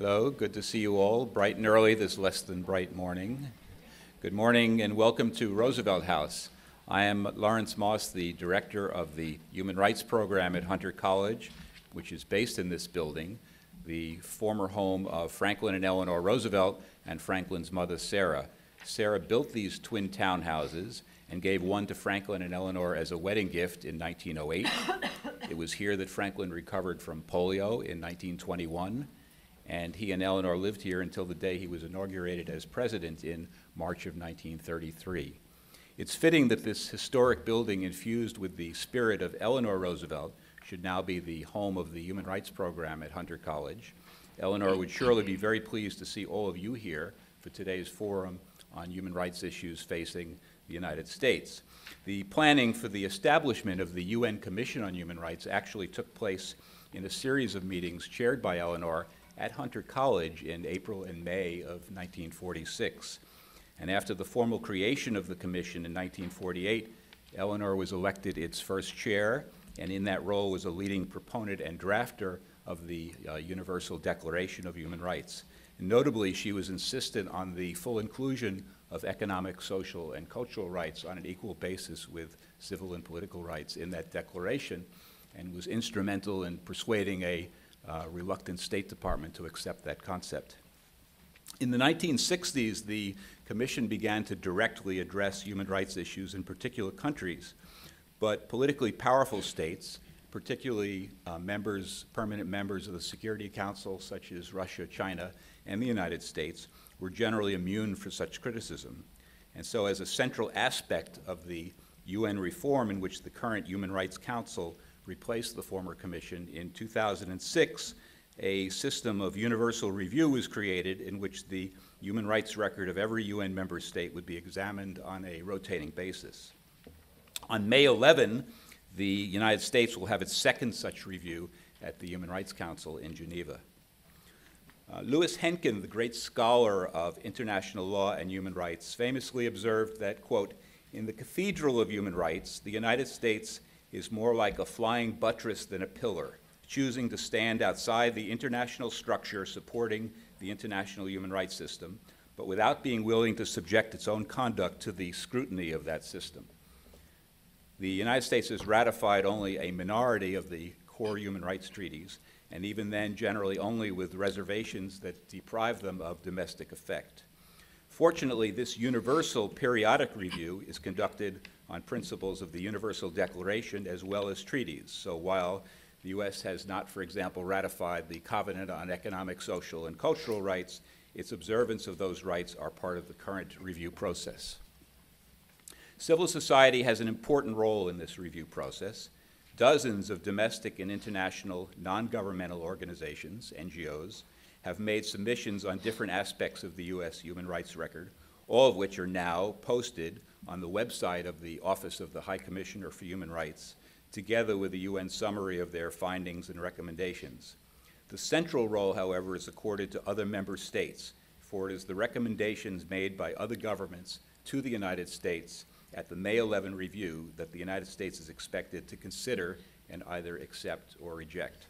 Hello, good to see you all, bright and early this less than bright morning. Good morning and welcome to Roosevelt House. I am Lawrence Moss, the director of the Human Rights Program at Hunter College, which is based in this building, the former home of Franklin and Eleanor Roosevelt and Franklin's mother, Sarah. Sarah built these twin townhouses and gave one to Franklin and Eleanor as a wedding gift in 1908. It was here that Franklin recovered from polio in 1921, and he and Eleanor lived here until the day he was inaugurated as president in March of 1933. It's fitting that this historic building, infused with the spirit of Eleanor Roosevelt, should now be the home of the Human Rights Program at Hunter College. Eleanor would surely be very pleased to see all of you here for today's forum on human rights issues facing the United States. The planning for the establishment of the UN Commission on Human Rights actually took place in a series of meetings chaired by Eleanor at Hunter College in April and May of 1946. And after the formal creation of the commission in 1948, Eleanor was elected its first chair, and in that role was a leading proponent and drafter of the Universal Declaration of Human Rights. And notably, she was insistent on the full inclusion of economic, social, and cultural rights on an equal basis with civil and political rights in that declaration, and was instrumental in persuading a reluctant State Department to accept that concept. In the 1960s, the Commission began to directly address human rights issues in particular countries, but politically powerful states, particularly permanent members of the Security Council, such as Russia, China, and the United States, were generally immune for such criticism. And so as a central aspect of the UN reform, in which the current Human Rights Council replaced the former commission in 2006, a system of universal review was created in which the human rights record of every UN member state would be examined on a rotating basis. On May 11, the United States will have its second such review at the Human Rights Council in Geneva. Lewis Henkin, the great scholar of international law and human rights, famously observed that, quote, "In the cathedral of human rights, the United States is more like a flying buttress than a pillar, choosing to stand outside the international structure supporting the international human rights system, but without being willing to subject its own conduct to the scrutiny of that system." The United States has ratified only a minority of the core human rights treaties, and even then generally only with reservations that deprive them of domestic effect. Fortunately, this universal periodic review is conducted on principles of the Universal Declaration as well as treaties. So while the U.S. has not, for example, ratified the Covenant on Economic, Social, and Cultural Rights, its observance of those rights are part of the current review process. Civil society has an important role in this review process. Dozens of domestic and international non-governmental organizations, NGOs, have made submissions on different aspects of the U.S. human rights record, all of which are now posted on the website of the Office of the High Commissioner for Human Rights, together with a UN summary of their findings and recommendations. The central role, however, is accorded to other member states, for it is the recommendations made by other governments to the United States at the May 11 review that the United States is expected to consider and either accept or reject.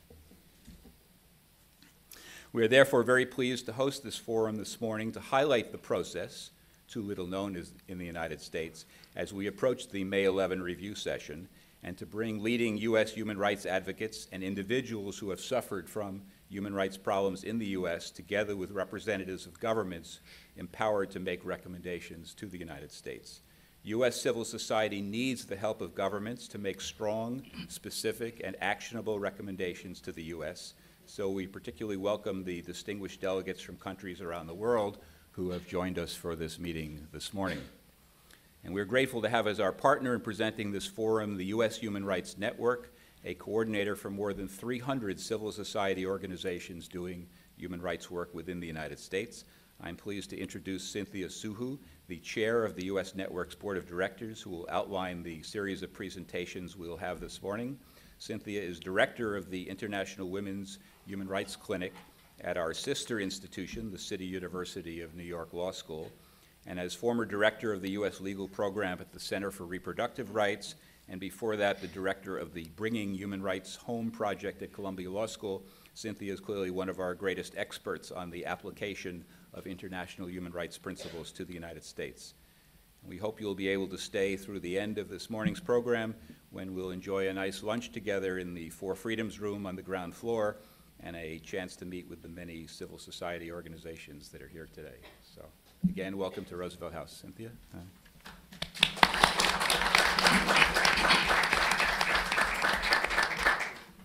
We are therefore very pleased to host this forum this morning to highlight the process, too little known in the United States, as we approach the May 11 review session, and to bring leading U.S. human rights advocates and individuals who have suffered from human rights problems in the U.S., together with representatives of governments empowered to make recommendations to the United States. U.S. civil society needs the help of governments to make strong, specific, and actionable recommendations to the U.S., so we particularly welcome the distinguished delegates from countries around the world who have joined us for this meeting this morning. And we're grateful to have as our partner in presenting this forum the U.S. Human Rights Network, a coordinator for more than 300 civil society organizations doing human rights work within the United States. I'm pleased to introduce Cynthia Soohoo, the chair of the U.S. Network's Board of Directors, who will outline the series of presentations we'll have this morning. Cynthia is director of the International Women's Human Rights Clinic at our sister institution, the City University of New York Law School, and as former director of the U.S. Legal Program at the Center for Reproductive Rights and before that, the director of the Bringing Human Rights Home project at Columbia Law School. Cynthia is clearly one of our greatest experts on the application of international human rights principles to the United States. We hope you'll be able to stay through the end of this morning's program, when we'll enjoy a nice lunch together in the Four Freedoms Room on the ground floor, and a chance to meet with the many civil society organizations that are here today. So again, welcome to Roosevelt House. Cynthia?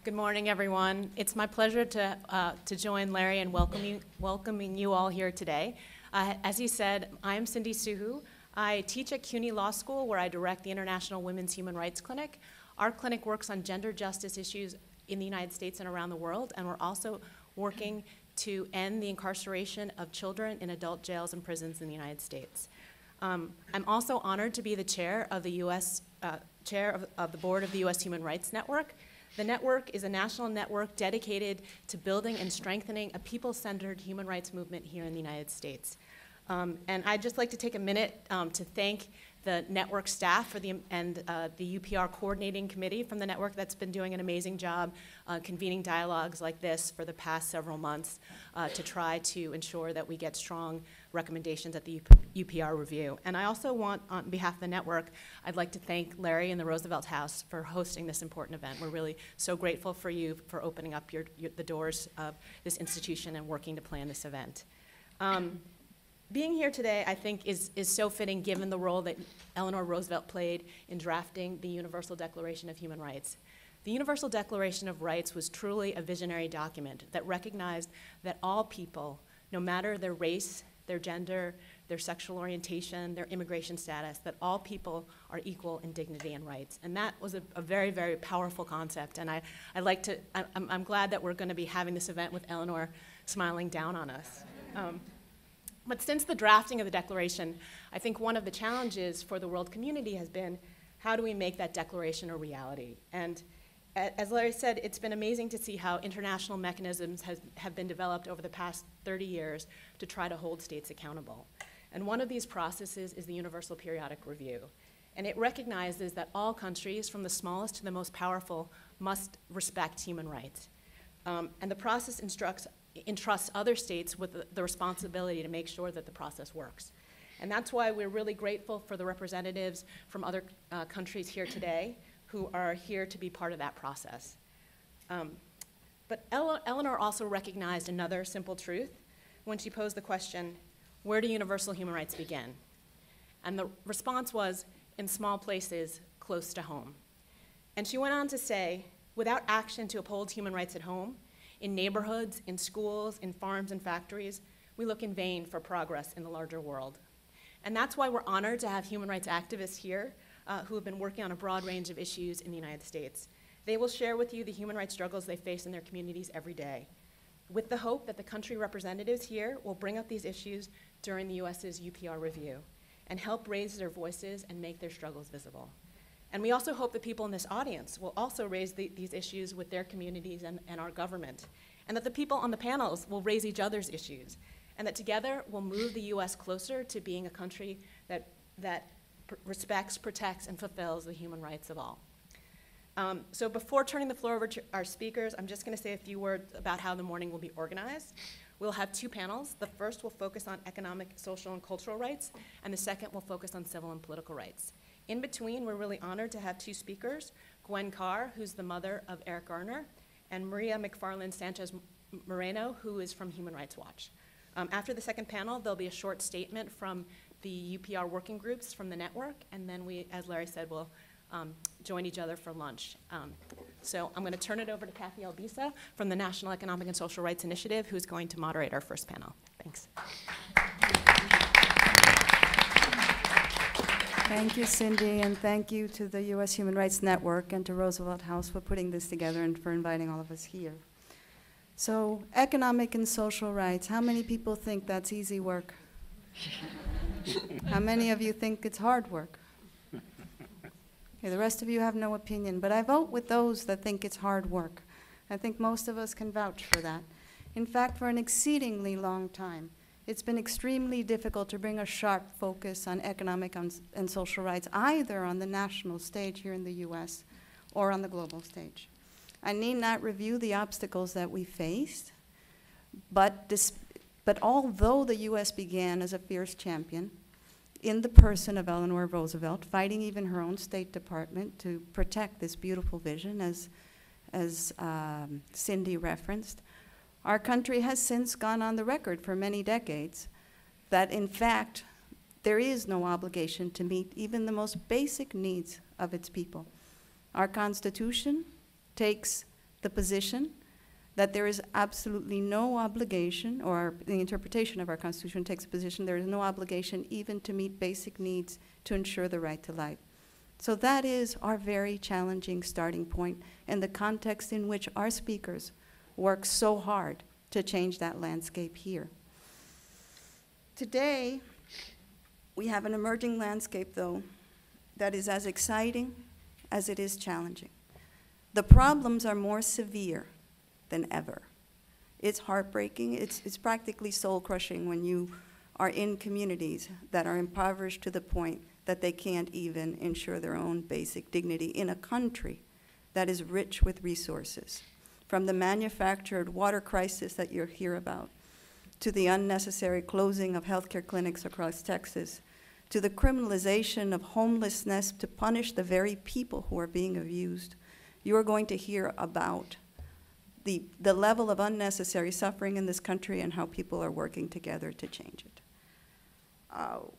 Good morning, everyone. It's my pleasure to join Larry in welcoming you all here today. As he said, I am Cynthia Soohoo. I teach at CUNY Law School, where I direct the International Women's Human Rights Clinic. Our clinic works on gender justice issues in the United States and around the world, and we're also working to end the incarceration of children in adult jails and prisons in the United States. I'm also honored to be the chair of the board of the U.S. Human Rights Network. The network is a national network dedicated to building and strengthening a people-centered human rights movement here in the United States. And I'd just like to take a minute to thank the network staff for the UPR coordinating committee from the network that's been doing an amazing job convening dialogues like this for the past several months to try to ensure that we get strong recommendations at the UPR review. And I also want, on behalf of the network, I'd like to thank Larry and the Roosevelt House for hosting this important event. We're really so grateful for you for opening up the doors of this institution and working to plan this event. Being here today, I think, is so fitting given the role that Eleanor Roosevelt played in drafting the Universal Declaration of Human Rights. The Universal Declaration of Rights was truly a visionary document that recognized that all people, no matter their race, their gender, their sexual orientation, their immigration status, that all people are equal in dignity and rights. And that was a very, very powerful concept. And I'm glad that we're going to be having this event with Eleanor smiling down on us. But since the drafting of the declaration, I think one of the challenges for the world community has been, how do we make that declaration a reality? And as Larry said, it's been amazing to see how international mechanisms have been developed over the past 30 years to try to hold states accountable. And one of these processes is the Universal Periodic Review. And it recognizes that all countries, from the smallest to the most powerful, must respect human rights. And the process entrusts other states with the responsibility to make sure that the process works. And that's why we're really grateful for the representatives from other countries here today who are here to be part of that process. But Eleanor also recognized another simple truth when she posed the question, where do universal human rights begin? And the response was, in small places close to home. And she went on to say, without action to uphold human rights at home, in neighborhoods, in schools, in farms and factories, we look in vain for progress in the larger world. And that's why we're honored to have human rights activists here who have been working on a broad range of issues in the United States. They will share with you the human rights struggles they face in their communities every day, with the hope that the country representatives here will bring up these issues during the US's UPR review and help raise their voices and make their struggles visible. And we also hope that people in this audience will also raise these issues with their communities and our government, and that the people on the panels will raise each other's issues, and that together we'll move the U.S. closer to being a country that respects, protects, and fulfills the human rights of all. So before turning the floor over to our speakers, I'm just going to say a few words about how the morning will be organized. We'll have two panels. The first will focus on economic, social, and cultural rights, and the second will focus on civil and political rights. In between, we're really honored to have two speakers, Gwen Carr, who's the mother of Eric Garner, and Maria McFarland Sanchez Moreno, who is from Human Rights Watch. After the second panel, there'll be a short statement from the UPR working groups from the network, and then we, as Larry said, will join each other for lunch. So I'm going to turn it over to Kathy Albisa from the National Economic and Social Rights Initiative, who's going to moderate our first panel. Thanks. Thank you, Cindy, and thank you to the U.S. Human Rights Network and to Roosevelt House for putting this together and for inviting all of us here. So, economic and social rights, how many people think that's easy work? How many of you think it's hard work? Okay, the rest of you have no opinion, but I vote with those that think it's hard work. I think most of us can vouch for that. In fact, for an exceedingly long time, It's been extremely difficult to bring a sharp focus on economic and social rights, either on the national stage here in the US or on the global stage. I need not review the obstacles that we faced, but although the US began as a fierce champion in the person of Eleanor Roosevelt, fighting even her own State Department to protect this beautiful vision, as Cindy referenced, our country has since gone on the record for many decades that, in fact, there is no obligation to meet even the most basic needs of its people. Our Constitution takes the position that there is absolutely no obligation, or the interpretation of our Constitution takes the position there is no obligation even to meet basic needs to ensure the right to life. So that is our very challenging starting point and the context in which our speakers work so hard to change that landscape here. Today, we have an emerging landscape, though, that is as exciting as it is challenging. The problems are more severe than ever. It's heartbreaking. It's practically soul-crushing when you are in communities that are impoverished to the point that they can't even ensure their own basic dignity in a country that is rich with resources. From the manufactured water crisis that you hear about, to the unnecessary closing of healthcare clinics across Texas, to the criminalization of homelessness to punish the very people who are being abused, you are going to hear about the level of unnecessary suffering in this country and how people are working together to change it.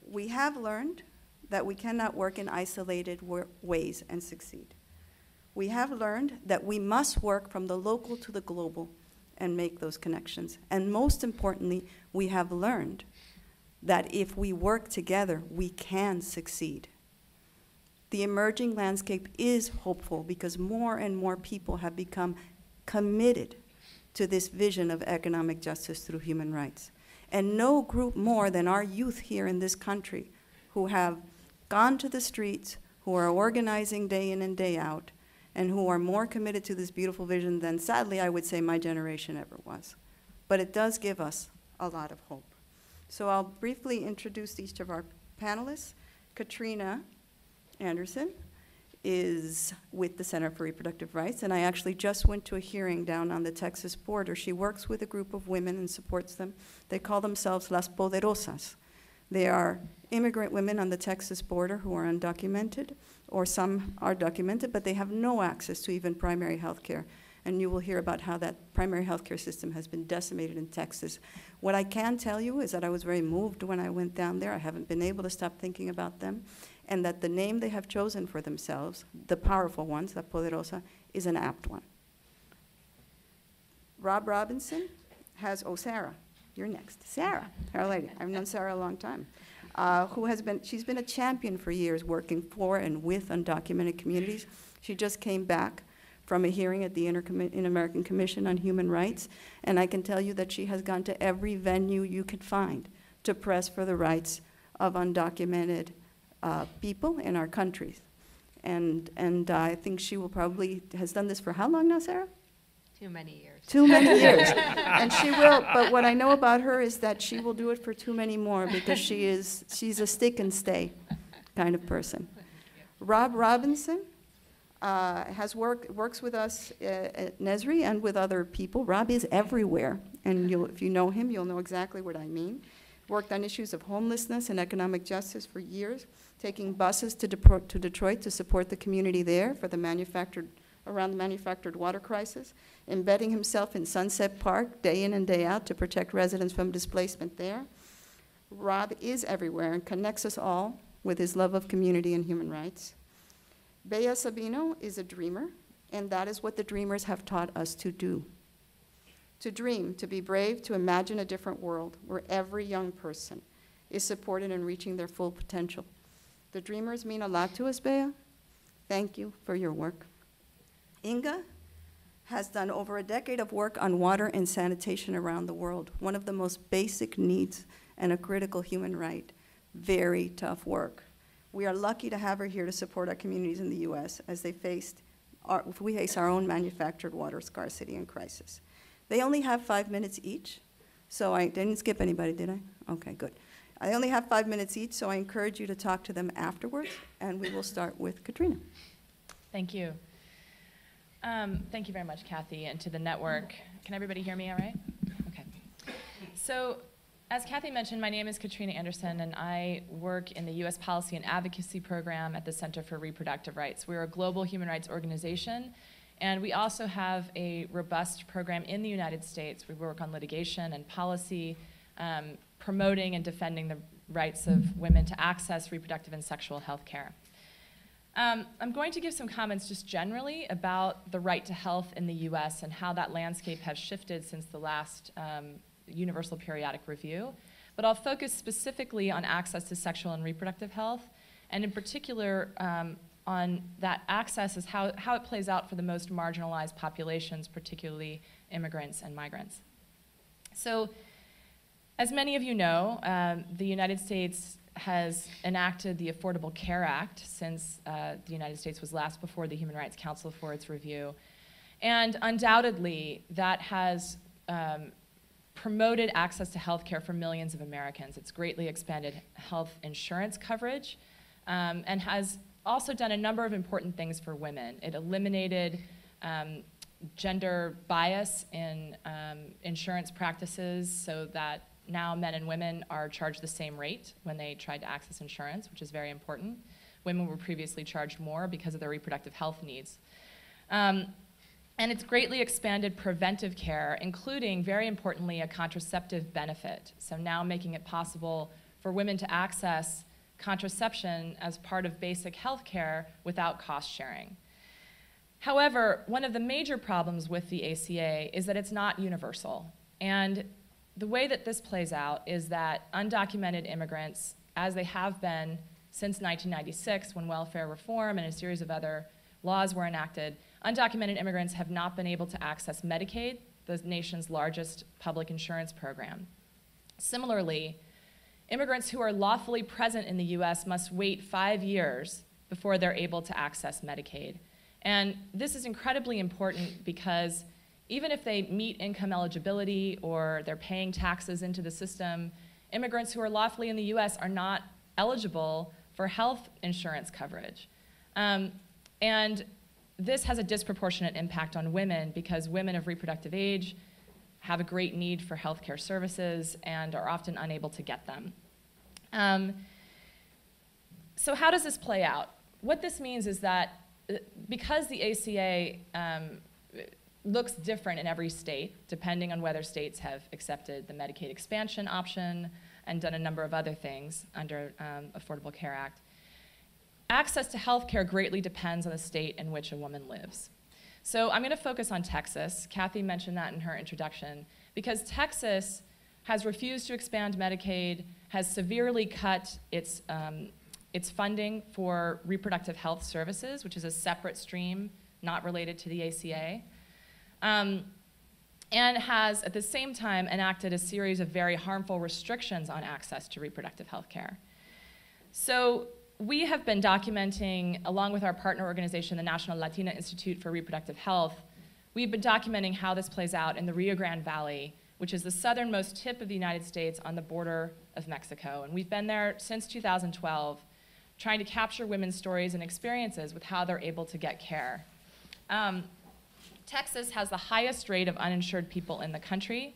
We have learned that we cannot work in isolated ways and succeed. We have learned that we must work from the local to the global and make those connections. And most importantly, we have learned that if we work together, we can succeed. The emerging landscape is hopeful because more and more people have become committed to this vision of economic justice through human rights. And no group more than our youth here in this country who have gone to the streets, who are organizing day in and day out, and who are more committed to this beautiful vision than, sadly, I would say my generation ever was. But it does give us a lot of hope. So I'll briefly introduce each of our panelists. Katrina Anderson is with the Center for Reproductive Rights, and I actually just went to a hearing down on the Texas border. She works with a group of women and supports them. They call themselves Las Poderosas. They are immigrant women on the Texas border who are undocumented, or some are documented, but they have no access to even primary health care. And you will hear about how that primary health care system has been decimated in Texas. What I can tell you is that I was very moved when I went down there. I haven't been able to stop thinking about them. And that the name they have chosen for themselves, the powerful ones, La Poderosa, is an apt one. Rob Robinson has, oh, Sarah, you're next. Sarah, our lady. I've known Sarah a long time. She's been a champion for years working for and with undocumented communities. She just came back from a hearing at the Inter-American Commission on Human Rights, and I can tell you that she has gone to every venue you could find to press for the rights of undocumented people in our countries. And I think she will probably, has done this for how long now, Sarah? Too many years. Too many years. And she will, but what I know about her is that she will do it for too many more because she's a stick and stay kind of person. Rob Robinson works with us at NESRI and with other people. Rob is everywhere, and if you know him, you'll know exactly what I mean. Worked on issues of homelessness and economic justice for years, taking buses to Detroit to support the community there for the manufactured water crisis, embedding himself in Sunset Park day in and day out to protect residents from displacement there. Rob is everywhere and connects us all with his love of community and human rights. Bea Sabino is a dreamer, and that is what the dreamers have taught us to do. To dream, to be brave, to imagine a different world where every young person is supported in reaching their full potential. The dreamers mean a lot to us, Bea. Thank you for your work. Inga has done over a decade of work on water and sanitation around the world, one of the most basic needs and a critical human right. Very tough work. We are lucky to have her here to support our communities in the US as they face our own manufactured water scarcity and crisis. They only have 5 minutes each, So I didn't skip anybody, did I? Okay, good. I only have 5 minutes each, so I encourage you to talk to them afterwards, and we will start with Katrina. Thank you. Thank you very much, Kathy, and to the network. Can everybody hear me all right? Okay. So, as Kathy mentioned, my name is Katrina Anderson, and I work in the U.S. Policy and Advocacy Program at the Center for Reproductive Rights. We're a global human rights organization, and we also have a robust program in the United States. We work on litigation and policy, promoting and defending the rights of women to access reproductive and sexual health care. I'm going to give some comments just generally about the right to health in the U.S. and how that landscape has shifted since the last Universal Periodic Review, but I'll focus specifically on access to sexual and reproductive health, and in particular on that access is how it plays out for the most marginalized populations, particularly immigrants and migrants. So, as many of you know, the United States has enacted the Affordable Care Act since the United States was last before the Human Rights Council for its review, and undoubtedly that has promoted access to health care for millions of Americans. It's greatly expanded health insurance coverage, and has also done a number of important things for women. It eliminated gender bias in insurance practices so that now men and women are charged the same rate when they tried to access insurance, which is very important. Women were previously charged more because of their reproductive health needs. And it's greatly expanded preventive care, including, very importantly, a contraceptive benefit. So now making it possible for women to access contraception as part of basic health care without cost sharing. However, one of the major problems with the ACA is that it's not universal. And the way that this plays out is that undocumented immigrants, as they have been since 1996 when welfare reform and a series of other laws were enacted, undocumented immigrants have not been able to access Medicaid, the nation's largest public insurance program. Similarly, immigrants who are lawfully present in the U.S. must wait 5 years before they're able to access Medicaid. And this is incredibly important because even if they meet income eligibility or they're paying taxes into the system, immigrants who are lawfully in the U.S. are not eligible for health insurance coverage. And this has a disproportionate impact on women because women of reproductive age have a great need for healthcare services and are often unable to get them. So how does this play out? What this means is that because the ACA looks different in every state, depending on whether states have accepted the Medicaid expansion option and done a number of other things under Affordable Care Act, access to health care greatly depends on the state in which a woman lives. So I'm going to focus on Texas. Kathy mentioned that in her introduction, because Texas has refused to expand Medicaid, has severely cut its funding for reproductive health services, which is a separate stream not related to the ACA, and has at the same time enacted a series of very harmful restrictions on access to reproductive health care. So we have been documenting, along with our partner organization, the National Latina Institute for Reproductive Health, we've been documenting how this plays out in the Rio Grande Valley, which is the southernmost tip of the United States on the border of Mexico. And we've been there since 2012, trying to capture women's stories and experiences with how they're able to get care. Texas has the highest rate of uninsured people in the country,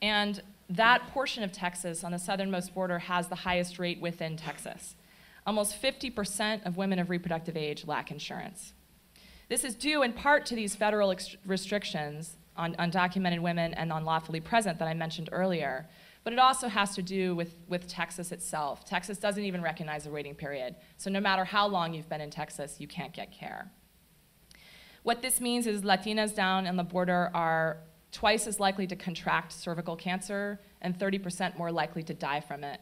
and that portion of Texas on the southernmost border has the highest rate within Texas. Almost 50% of women of reproductive age lack insurance. This is due in part to these federal restrictions on undocumented women and on lawfully present that I mentioned earlier, but it also has to do with Texas itself. Texas doesn't even recognize a waiting period, so no matter how long you've been in Texas, you can't get care. What this means is Latinas down on the border are twice as likely to contract cervical cancer and 30% more likely to die from it.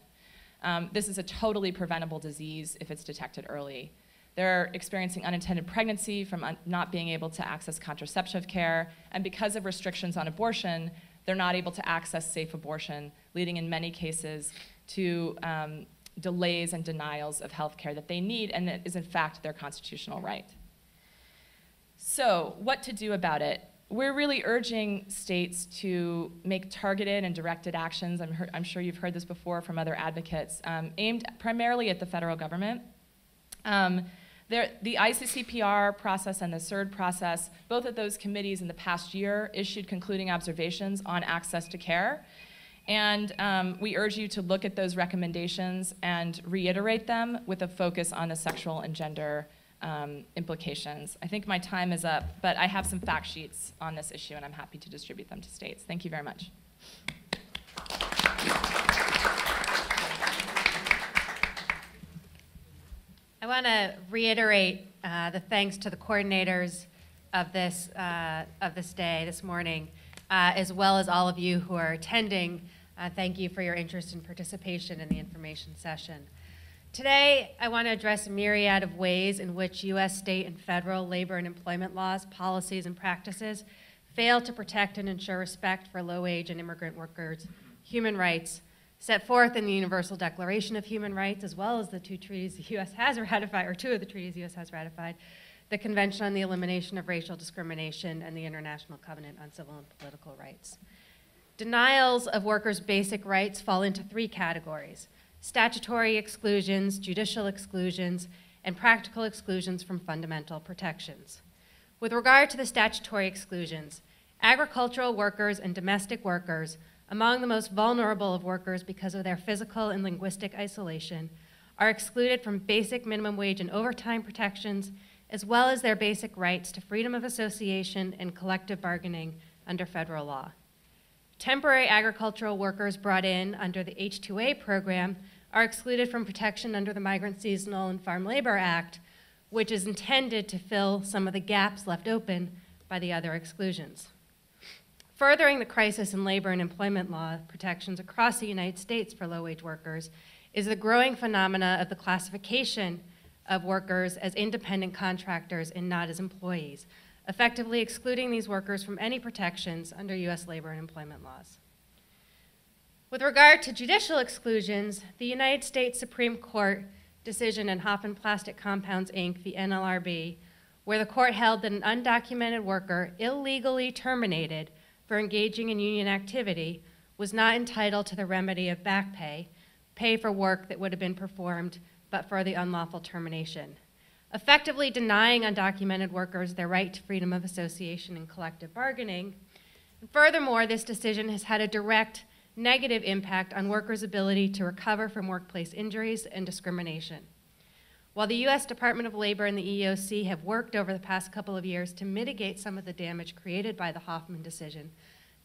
This is a totally preventable disease if it's detected early. They're experiencing unintended pregnancy from not being able to access contraceptive care, and because of restrictions on abortion, they're not able to access safe abortion, leading in many cases to delays and denials of health care that they need, and that is in fact their constitutional right. So, what to do about it? we're really urging states to make targeted and directed actions. I'm sure you've heard this before from other advocates, aimed primarily at the federal government. The ICCPR process and the CIRD process, both of those committees in the past year issued concluding observations on access to care. And we urge you to look at those recommendations and reiterate them with a focus on the sexual and gender implications. I think my time is up, but I have some fact sheets on this issue, and I'm happy to distribute them to states. Thank you very much. I want to reiterate the thanks to the coordinators of this day, this morning, as well as all of you who are attending. Thank you for your interest and participation in the information session. Today, I want to address a myriad of ways in which U.S. state and federal labor and employment laws, policies, and practices fail to protect and ensure respect for low-wage and immigrant workers' human rights set forth in the Universal Declaration of Human Rights, as well as the two treaties the U.S. has ratified, or two of the treaties the U.S. has ratified, the Convention on the Elimination of Racial Discrimination, and the International Covenant on Civil and Political Rights. Denials of workers' basic rights fall into three categories: statutory exclusions, judicial exclusions, and practical exclusions from fundamental protections. With regard to the statutory exclusions, agricultural workers and domestic workers, among the most vulnerable of workers because of their physical and linguistic isolation, are excluded from basic minimum wage and overtime protections, as well as their basic rights to freedom of association and collective bargaining under federal law. Temporary agricultural workers brought in under the H-2A program are excluded from protection under the Migrant Seasonal and Farm Labor Act, which is intended to fill some of the gaps left open by the other exclusions. Furthering the crisis in labor and employment law protections across the United States for low-wage workers is the growing phenomena of the classification of workers as independent contractors and not as employees, effectively excluding these workers from any protections under U.S. labor and employment laws. With regard to judicial exclusions, the United States Supreme Court decision in Hoffman Plastic Compounds, Inc., the NLRB, where the court held that an undocumented worker illegally terminated for engaging in union activity was not entitled to the remedy of back pay, pay for work that would have been performed but for the unlawful termination, effectively denying undocumented workers their right to freedom of association and collective bargaining. And furthermore, this decision has had a direct negative impact on workers' ability to recover from workplace injuries and discrimination. While the U.S. Department of Labor and the EEOC have worked over the past couple of years to mitigate some of the damage created by the Hoffman decision,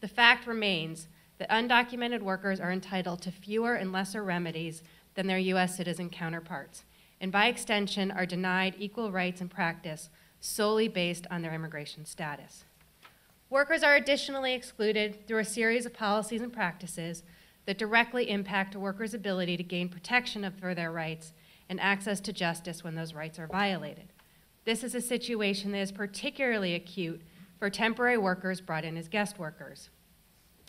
the fact remains that undocumented workers are entitled to fewer and lesser remedies than their U.S. citizen counterparts, and by extension are denied equal rights in practice solely based on their immigration status. Workers are additionally excluded through a series of policies and practices that directly impact a worker's ability to gain protection for their rights and access to justice when those rights are violated. This is a situation that is particularly acute for temporary workers brought in as guest workers.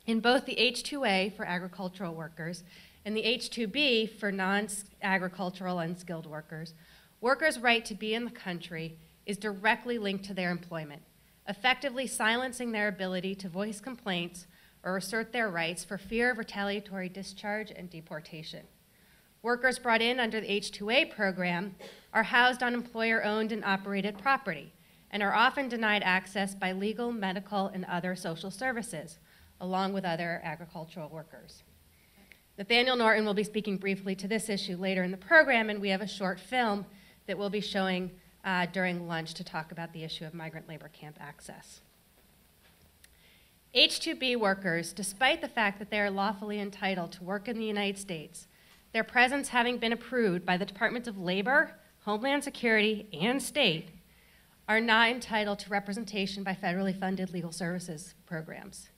In both the H-2A for agricultural workers and the H-2B for non-agricultural unskilled workers, workers' right to be in the country is directly linked to their employment, effectively silencing their ability to voice complaints or assert their rights for fear of retaliatory discharge and deportation. Workers brought in under the H-2A program are housed on employer-owned and operated property and are often denied access by legal, medical, and other social services, along with other agricultural workers. Nathaniel Norton will be speaking briefly to this issue later in the program, and we have a short film that we'll be showing during lunch to talk about the issue of migrant labor camp access. H-2B workers, despite the fact that they are lawfully entitled to work in the United States, their presence having been approved by the Departments of Labor, Homeland Security, and State, are not entitled to representation by federally funded legal services programs.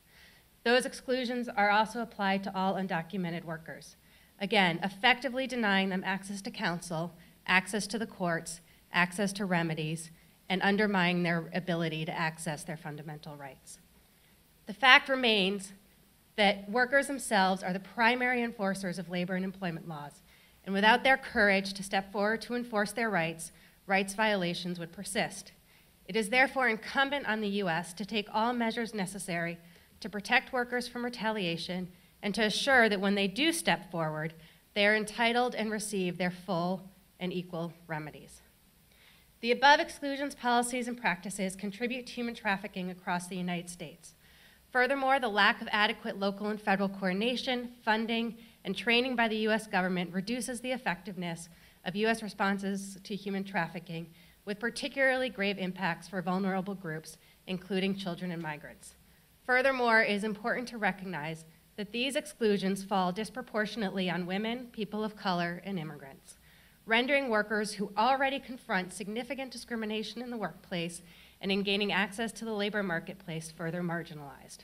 Those exclusions are also applied to all undocumented workers, again, effectively denying them access to counsel, access to the courts, access to remedies, and undermining their ability to access their fundamental rights. The fact remains that workers themselves are the primary enforcers of labor and employment laws, and without their courage to step forward to enforce their rights, rights violations would persist. It is therefore incumbent on the U.S. to take all measures necessary to protect workers from retaliation and to assure that when they do step forward, they are entitled and receive their full and equal remedies. The above exclusions, policies, and practices contribute to human trafficking across the United States. Furthermore, the lack of adequate local and federal coordination, funding, and training by the U.S. government reduces the effectiveness of U.S. responses to human trafficking, with particularly grave impacts for vulnerable groups, including children and migrants. Furthermore, it is important to recognize that these exclusions fall disproportionately on women, people of color, and immigrants, rendering workers who already confront significant discrimination in the workplace and in gaining access to the labor marketplace further marginalized.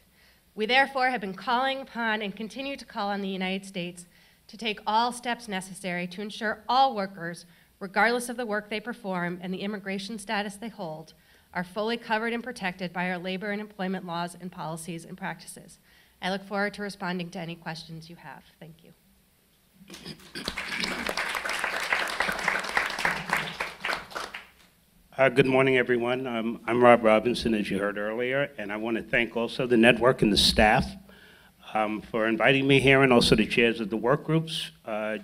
We therefore have been calling upon and continue to call on the United States to take all steps necessary to ensure all workers, regardless of the work they perform and the immigration status they hold, are fully covered and protected by our labor and employment laws and policies and practices. I look forward to responding to any questions you have. Thank you. Good morning, everyone. I'm Rob Robinson, as you heard earlier, and I want to thank also the network and the staff for inviting me here, and also the chairs of the work groups,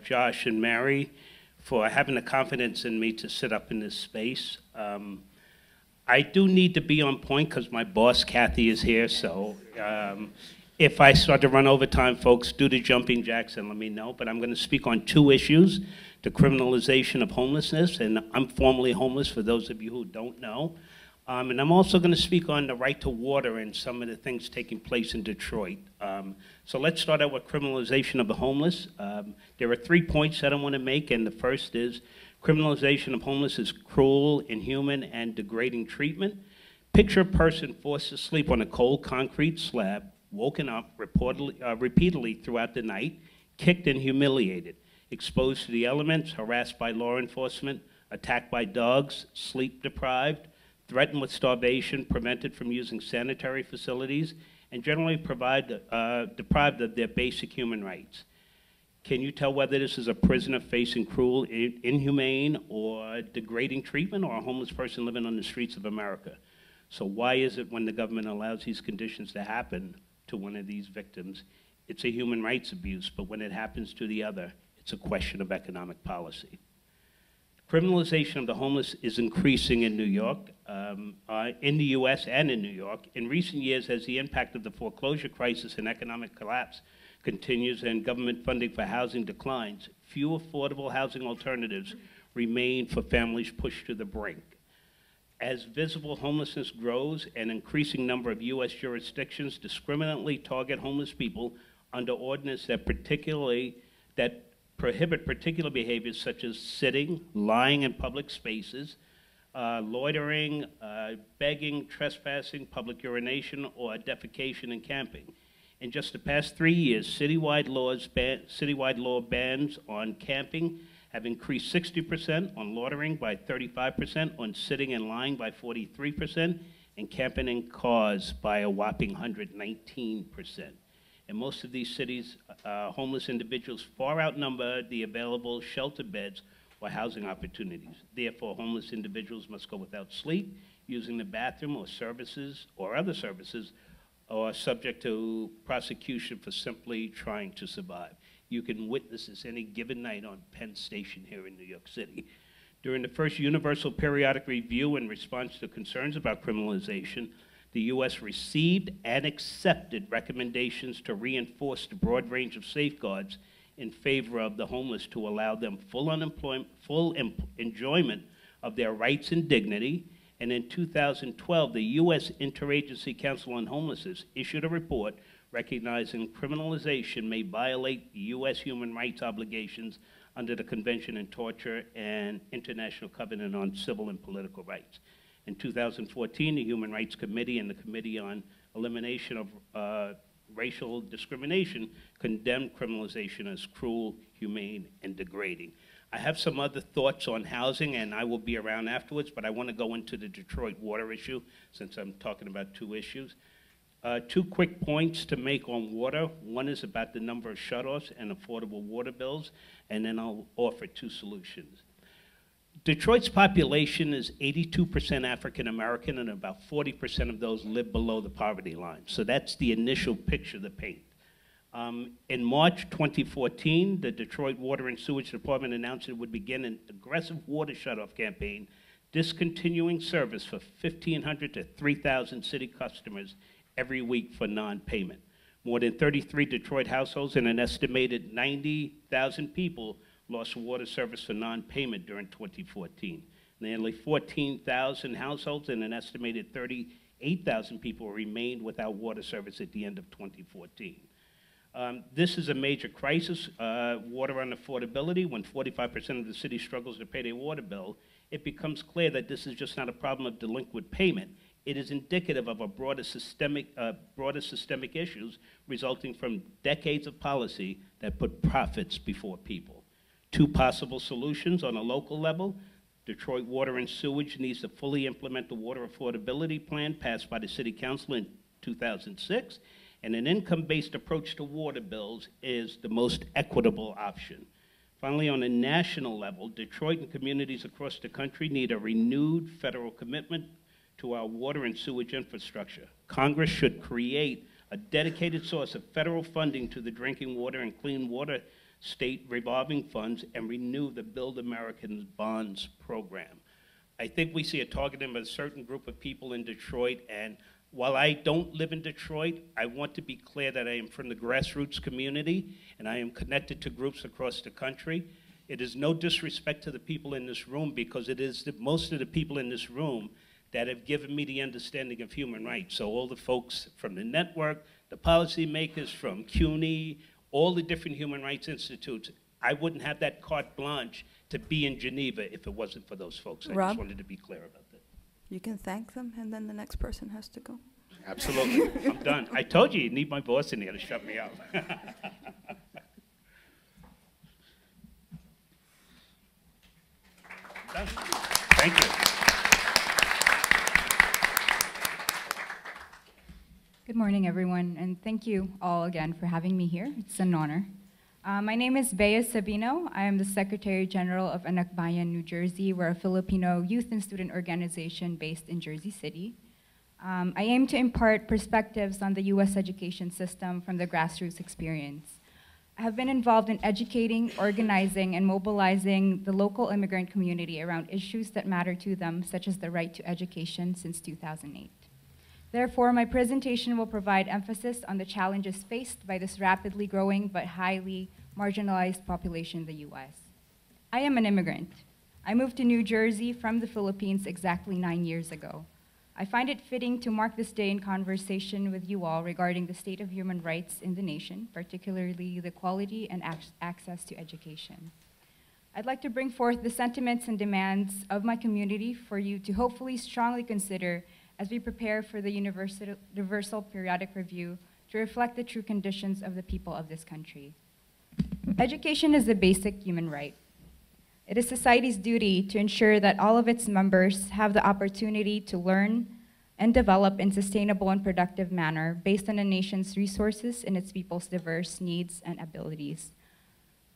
Josh and Mary, for having the confidence in me to sit up in this space. I do need to be on point because my boss, Kathy, is here, so if I start to run over time, folks, do the jumping jacks and let me know, but I'm going to speak on two issues: the criminalization of homelessness, and I'm formerly homeless for those of you who don't know. And I'm also gonna speak on the right to water and some of the things taking place in Detroit. So let's start out with criminalization of the homeless. There are 3 points that I wanna make, and the first is criminalization of homeless is cruel, inhuman, and degrading treatment. Picture a person forced to sleep on a cold concrete slab, woken up repeatedly throughout the night, kicked and humiliated, exposed to the elements, harassed by law enforcement, attacked by dogs, sleep deprived, threatened with starvation, prevented from using sanitary facilities, and generally deprived of their basic human rights. Can you tell whether this is a prisoner facing cruel, inhumane, or degrading treatment, or a homeless person living on the streets of America? So why is it when the government allows these conditions to happen to one of these victims, it's a human rights abuse, but when it happens to the other, it's a question of economic policy. Criminalization of the homeless is increasing in New York, in the US and in New York. In recent years, as the impact of the foreclosure crisis and economic collapse continues and government funding for housing declines, few affordable housing alternatives remain for families pushed to the brink. As visible homelessness grows, an increasing number of US jurisdictions discriminately target homeless people under ordinances that prohibit particular behaviors such as sitting, lying in public spaces, loitering, begging, trespassing, public urination, or defecation and camping. In just the past 3 years, citywide law bans on camping have increased 60%, on loitering by 35%, on sitting and lying by 43%, and camping in cars by a whopping 119%. In most of these cities, homeless individuals far outnumber the available shelter beds or housing opportunities. Therefore, homeless individuals must go without sleep, using the bathroom or services or other services, or subject to prosecution for simply trying to survive. You can witness this any given night on Penn Station here in New York City. During the first Universal Periodic Review in response to concerns about criminalization, the U.S. received and accepted recommendations to reinforce the broad range of safeguards in favor of the homeless to allow them full enjoyment of their rights and dignity. And in 2012, the U.S. Interagency Council on Homelessness issued a report recognizing criminalization may violate U.S. human rights obligations under the Convention on Torture and International Covenant on Civil and Political Rights. In 2014, the Human Rights Committee and the Committee on Elimination of Racial Discrimination condemned criminalization as cruel, humane, and degrading. I have some other thoughts on housing, and I will be around afterwards, but I want to go into the Detroit water issue since I'm talking about two issues. 2 quick points to make on water. One is about the number of shutoffs and affordable water bills, and then I'll offer 2 solutions. Detroit's population is 82% African American, and about 40% of those live below the poverty line. So that's the initial picture to paint. In March 2014, the Detroit Water and Sewage Department announced it would begin an aggressive water shutoff campaign, discontinuing service for 1,500 to 3,000 city customers every week for non-payment. More than 33 Detroit households and an estimated 90,000 people lost water service for non-payment during 2014. Nearly 14,000 households and an estimated 38,000 people remained without water service at the end of 2014. This is a major crisis, water unaffordability. When 45% of the city struggles to pay their water bill, it becomes clear that this is just not a problem of delinquent payment. It is indicative of a broader systemic issues resulting from decades of policy that put profits before people. Two possible solutions on a local level. Detroit Water and Sewage needs to fully implement the water affordability plan passed by the City Council in 2006, and an income-based approach to water bills is the most equitable option. Finally, on a national level, Detroit and communities across the country need a renewed federal commitment to our water and sewage infrastructure. Congress should create a dedicated source of federal funding to the Drinking Water and Clean Water State Revolving Funds and renew the Build Americans Bonds program. I think we see a targeting of a certain group of people in Detroit, and while I don't live in Detroit, I want to be clear that I am from the grassroots community and I am connected to groups across the country. It is no disrespect to the people in this room, because it is most of the people in this room that have given me the understanding of human rights. So all the folks from the network, the policymakers from CUNY, all the different human rights institutes, I wouldn't have that carte blanche to be in Geneva if it wasn't for those folks. Rob? I just wanted to be clear about that. You can thank them, and then the next person has to go. Absolutely. I'm done. I told you you'd need my boss in here to shut me up. Thank you. Good morning, everyone, and thank you all again for having me here. It's an honor. My name is Bea Sabino. I am the Secretary General of Anakbayan, New Jersey. We're a Filipino youth and student organization based in Jersey City. I aim to impart perspectives on the U.S. education system from the grassroots experience. I have been involved in educating, organizing, and mobilizing the local immigrant community around issues that matter to them, such as the right to education, since 2008. Therefore, my presentation will provide emphasis on the challenges faced by this rapidly growing but highly marginalized population in the U.S. I am an immigrant. I moved to New Jersey from the Philippines exactly 9 years ago. I find it fitting to mark this day in conversation with you all regarding the state of human rights in the nation, particularly the quality and access to education. I'd like to bring forth the sentiments and demands of my community for you to hopefully strongly consider as we prepare for the Universal Periodic Review to reflect the true conditions of the people of this country. Education is a basic human right. It is society's duty to ensure that all of its members have the opportunity to learn and develop in sustainable and productive manner based on a nation's resources and its people's diverse needs and abilities.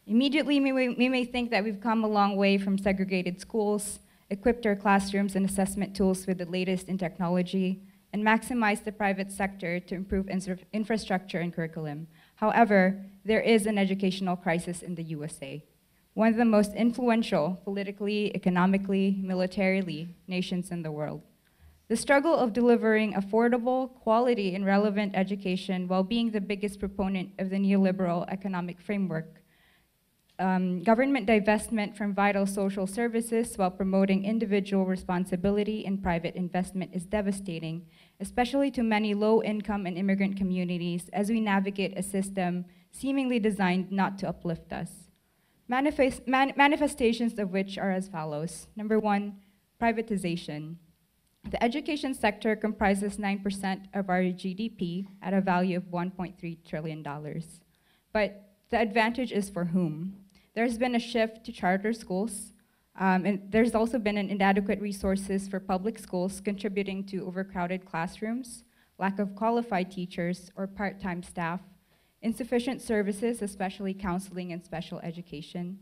Immediately, we may think that we've come a long way from segregated schools, equipped our classrooms and assessment tools with the latest in technology, and maximized the private sector to improve infrastructure and curriculum. However, there is an educational crisis in the USA, one of the most influential politically, economically, militarily nations in the world. The struggle of delivering affordable, quality, and relevant education while being the biggest proponent of the neoliberal economic framework, government divestment from vital social services while promoting individual responsibility and private investment is devastating, especially to many low-income and immigrant communities as we navigate a system seemingly designed not to uplift us. Manifestations of which are as follows. Number one, privatization. The education sector comprises 9% of our GDP at a value of $1.3 trillion. But the advantage is for whom? There's been a shift to charter schools, and there's also been an inadequate resources for public schools, contributing to overcrowded classrooms, lack of qualified teachers or part-time staff, insufficient services, especially counseling and special education,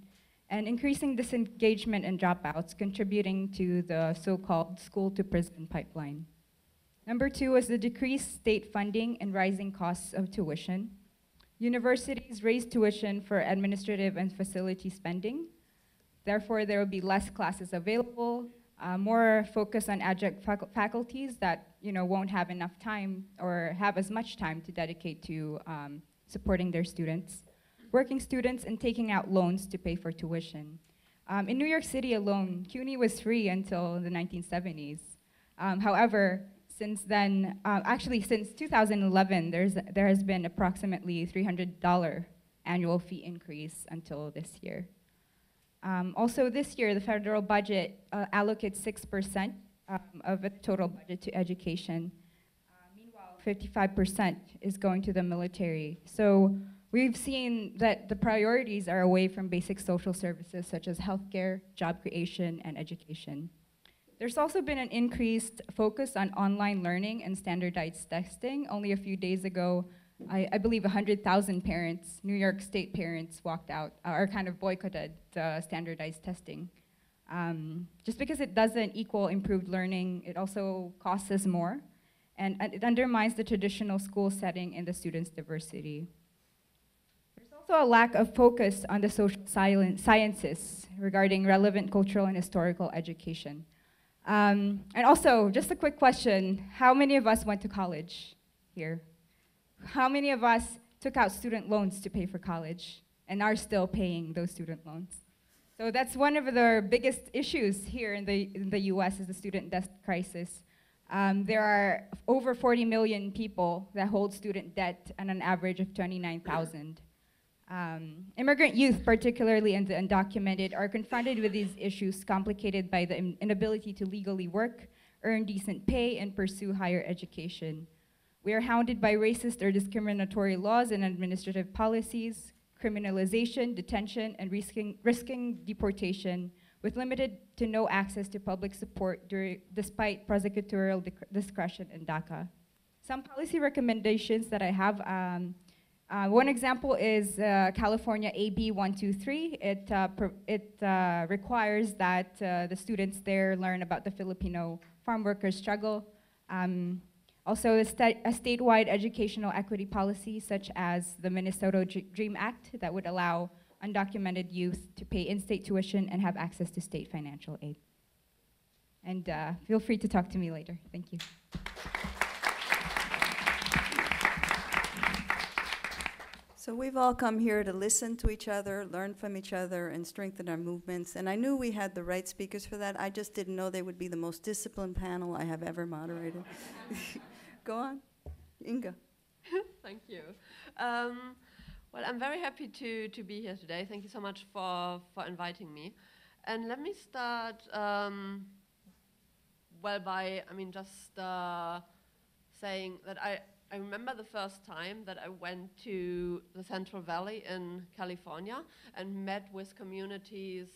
and increasing disengagement and dropouts, contributing to the so-called school-to-prison pipeline. Number two was the decreased state funding and rising costs of tuition. Universities raised tuition for administrative and facility spending. Therefore, there will be less classes available, more focus on adjunct faculties that won't have enough time or have as much time to dedicate to supporting their students, working students, and taking out loans to pay for tuition. In New York City alone, CUNY was free until the 1970s. However, since then, actually since 2011, there has been approximately $300 annual fee increase until this year. Also this year, the federal budget allocates 6% of the total budget to education. Meanwhile, 55% is going to the military. So we've seen that the priorities are away from basic social services such as healthcare, job creation, and education. There's also been an increased focus on online learning and standardized testing. Only a few days ago, I believe 100,000 parents, New York State parents, walked out, or kind of boycotted standardized testing. Just because it doesn't equal improved learning, it also costs us more, and it undermines the traditional school setting and the students' diversity. There's also a lack of focus on the social sciences regarding relevant cultural and historical education. And also, just a quick question, how many of us went to college here? How many of us took out student loans to pay for college and are still paying those student loans? So that's one of the biggest issues here in the US is the student debt crisis. There are over 40 million people that hold student debt and an average of 29,000. Immigrant youth, particularly in the undocumented, are confronted with these issues complicated by the inability to legally work, earn decent pay, and pursue higher education. We are hounded by racist or discriminatory laws and administrative policies, criminalization, detention, and risking deportation with limited to no access to public support despite prosecutorial discretion in DACA. Some policy recommendations that I have, one example is California AB 123. It requires that the students there learn about the Filipino farm workers' struggle. Also, a statewide educational equity policy, such as the Minnesota Dream Act, that would allow undocumented youth to pay in-state tuition and have access to state financial aid. And feel free to talk to me later. Thank you. So we've all come here to listen to each other, learn from each other, and strengthen our movements. And I knew we had the right speakers for that. I just didn't know they would be the most disciplined panel I have ever moderated. Go on, Inga. Thank you. Well, I'm very happy to be here today. Thank you so much for inviting me. And let me start, well, by, I mean, just saying that I remember the first time that I went to the Central Valley in California and met with communities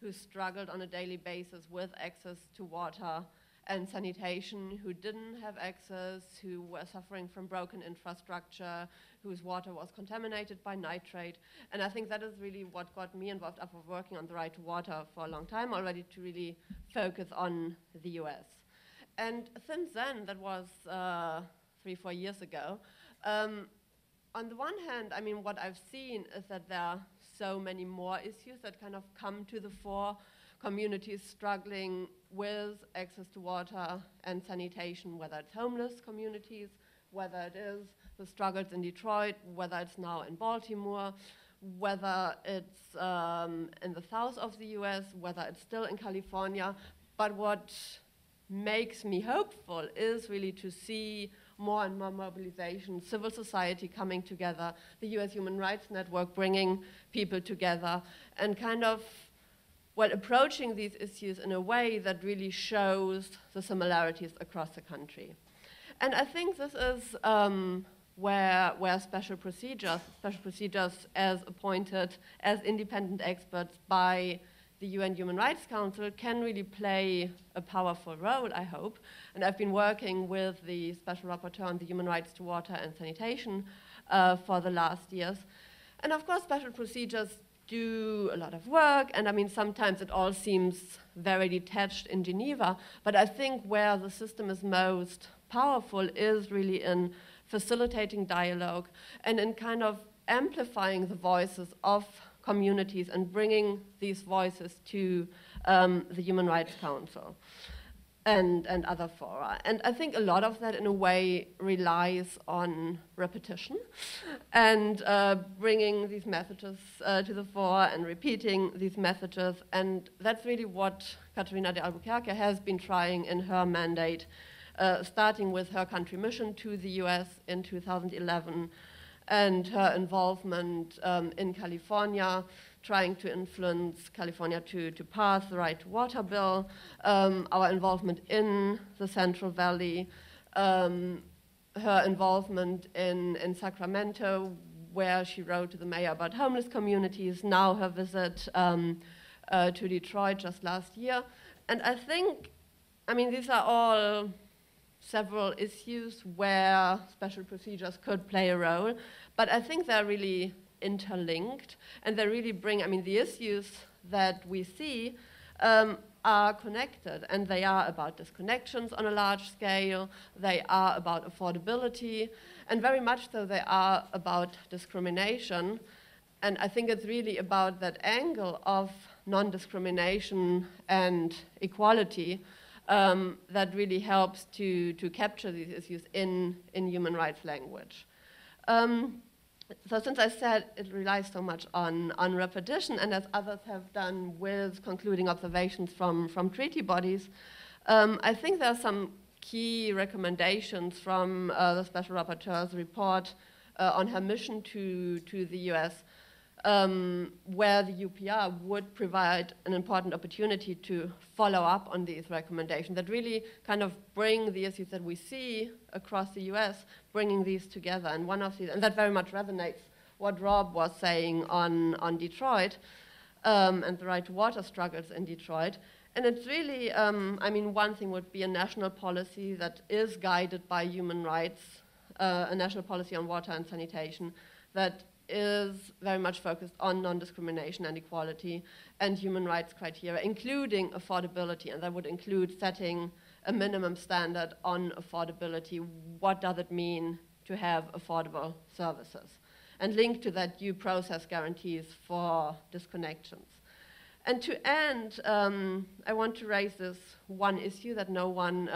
who struggled on a daily basis with access to water and sanitation, who didn't have access, who were suffering from broken infrastructure, whose water was contaminated by nitrate. And I think that is really what got me involved after working on the right to water for a long time already, to really focus on the US. And since then, that was 3-4 years ago. On the one hand, I mean, what I've seen is that there are so many more issues that kind of come to the fore, communities struggling with access to water and sanitation, whether it's homeless communities, whether it is the struggles in Detroit, whether it's now in Baltimore, whether it's in the south of the US, whether it's still in California. But what makes me hopeful is really to see more and more mobilization, civil society coming together, the U.S. Human Rights Network bringing people together, and kind of, well, approaching these issues in a way that really shows the similarities across the country. And I think this is where special procedures as appointed as independent experts by the UN Human Rights Council can really play a powerful role, I hope. And I've been working with the Special Rapporteur on the Human Rights to Water and Sanitation for the last years. And of course, special procedures do a lot of work, and I mean, sometimes it all seems very detached in Geneva, but I think where the system is most powerful is really in facilitating dialogue and in kind of amplifying the voices of communities and bringing these voices to the Human Rights Council and other fora. And I think a lot of that, in a way, relies on repetition and bringing these messages to the fore and repeating these messages. And that's really what Caterina de Albuquerque has been trying in her mandate, starting with her country mission to the US in 2011 and her involvement in California, trying to influence California to pass the Right to Water bill, our involvement in the Central Valley, her involvement in Sacramento, where she wrote to the mayor about homeless communities, now her visit to Detroit just last year. And I think, I mean, these are all several issues where special procedures could play a role, but I think they're really interlinked, and they really bring, I mean, the issues that we see are connected, and they are about disconnections on a large scale, they are about affordability, and very much so they are about discrimination. And I think it's really about that angle of non-discrimination and equality that really helps to capture these issues in human rights language. So since I said it relies so much on repetition, and as others have done with concluding observations from treaty bodies, I think there are some key recommendations from the Special Rapporteur's report on her mission to the US, where the UPR would provide an important opportunity to follow up on these recommendations that really kind of bring the issues that we see across the US, bringing these together. And one of these, and that very much resonates what Rob was saying on Detroit and the right to water struggles in Detroit. And it's really, I mean, one thing would be a national policy that is guided by human rights, a national policy on water and sanitation that is very much focused on non-discrimination and equality and human rights criteria, including affordability, and that would include setting a minimum standard on affordability. What does it mean to have affordable services? And linked to that, due process guarantees for disconnections. And to end, I want to raise this one issue that no one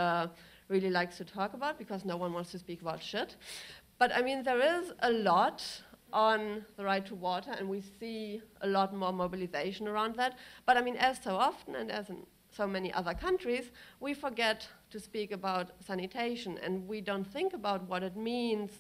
really likes to talk about because no one wants to speak about shit. But I mean, there is a lot on the right to water, and we see a lot more mobilization around that. But I mean, as so often, and as in so many other countries, we forget to speak about sanitation, and we don't think about what it means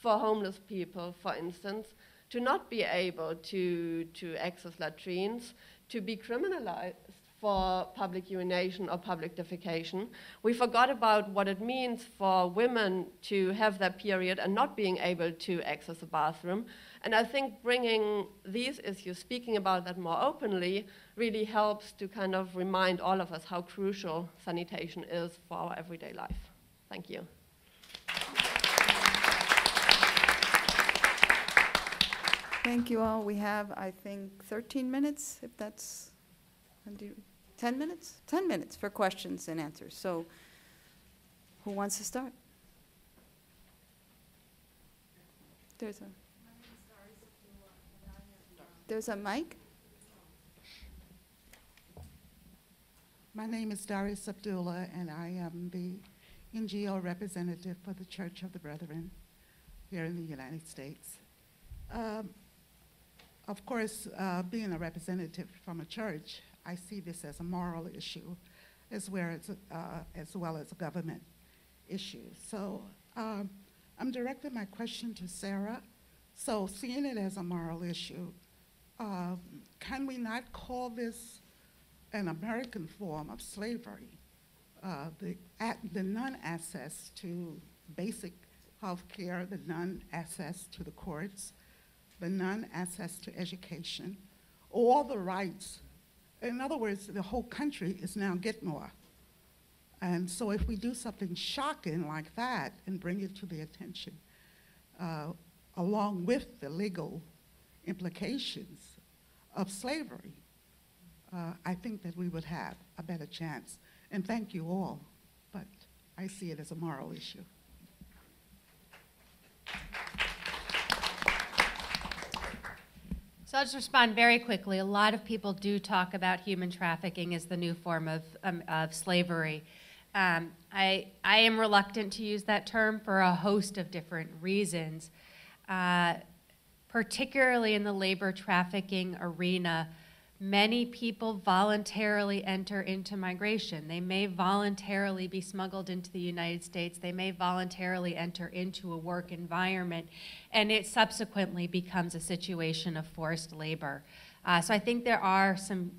for homeless people, for instance, to not be able to access latrines, to be criminalized for public urination or public defecation. We forgot about what it means for women to have their period and not being able to access a bathroom. And I think bringing these issues, speaking about that more openly, really helps to kind of remind all of us how crucial sanitation is for our everyday life. Thank you. Thank you all. We have, I think, 13 minutes, if that's, and do 10 minutes? 10 minutes for questions and answers. So who wants to start? There's a mic. My name is Darius Abdullah, and I am the NGO representative for the Church of the Brethren here in the United States. Of course, being a representative from a church, I see this as a moral issue as well as a government issue. So I'm directing my question to Sarah. So seeing it as a moral issue, can we not call this an American form of slavery? The non-access to basic health care, the non-access to the courts, the non-access to education, all the rights. In other words, the whole country is now Gitmo. And so if we do something shocking like that and bring it to the attention, along with the legal implications, of slavery, I think that we would have a better chance. And thank you all, but I see it as a moral issue. So I'll just respond very quickly. A lot of people do talk about human trafficking as the new form of slavery. I am reluctant to use that term for a host of different reasons, particularly in the labor trafficking arena. Many people voluntarily enter into migration. They may voluntarily be smuggled into the United States. They may voluntarily enter into a work environment, and it subsequently becomes a situation of forced labor. So I think there are some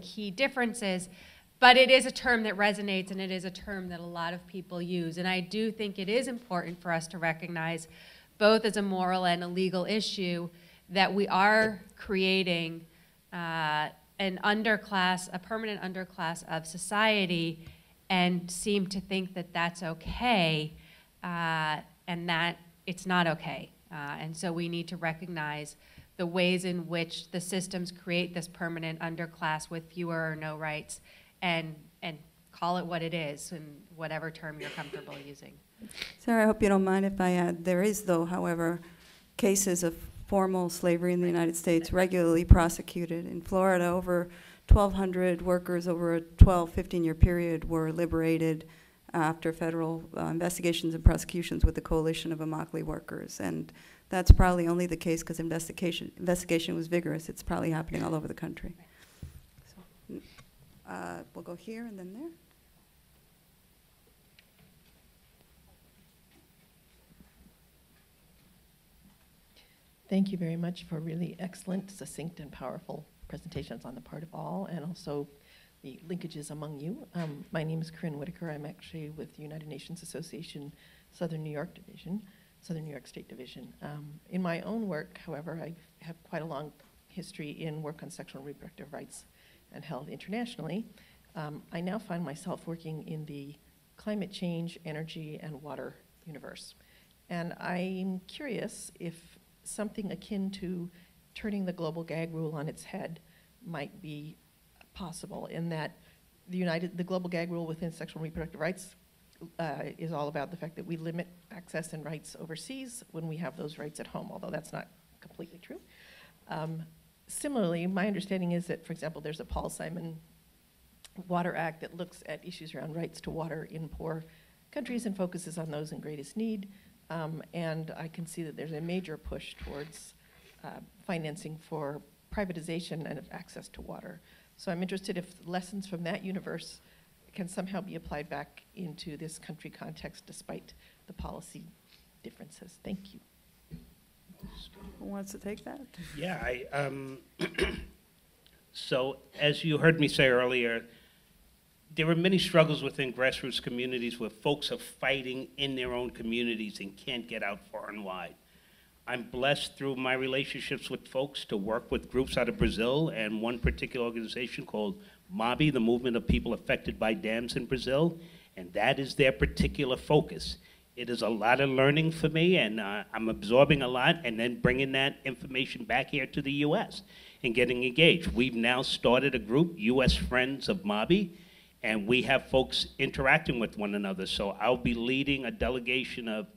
key differences, but it is a term that resonates, and it is a term that a lot of people use. And I do think it is important for us to recognize, both as a moral and a legal issue, that we are creating an underclass, a permanent underclass of society, and seem to think that that's okay, and that it's not okay. And so we need to recognize the ways in which the systems create this permanent underclass with fewer or no rights, and call it what it is, in whatever term you're comfortable using. Sarah, I hope you don't mind if I add, there is, though, however, cases of formal slavery in the United States regularly prosecuted. In Florida, over 1,200 workers over a 15-year period were liberated after federal investigations and prosecutions with the Coalition of Immokalee Workers. And that's probably only the case because investigation was vigorous. It's probably happening all over the country. So, we'll go here and then there. Thank you very much for really excellent, succinct, and powerful presentations on the part of all, and also the linkages among you. My name is Corinne Whitaker. I'm actually with the United Nations Association Southern New York Division, Southern New York State Division. In my own work, however, I have quite a long history in work on sexual and reproductive rights and health internationally. I now find myself working in the climate change, energy, and water universe. And I'm curious if something akin to turning the global gag rule on its head might be possible, in that the global gag rule within sexual and reproductive rights is all about the fact that we limit access and rights overseas when we have those rights at home, although that's not completely true. Similarly, my understanding is that, for example, there's a Paul Simon Water Act that looks at issues around rights to water in poor countries and focuses on those in greatest need. And I can see that there's a major push towards financing for privatization and of access to water. So I'm interested if lessons from that universe can somehow be applied back into this country context despite the policy differences. Thank you. Who wants to take that? Yeah, so as you heard me say earlier, there are many struggles within grassroots communities where folks are fighting in their own communities and can't get out far and wide. I'm blessed through my relationships with folks to work with groups out of Brazil and one particular organization called MABI, the Movement of People Affected by Dams in Brazil, and that is their particular focus. It is a lot of learning for me, and I'm absorbing a lot and then bringing that information back here to the U.S. and getting engaged. We've now started a group, U.S. Friends of MABI, and we have folks interacting with one another. So I'll be leading a delegation of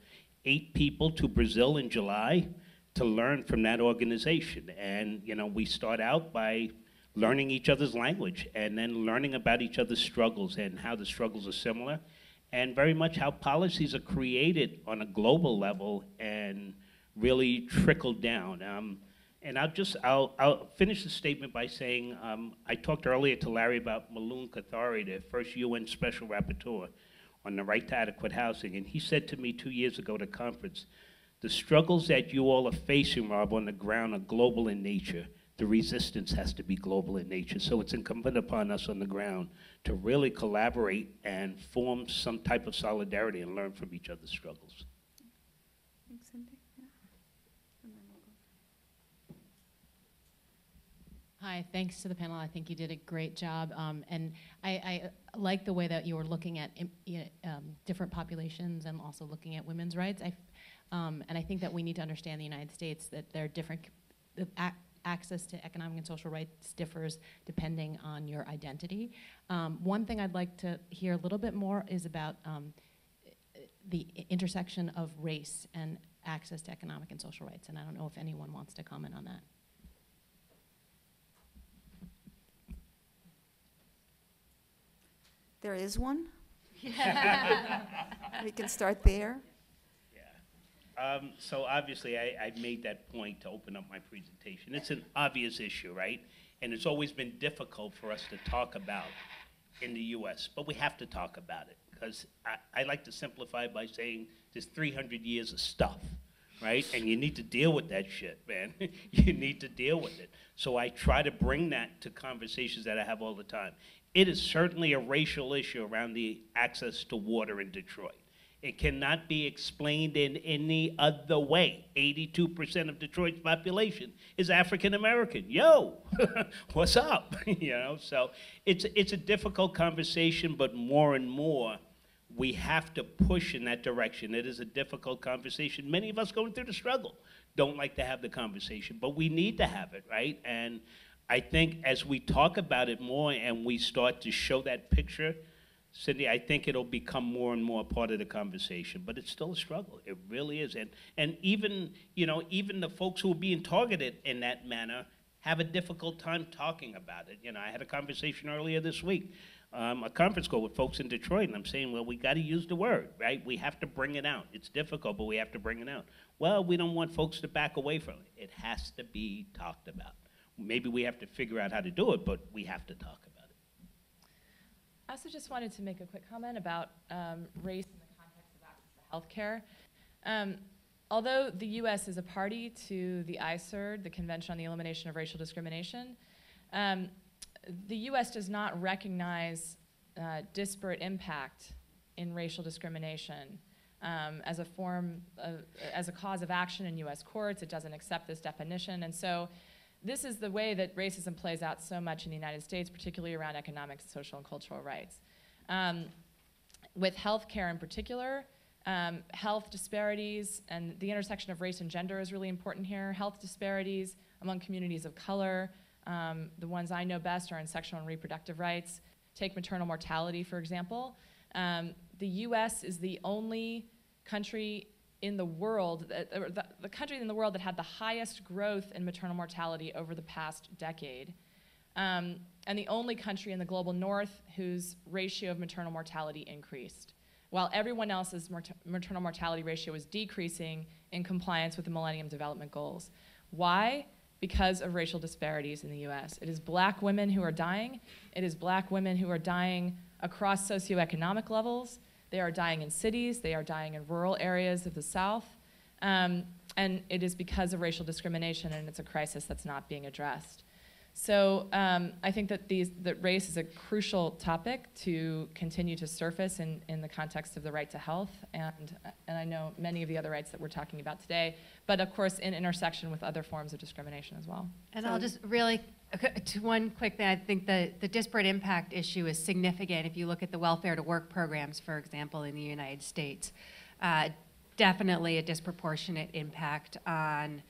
8 people to Brazil in July to learn from that organization. And you know, we start out by learning each other's language and then learning about each other's struggles and how the struggles are similar, and very much how policies are created on a global level and really trickle down. And I'll finish the statement by saying, I talked earlier to Larry about Malou Kothari, the first UN Special Rapporteur on the right to adequate housing, and he said to me 2 years ago at a conference, the struggles that you all are facing, Rob, on the ground are global in nature. The resistance has to be global in nature, so it's incumbent upon us on the ground to really collaborate and form some type of solidarity and learn from each other's struggles. Thanks, Cindy. Hi, thanks to the panel. I think you did a great job. And I like the way that you were looking at different populations and also looking at women's rights. And I think that we need to understand the United States, that there are different access to economic and social rights differs depending on your identity. One thing I'd like to hear a little bit more is about the intersection of race and access to economic and social rights, and I don't know if anyone wants to comment on that. There is one. Yeah. We can start there. Yeah. So obviously, I made that point to open up my presentation. It's an obvious issue, right? And it's always been difficult for us to talk about in the U.S., but we have to talk about it, because I like to simplify by saying there's 300 years of stuff, right? And you need to deal with that shit, man. You need to deal with it. So I try to bring that to conversations that I have all the time. It is certainly a racial issue around the access to water in Detroit. It cannot be explained in any other way. 82% of Detroit's population is African American. Yo, what's up? You know, so it's a difficult conversation, but more and more we have to push in that direction. It is a difficult conversation. Many of us going through the struggle don't like to have the conversation, but we need to have it, right? And I think as we talk about it more and we start to show that picture, Cindy, I think it'll become more and more part of the conversation, but it's still a struggle. It really is. And even, you know, even the folks who are being targeted in that manner have a difficult time talking about it. You know, I had a conversation earlier this week, a conference call with folks in Detroit, and I'm saying, well, we got to use the word, right? We have to bring it out. It's difficult, but we have to bring it out. Well, we don't want folks to back away from it. It has to be talked about. Maybe we have to figure out how to do it, but we have to talk about it. I also just wanted to make a quick comment about race in the context of access to healthcare. Although the U.S. is a party to the ICERD, the Convention on the Elimination of Racial Discrimination, the U.S. does not recognize disparate impact in racial discrimination as a form, as a cause of action in U.S. courts. It doesn't accept this definition, and so this is the way that racism plays out so much in the United States, particularly around economic, social, and cultural rights. With healthcare in particular, health disparities and the intersection of race and gender is really important here. Health disparities among communities of color, the ones I know best are in sexual and reproductive rights. Take maternal mortality, for example. The US is the only country in the world, the country in the world that had the highest growth in maternal mortality over the past decade, and the only country in the global north whose ratio of maternal mortality increased, while everyone else's maternal mortality ratio was decreasing in compliance with the Millennium Development Goals. Why? Because of racial disparities in the US. It is black women who are dying. It is black women who are dying across socioeconomic levels. They are dying in cities, they are dying in rural areas of the South, and it is because of racial discrimination, and it's a crisis that's not being addressed. So I think that that race is a crucial topic to continue to surface in the context of the right to health, and I know many of the other rights that we're talking about today, but of course in intersection with other forms of discrimination as well. And so I'll just really, to one quick thing, I think the disparate impact issue is significant. If you look at the welfare to work programs, for example, in the United States, definitely a disproportionate impact on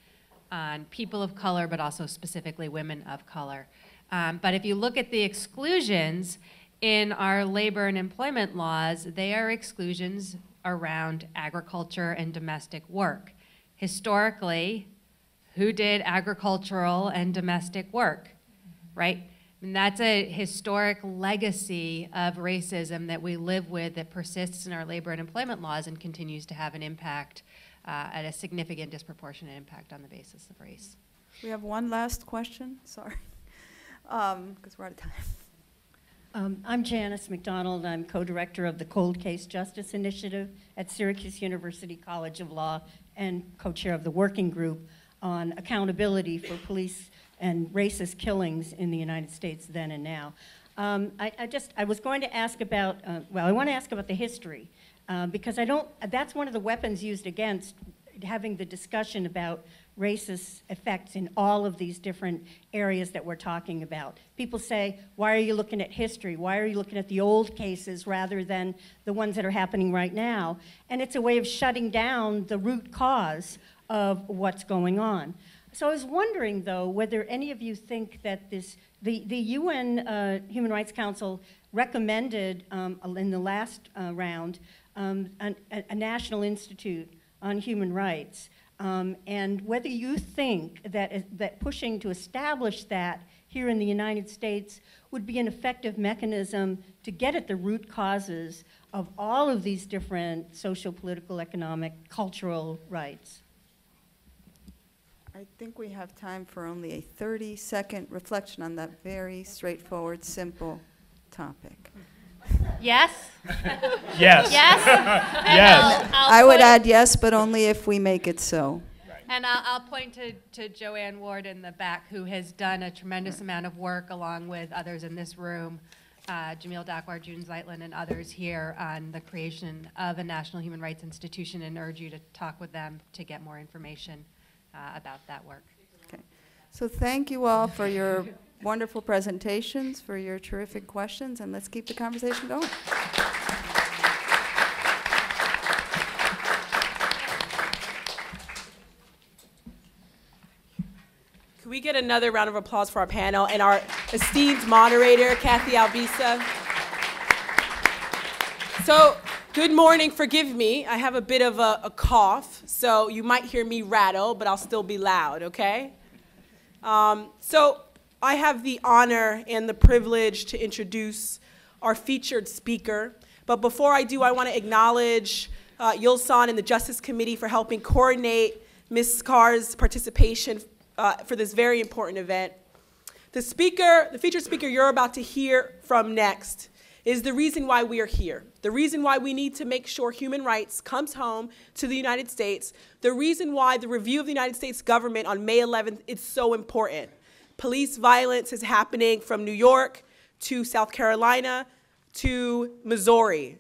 people of color, but also specifically women of color. But if you look at the exclusions in our labor and employment laws, they are exclusions around agriculture and domestic work. Historically, who did agricultural and domestic work, right? And that's a historic legacy of racism that we live with that persists in our labor and employment laws and continues to have an impact, at a significant disproportionate impact on the basis of race. We have one last question, sorry, because we're out of time. I'm Janice McDonald. I'm co-director of the Cold Case Justice Initiative at Syracuse University College of Law and co-chair of the working group on accountability for police and racist killings in the United States then and now. I was going to ask about, well, I want to ask about the history, because I don't, that's one of the weapons used against having the discussion about racist effects in all of these different areas that we're talking about. People say, why are you looking at history? Why are you looking at the old cases rather than the ones that are happening right now? And it's a way of shutting down the root cause of what's going on. So I was wondering, though, whether any of you think that the UN Human Rights Council recommended in the last round a National Institute on Human Rights, and whether you think that pushing to establish that here in the United States would be an effective mechanism to get at the root causes of all of these different social, political, economic, cultural rights. I think we have time for only a 30-second reflection on that very straightforward, simple topic. Yes? Yes. Yes? Yes. I would add yes, but only if we make it so. Right. And I'll point to Joanne Ward in the back, who has done a tremendous amount of work along with others in this room, Jamil Dakwar, June Zeitlin, and others here on the creation of a National Human Rights Institution, and urge you to talk with them to get more information about that work. Okay. So thank you all for your wonderful presentations, for your terrific questions, and let's keep the conversation going. Can we get another round of applause for our panel and our esteemed moderator, Kathy Albisa? So, good morning, forgive me. I have a bit of a cough, so you might hear me rattle, but I'll still be loud, okay? So I have the honor and the privilege to introduce our featured speaker. But before I do, I want to acknowledge Yulsan and the Justice Committee for helping coordinate Ms. Carr's participation for this very important event. The featured speaker you're about to hear from next is the reason why we are here, the reason why we need to make sure human rights comes home to the United States, the reason why the review of the United States government on May 11th is so important. Police violence is happening from New York to South Carolina to Missouri.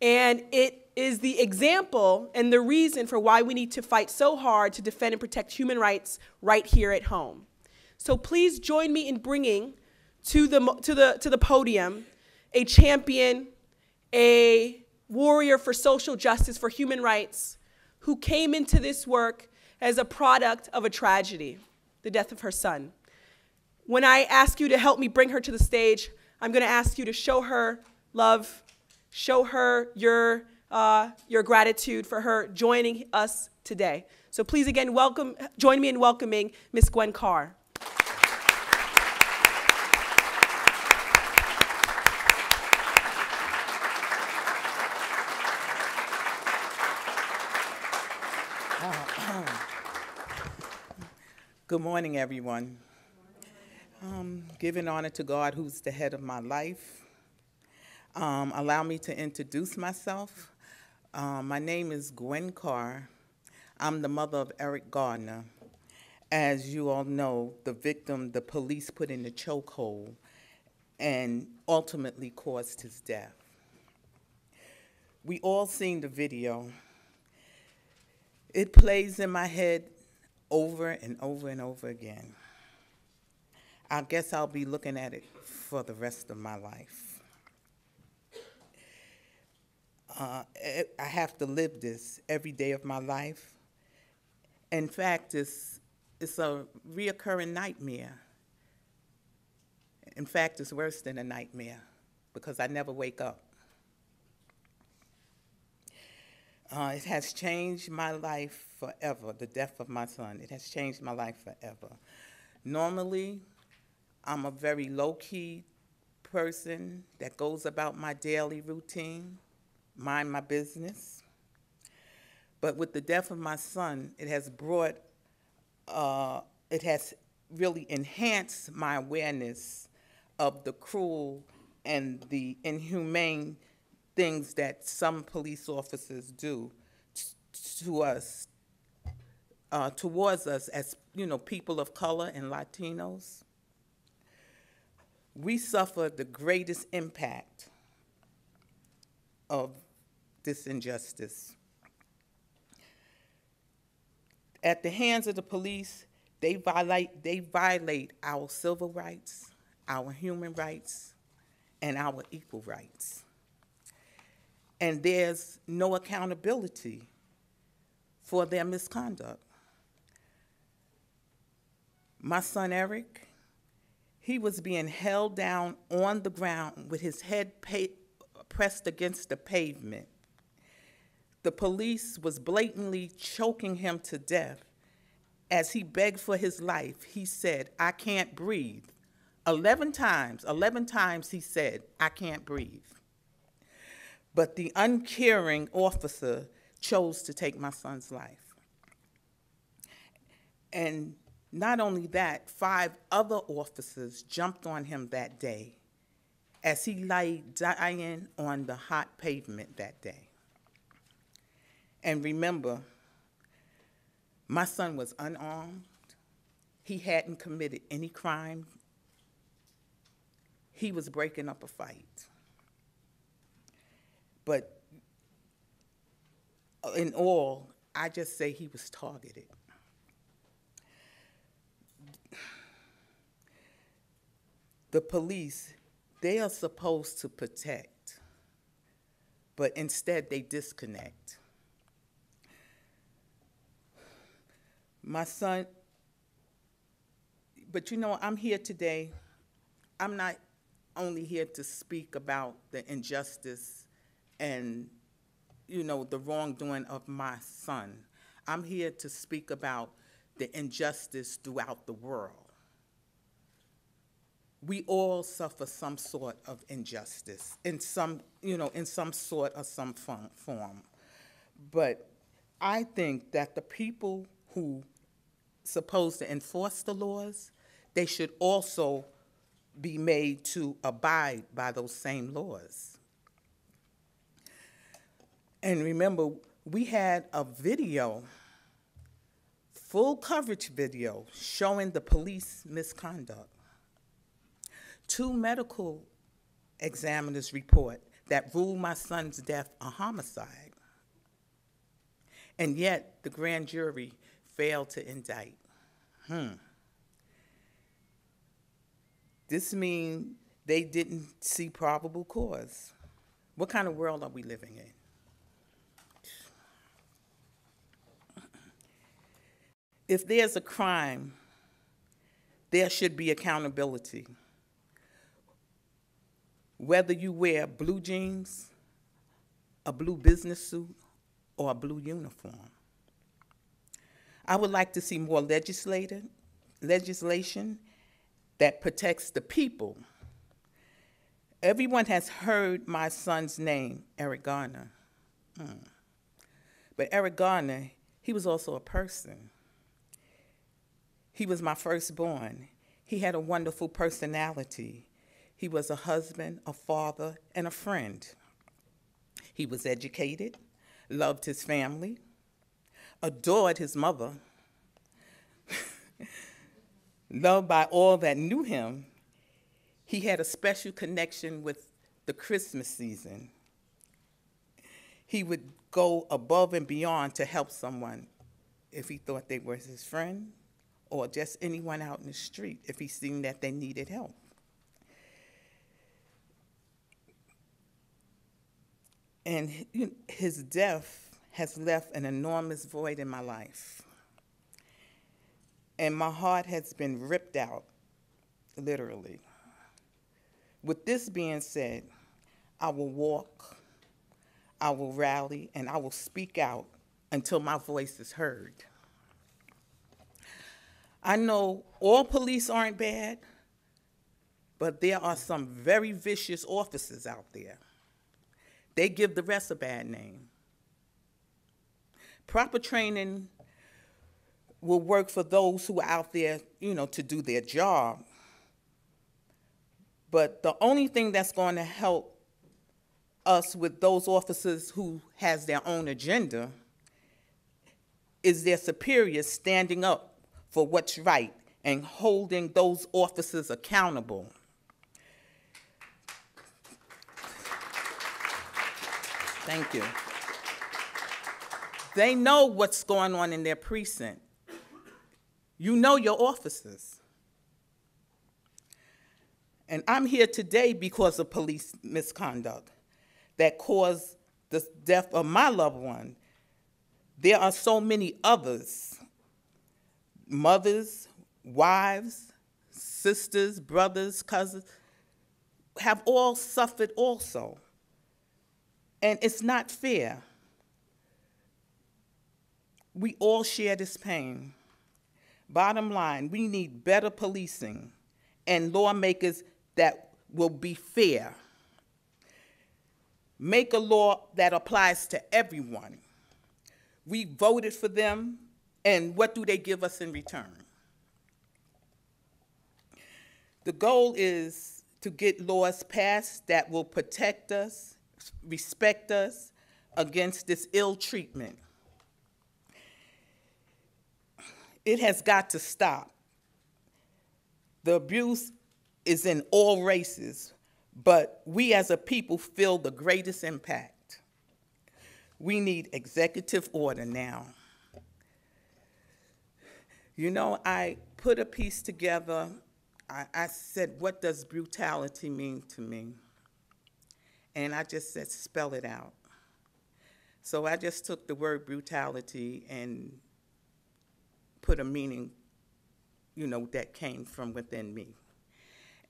And it is the example and the reason for why we need to fight so hard to defend and protect human rights right here at home. So please join me in bringing to the podium a champion, a warrior for social justice, for human rights, who came into this work as a product of a tragedy, the death of her son. When I ask you to help me bring her to the stage, I'm going to ask you to show her love, show her your gratitude for her joining us today. So please again, join me in welcoming Ms. Gwen Carr. Good morning, everyone. Giving honor to God, who's the head of my life. Allow me to introduce myself. My name is Gwen Carr. I'm the mother of Eric Garner. As you all know, the victim the police put in the chokehold and ultimately caused his death. We all seen the video. It plays in my head over and over and over again. I guess I'll be looking at it for the rest of my life. I have to live this every day of my life. In fact, it's a reoccurring nightmare. In fact, it's worse than a nightmare because I never wake up. It has changed my life forever, the death of my son. It has changed my life forever. Normally, I'm a very low-key person that goes about my daily routine, mind my business. But with the death of my son, it has really enhanced my awareness of the cruel and the inhumane things that some police officers do to us, towards us as, you know, people of color and Latinos. We suffer the greatest impact of this injustice. At the hands of the police, they violate our civil rights, our human rights, and our equal rights. And there's no accountability for their misconduct. My son Eric, he was being held down on the ground with his head pressed against the pavement. The police was blatantly choking him to death. As he begged for his life, he said, "I can't breathe." 11 times he said, "I can't breathe." But the uncaring officer chose to take my son's life. And not only that, 5 other officers jumped on him that day as he lay dying on the hot pavement that day. And remember, my son was unarmed. He hadn't committed any crime. He was breaking up a fight. But in all, I just say he was targeted. The police, they are supposed to protect, but instead they disconnect. My son, but you know, I'm here today. I'm not only here to speak about the injustice and, you know, the wrongdoing of my son. I'm here to speak about the injustice throughout the world. We all suffer some sort of injustice in some, you know, in some sort or some form. But I think that the people who supposed to enforce the laws, they should also be made to abide by those same laws. And remember, we had a video, full coverage video, showing the police misconduct. 2 medical examiners report that ruled my son's death a homicide. And yet, the grand jury failed to indict. This means they didn't see probable cause. What kind of world are we living in? If there's a crime, there should be accountability. Whether you wear blue jeans, a blue business suit, or a blue uniform. I would like to see more legislation that protects the people. Everyone has heard my son's name, Eric Garner. But Eric Garner, he was also a person. He was my firstborn. He had a wonderful personality. He was a husband, a father, and a friend. He was educated, loved his family, adored his mother, loved by all that knew him. He had a special connection with the Christmas season. He would go above and beyond to help someone if he thought they were his friend, or just anyone out in the street if he seen that they needed help. And his death has left an enormous void in my life. And my heart has been ripped out, literally. With this being said, I will walk, I will rally, and I will speak out until my voice is heard. I know all police aren't bad, but there are some very vicious officers out there. They give the rest a bad name. Proper training will work for those who are out there, you know, to do their job. But the only thing that's going to help us with those officers who has their own agenda is their superiors standing up for what's right and holding those officers accountable. Thank you. They know what's going on in their precinct. You know your officers. And I'm here today because of police misconduct that caused the death of my loved one. There are so many others, mothers, wives, sisters, brothers, cousins, have all suffered also. And it's not fair. We all share this pain. Bottom line, we need better policing and lawmakers that will be fair. Make a law that applies to everyone. We voted for them, and what do they give us in return? The goal is to get laws passed that will protect us, respect us against this ill treatment. It has got to stop. The abuse is in all races, but we as a people feel the greatest impact. We need executive order now. You know, I put a piece together. I said, what does brutality mean to me? And I just said, spell it out. So I just took the word brutality and put a meaning, you know, that came from within me.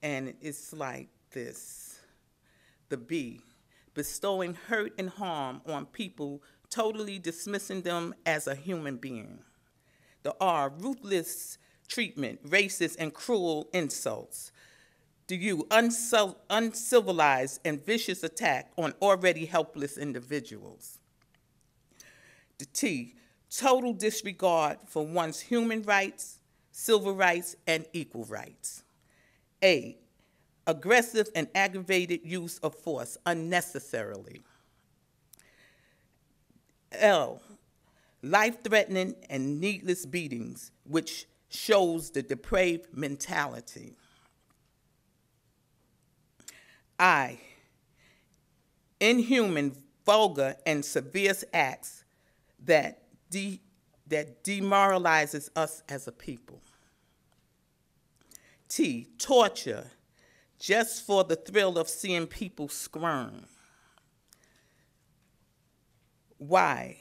And it's like this, the B, bestowing hurt and harm on people, totally dismissing them as a human being. The R, ruthless treatment, racist and cruel insults. The U, uncivilized and vicious attack on already helpless individuals. The T, total disregard for one's human rights, civil rights, and equal rights. A, aggressive and aggravated use of force unnecessarily. L, life-threatening and needless beatings, which shows the depraved mentality. I, inhuman, vulgar, and severe acts that demoralizes us as a people. T, torture, just for the thrill of seeing people squirm. Y,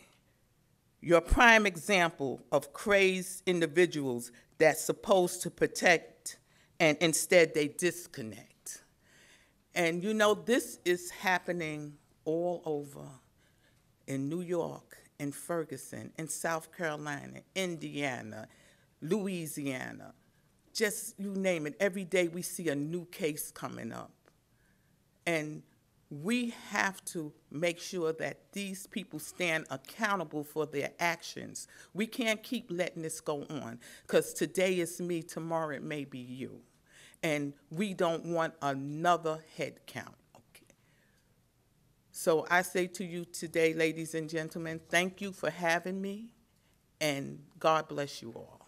your prime example of crazed individuals that's supposed to protect and instead they disconnect. And you know, this is happening all over in New York, in Ferguson, in South Carolina, Indiana, Louisiana, just you name it. Every day we see a new case coming up. And we have to make sure that these people stand accountable for their actions. We can't keep letting this go on, because today it's me, tomorrow it may be you. And we don't want another head count. So I say to you today, ladies and gentlemen, thank you for having me, and God bless you all.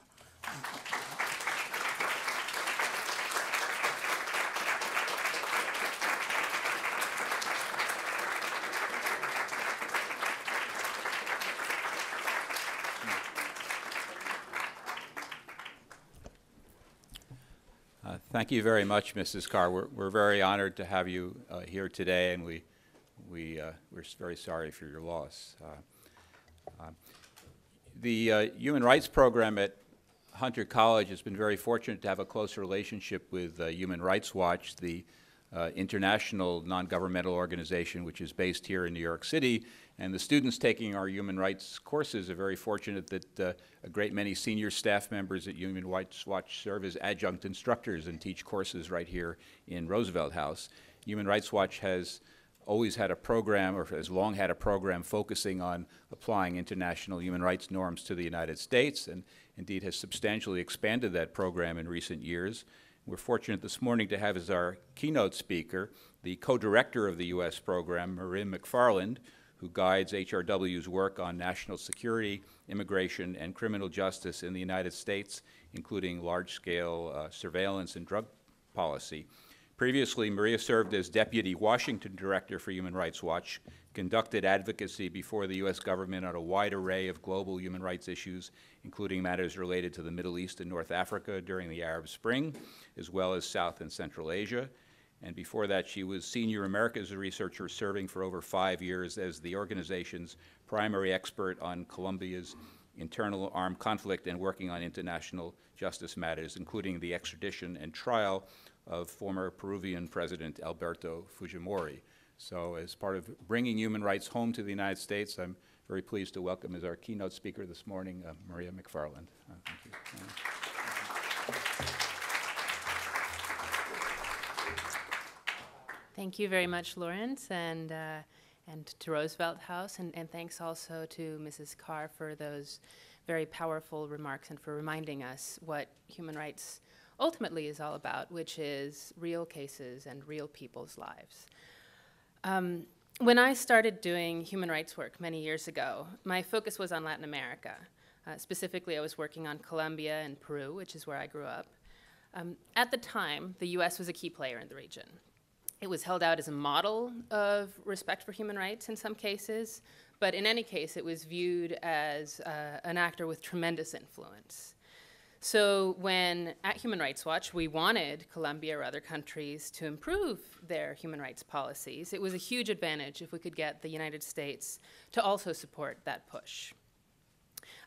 Thank you very much, Mrs. Carr. We're very honored to have you here today, and we're very sorry for your loss. The Human Rights Program at Hunter College has been very fortunate to have a close relationship with Human Rights Watch, the international non-governmental organization which is based here in New York City. And the students taking our human rights courses are very fortunate that a great many senior staff members at Human Rights Watch serve as adjunct instructors and teach courses right here in Roosevelt House. Human Rights Watch has always had a program, or has long had a program, focusing on applying international human rights norms to the United States, and indeed has substantially expanded that program in recent years. We're fortunate this morning to have as our keynote speaker the co-director of the U.S. program, Maria McFarland, who guides HRW's work on national security, immigration, and criminal justice in the United States, including large-scale surveillance and drug policy. Previously, Maria served as Deputy Washington Director for Human Rights Watch, conducted advocacy before the U.S. government on a wide array of global human rights issues, including matters related to the Middle East and North Africa during the Arab Spring, as well as South and Central Asia. And before that, she was Senior Americas Researcher, serving for over 5 years as the organization's primary expert on Colombia's internal armed conflict and working on international justice matters, including the extradition and trial of former Peruvian President Alberto Fujimori. So as part of bringing human rights home to the United States, I'm very pleased to welcome as our keynote speaker this morning, Maria McFarland. Thank you. Thank you very much, Lawrence, and to Roosevelt House, and thanks also to Mrs. Carr for those very powerful remarks and for reminding us what human rights ultimately is all about, which is real cases and real people's lives. When I started doing human rights work many years ago, my focus was on Latin America. Specifically, I was working on Colombia and Peru, which is where I grew up. At the time, the U.S. was a key player in the region. It was held out as a model of respect for human rights in some cases, but in any case, it was viewed as an actor with tremendous influence. So when, at Human Rights Watch, we wanted Colombia or other countries to improve their human rights policies, it was a huge advantage if we could get the United States to also support that push.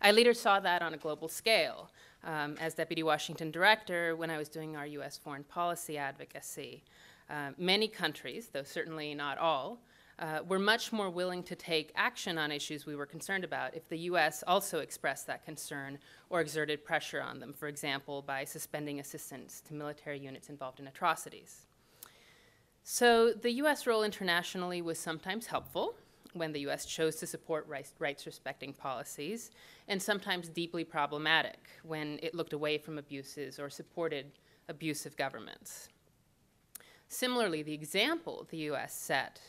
I later saw that on a global scale as Deputy Washington Director when I was doing our U.S. foreign policy advocacy. Many countries, though certainly not all, were much more willing to take action on issues we were concerned about if the U.S. also expressed that concern or exerted pressure on them, for example, by suspending assistance to military units involved in atrocities. So the U.S. role internationally was sometimes helpful when the U.S. chose to support rights-respecting policies, and sometimes deeply problematic when it looked away from abuses or supported abusive governments. Similarly, the example the U.S. set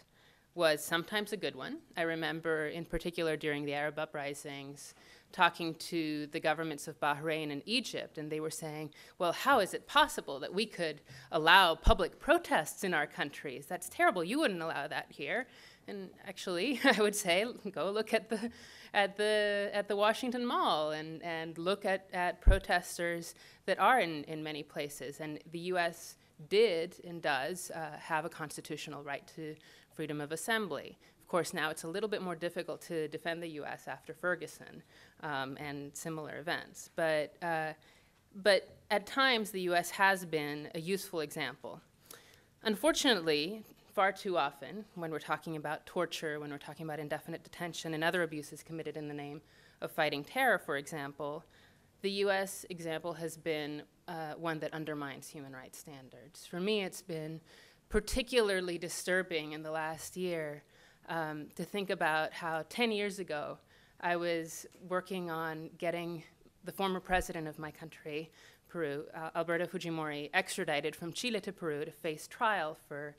was sometimes a good one. I remember, in particular, during the Arab uprisings, talking to the governments of Bahrain and Egypt, and they were saying, well, how is it possible that we could allow public protests in our countries? That's terrible. You wouldn't allow that here. And actually, I would say, go look at the Washington Mall and look at protesters that are in many places. And the U.S. did and does have a constitutional right to freedom of assembly. Of course, now it's a little bit more difficult to defend the U.S. after Ferguson and similar events. But at times, the U.S. has been a useful example. Unfortunately, far too often, when we're talking about torture, when we're talking about indefinite detention and other abuses committed in the name of fighting terror, for example, the U.S. example has been one that undermines human rights standards. For me, it's been particularly disturbing in the last year to think about how 10 years ago I was working on getting the former president of my country, Peru, Alberto Fujimori, extradited from Chile to Peru to face trial for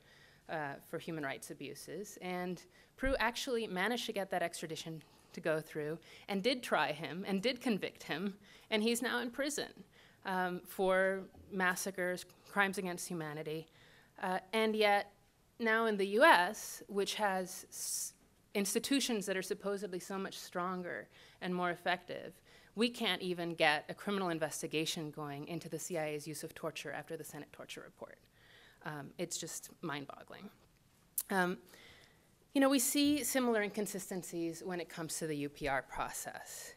human rights abuses. And Peru actually managed to get that extradition to go through and did try him and did convict him, and he's now in prison for massacres, crimes against humanity. And yet, now in the U.S., which has institutions that are supposedly so much stronger and more effective, we can't even get a criminal investigation going into the CIA's use of torture after the Senate torture report. It's just mind-boggling. You know, we see similar inconsistencies when it comes to the UPR process.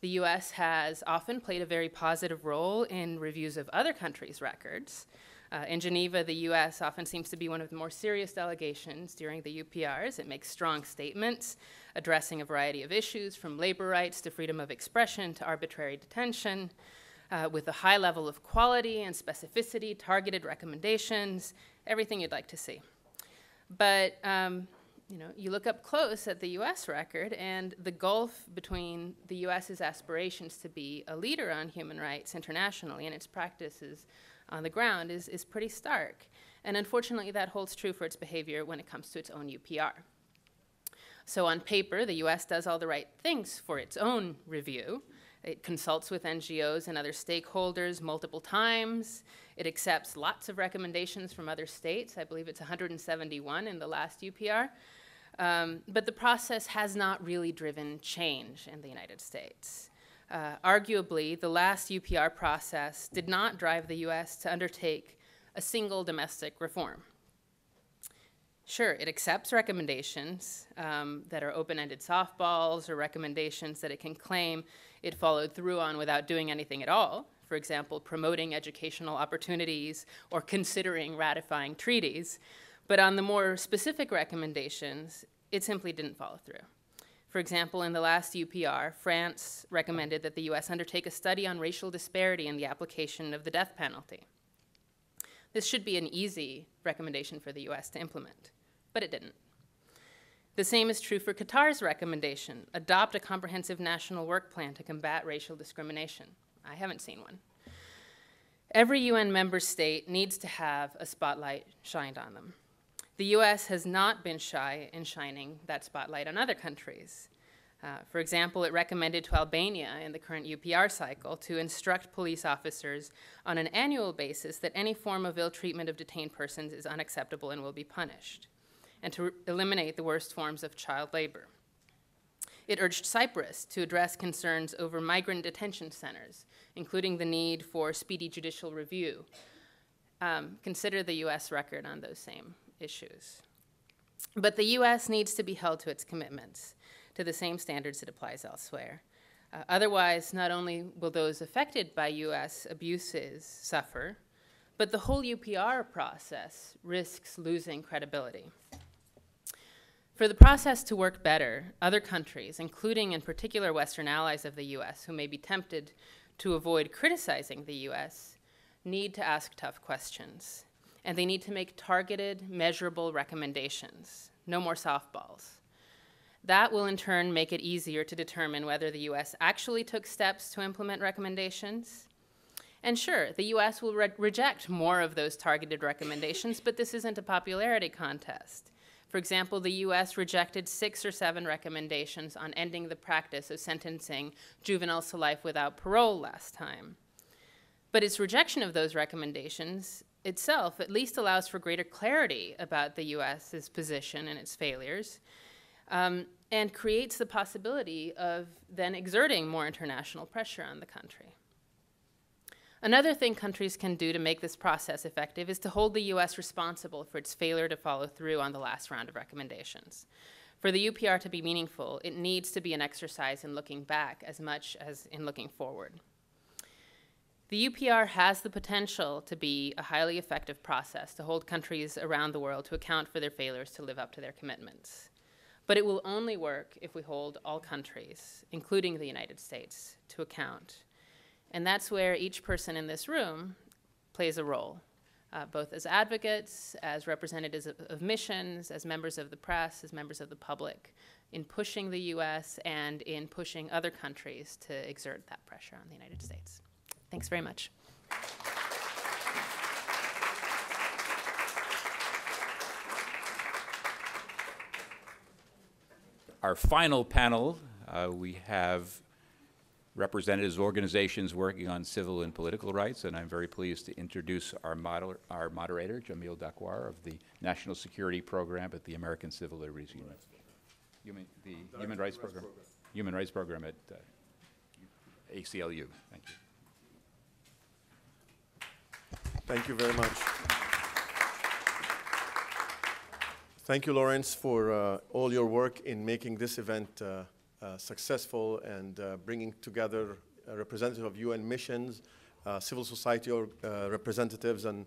The U.S. has often played a very positive role in reviews of other countries' records. In Geneva, the U.S. often seems to be one of the more serious delegations during the UPRs. It makes strong statements addressing a variety of issues, from labor rights to freedom of expression to arbitrary detention, with a high level of quality and specificity, targeted recommendations, everything you'd like to see. But you know, you look up close at the U.S. record, and the gulf between the U.S.'s aspirations to be a leader on human rights internationally and its practices on the ground is pretty stark. And unfortunately, that holds true for its behavior when it comes to its own UPR. So on paper, the U.S. does all the right things for its own review. It consults with NGOs and other stakeholders multiple times. It accepts lots of recommendations from other states. I believe it's 171 in the last UPR. But the process has not really driven change in the United States. Arguably, the last UPR process did not drive the U.S. to undertake a single domestic reform. Sure, it accepts recommendations that are open-ended softballs or recommendations that it can claim it followed through on without doing anything at all. For example, promoting educational opportunities or considering ratifying treaties. But on the more specific recommendations, it simply didn't follow through. For example, in the last UPR, France recommended that the US undertake a study on racial disparity in the application of the death penalty. This should be an easy recommendation for the US to implement, but it didn't. The same is true for Qatar's recommendation, adopt a comprehensive national work plan to combat racial discrimination. I haven't seen one. Every UN member state needs to have a spotlight shined on them. The US has not been shy in shining that spotlight on other countries. For example, it recommended to Albania in the current UPR cycle to instruct police officers on an annual basis that any form of ill treatment of detained persons is unacceptable and will be punished, and to eliminate the worst forms of child labor. It urged Cyprus to address concerns over migrant detention centers, including the need for speedy judicial review. Consider the US record on those same issues. But the US needs to be held to its commitments, to the same standards it applies elsewhere. Otherwise, not only will those affected by US abuses suffer, but the whole UPR process risks losing credibility. For the process to work better, other countries, including in particular Western allies of the US, who may be tempted to avoid criticizing the US, need to ask tough questions. And they need to make targeted, measurable recommendations. No more softballs. That will in turn make it easier to determine whether the US actually took steps to implement recommendations. And sure, the US will reject more of those targeted recommendations, but this isn't a popularity contest. For example, the US rejected 6 or 7 recommendations on ending the practice of sentencing juveniles to life without parole last time. But its rejection of those recommendations itself at least allows for greater clarity about the US's position and its failures. And creates the possibility of then exerting more international pressure on the country. Another thing countries can do to make this process effective is to hold the US responsible for its failure to follow through on the last round of recommendations. For the UPR to be meaningful, it needs to be an exercise in looking back as much as in looking forward. The UPR has the potential to be a highly effective process to hold countries around the world to account for their failures to live up to their commitments. But it will only work if we hold all countries, including the United States, to account. And that's where each person in this room plays a role, both as advocates, as representatives of missions, as members of the press, as members of the public, in pushing the US and in pushing other countries to exert that pressure on the United States. Thanks very much. Our final panel, we have representatives of organizations working on civil and political rights, and I'm very pleased to introduce our moderator, Jamil Dakwar, of the National Security Program at the American Civil Liberties Union. Human Rights Program at ACLU. Thank you. Thank you very much. Thank you, Lawrence, for all your work in making this event successful and bringing together representatives of UN missions, civil society representatives, and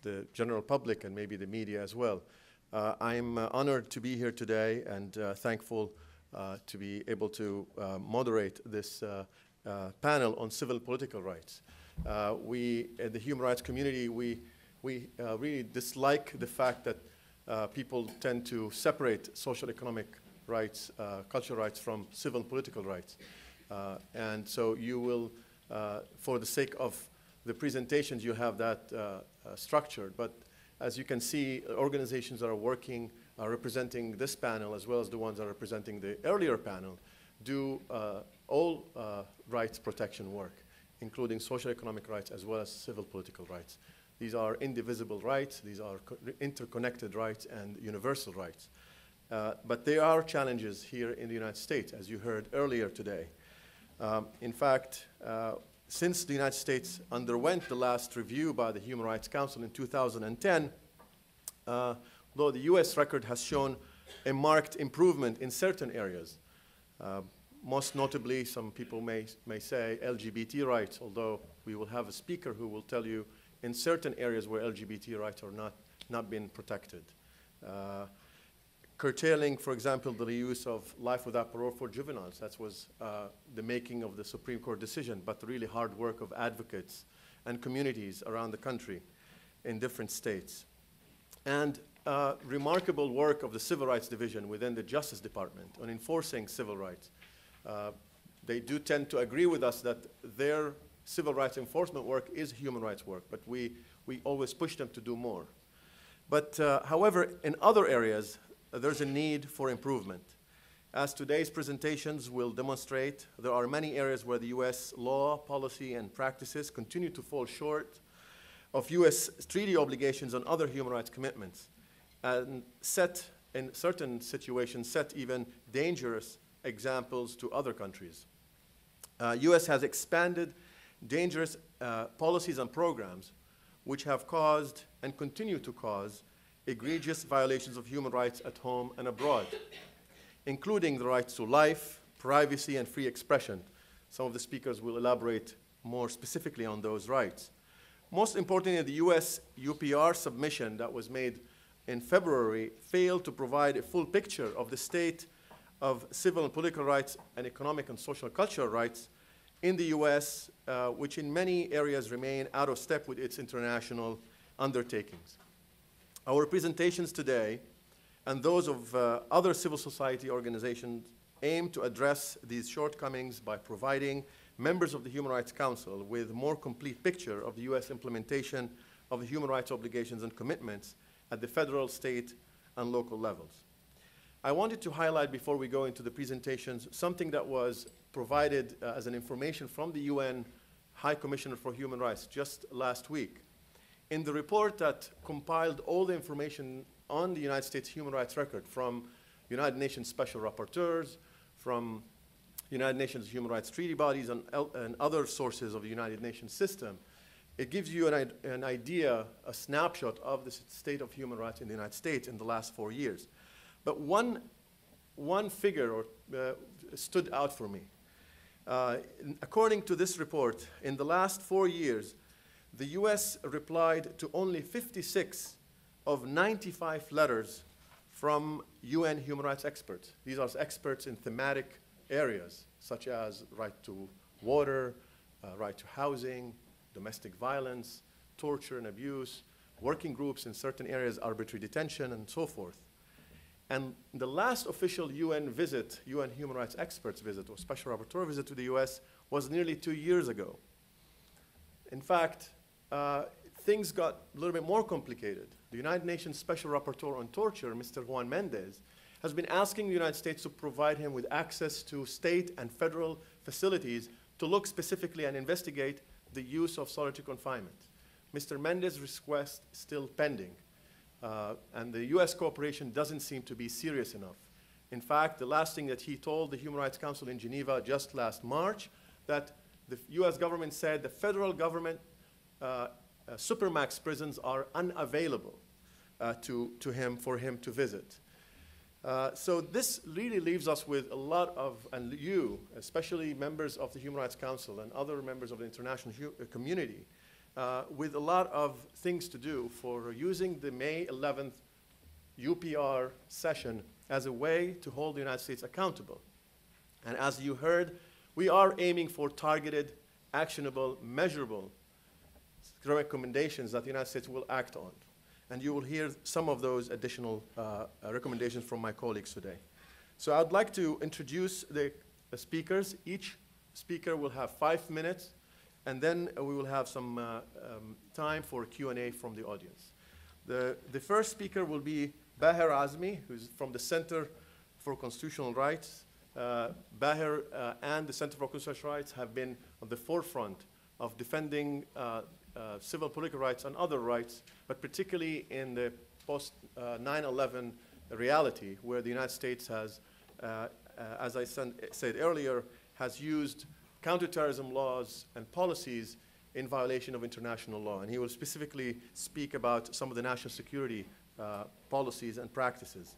the general public and maybe the media as well. I'm honored to be here today and thankful to be able to moderate this panel on civil political rights. We, the human rights community, we really dislike the fact that people tend to separate social economic rights, cultural rights from civil and political rights. And so you will, for the sake of the presentations, you have that structured. But as you can see, organizations that are working, are representing this panel, as well as the ones that are representing the earlier panel, do all rights protection work, including social economic rights as well as civil political rights. These are indivisible rights, these are interconnected rights and universal rights. But there are challenges here in the United States, as you heard earlier today. In fact, since the United States underwent the last review by the Human Rights Council in 2010, though the US record has shown a marked improvement in certain areas. Most notably, some people may say LGBT rights, although we will have a speaker who will tell you in certain areas where LGBT rights are not being protected. Curtailing, for example, the reuse of life without parole for juveniles. That was the making of the Supreme Court decision, but really hard work of advocates and communities around the country in different states. And remarkable work of the Civil Rights Division within the Justice Department on enforcing civil rights. They do tend to agree with us that their civil rights enforcement work is human rights work, but we always push them to do more. But however, in other areas, there's a need for improvement. As today's presentations will demonstrate, there are many areas where the US law, policy, and practices continue to fall short of US treaty obligations and other human rights commitments, and set, in certain situations, set even dangerous examples to other countries. US has expanded dangerous policies and programs which have caused and continue to cause egregious violations of human rights at home and abroad, including the rights to life, privacy, and free expression. Some of the speakers will elaborate more specifically on those rights. Most importantly, the US UPR submission that was made in February failed to provide a full picture of the state of civil and political rights and economic and social cultural rights in the US, which in many areas remain out of step with its international undertakings. Our presentations today and those of other civil society organizations aim to address these shortcomings by providing members of the Human Rights Council with a more complete picture of the US implementation of the human rights obligations and commitments at the federal, state, and local levels. I wanted to highlight before we go into the presentations something that was provided as an information from the UN High Commissioner for Human Rights just last week. In the report that compiled all the information on the United States human rights record from United Nations Special Rapporteurs, from United Nations human rights treaty bodies and other sources of the United Nations system, it gives you an idea, a snapshot of the state of human rights in the United States in the last 4 years. But one figure stood out for me. According to this report, in the last 4 years, the US replied to only 56 of 95 letters from UN human rights experts. These are experts in thematic areas such as right to water, right to housing, domestic violence, torture and abuse, working groups in certain areas, arbitrary detention, and so forth. And the last official UN visit, UN human rights experts visit or special rapporteur visit to the US was nearly 2 years ago. In fact, things got a little bit more complicated. The United Nations Special Rapporteur on Torture, Mr. Juan Mendez, has been asking the United States to provide him with access to state and federal facilities to look specifically and investigate the use of solitary confinement. Mr. Mendez's request is still pending, and the US cooperation doesn't seem to be serious enough. In fact, the last thing that he told the Human Rights Council in Geneva just last March, that the US government said the federal government supermax prisons are unavailable to him, for him to visit. So this really leaves us with a lot of, and you, especially members of the Human Rights Council and other members of the international community, with a lot of things to do for using the May 11th UPR session as a way to hold the United States accountable. And as you heard, we are aiming for targeted, actionable, measurable recommendations that the United States will act on. And you will hear some of those additional recommendations from my colleagues today. So I'd like to introduce the speakers. Each speaker will have 5 minutes, and then we will have some time for Q&A from the audience. The first speaker will be Baher Azmi, who's from the Center for Constitutional Rights. Baher and the Center for Constitutional Rights have been on the forefront of defending civil political rights and other rights, but particularly in the post-9/11 reality, where the United States has, as I said earlier, has used counterterrorism laws and policies in violation of international law. And he will specifically speak about some of the national security policies and practices.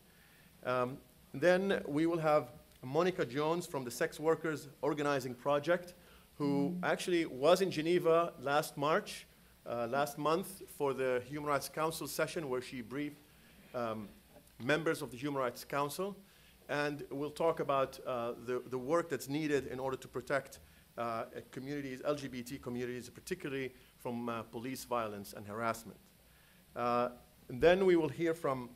Then we will have Monica Jones from the Sex Workers Organizing Project, who actually was in Geneva last month for the Human Rights Council session, where she briefed members of the Human Rights Council. And we'll talk about the work that's needed in order to protect communities, LGBT communities, particularly from police violence and harassment. And then we will hear from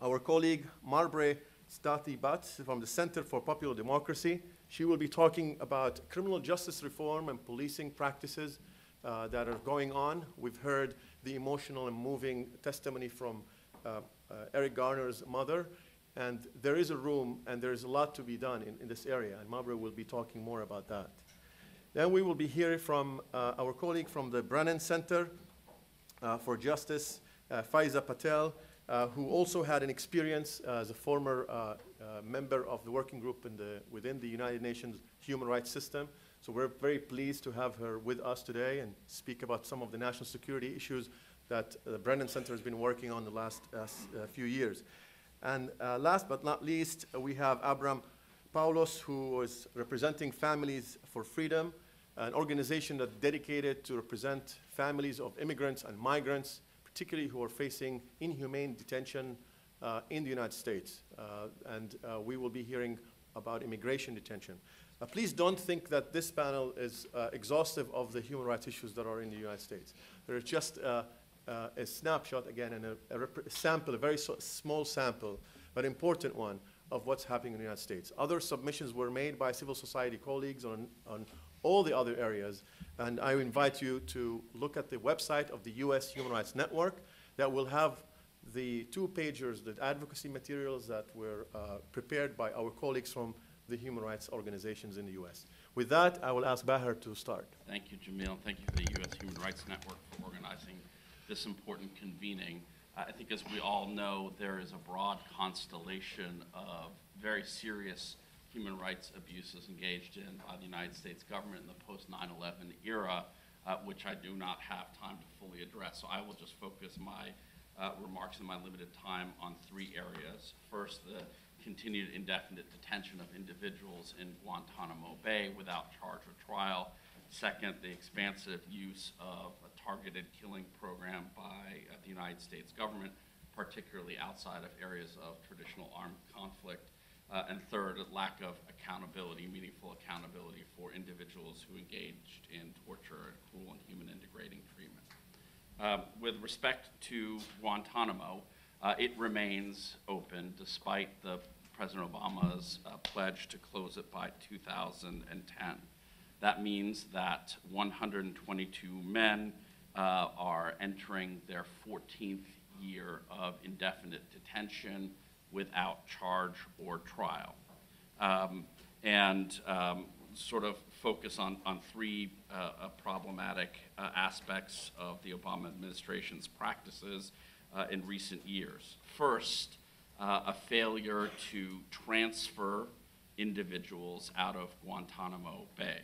our colleague, Marbre Stati Batz from the Center for Popular Democracy. She will be talking about criminal justice reform and policing practices that are going on. We've heard the emotional and moving testimony from Eric Garner's mother. And there is a room, and there is a lot to be done in this area. And Marbre will be talking more about that. Then we will be hearing from our colleague from the Brennan Center for Justice, Faiza Patel, who also had an experience as a former member of the working group within the United Nations human rights system. So we're very pleased to have her with us today and speak about some of the national security issues that the Brennan Center has been working on the last few years. And last but not least, we have Abram Paulos, who is representing Families for Freedom, an organization that's dedicated to represent families of immigrants and migrants, particularly who are facing inhumane detention in the United States. And we will be hearing about immigration detention. Please don't think that this panel is exhaustive of the human rights issues that are in the United States. There is just a snapshot again, and a sample, a very small sample, but important one, of what's happening in the United States. Other submissions were made by civil society colleagues on all the other areas, and I invite you to look at the website of the U.S. Human Rights Network that will have the two-pagers, the advocacy materials that were prepared by our colleagues from the human rights organizations in the U.S. With that, I will ask Baher to start. Thank you, Jamil. Thank you for the U.S. Human Rights Network for organizing this important convening. I think, as we all know, there is a broad constellation of very serious human rights abuses engaged in by the United States government in the post-9/11 era, which I do not have time to fully address. So I will just focus my remarks in my limited time on three areas. First, the continued indefinite detention of individuals in Guantanamo Bay without charge or trial. Second, the expansive use of a targeted killing program by the United States government, particularly outside of areas of traditional armed conflict. And third, a lack of accountability, meaningful accountability for individuals who engaged in torture and cruel and human integrating treatment. With respect to Guantanamo, it remains open despite the President Obama's pledge to close it by 2010. That means that 122 men are entering their 14th year of indefinite detention without charge or trial. Sort of focus on three problematic aspects of the Obama administration's practices in recent years. First, a failure to transfer individuals out of Guantanamo Bay.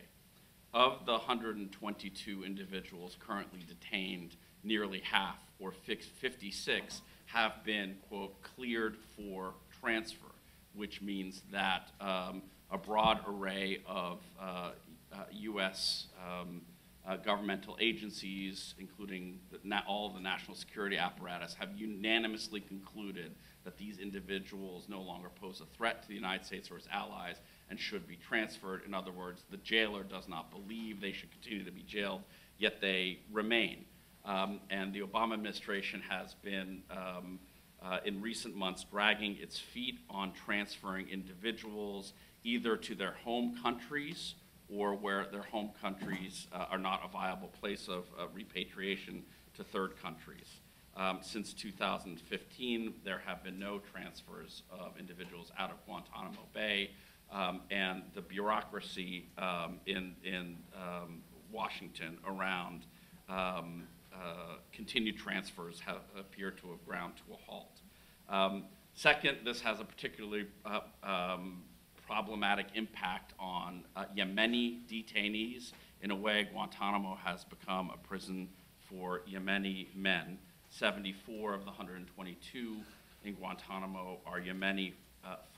Of the 122 individuals currently detained, nearly half, or 56, have been, quote, cleared for transfer, which means that a broad array of U.S. Governmental agencies, including all of the national security apparatus, have unanimously concluded that these individuals no longer pose a threat to the United States or its allies and should be transferred. In other words, the jailer does not believe they should continue to be jailed, yet they remain. And the Obama administration has been, in recent months, dragging its feet on transferring individuals either to their home countries or where their home countries are not a viable place of repatriation to third countries. Since 2015, there have been no transfers of individuals out of Guantanamo Bay. And the bureaucracy in Washington around continued transfers have appeared to have ground to a halt. Second, this has a particularly problematic impact on Yemeni detainees. In a way, Guantanamo has become a prison for Yemeni men. 74 of the 122 in Guantanamo are Yemeni.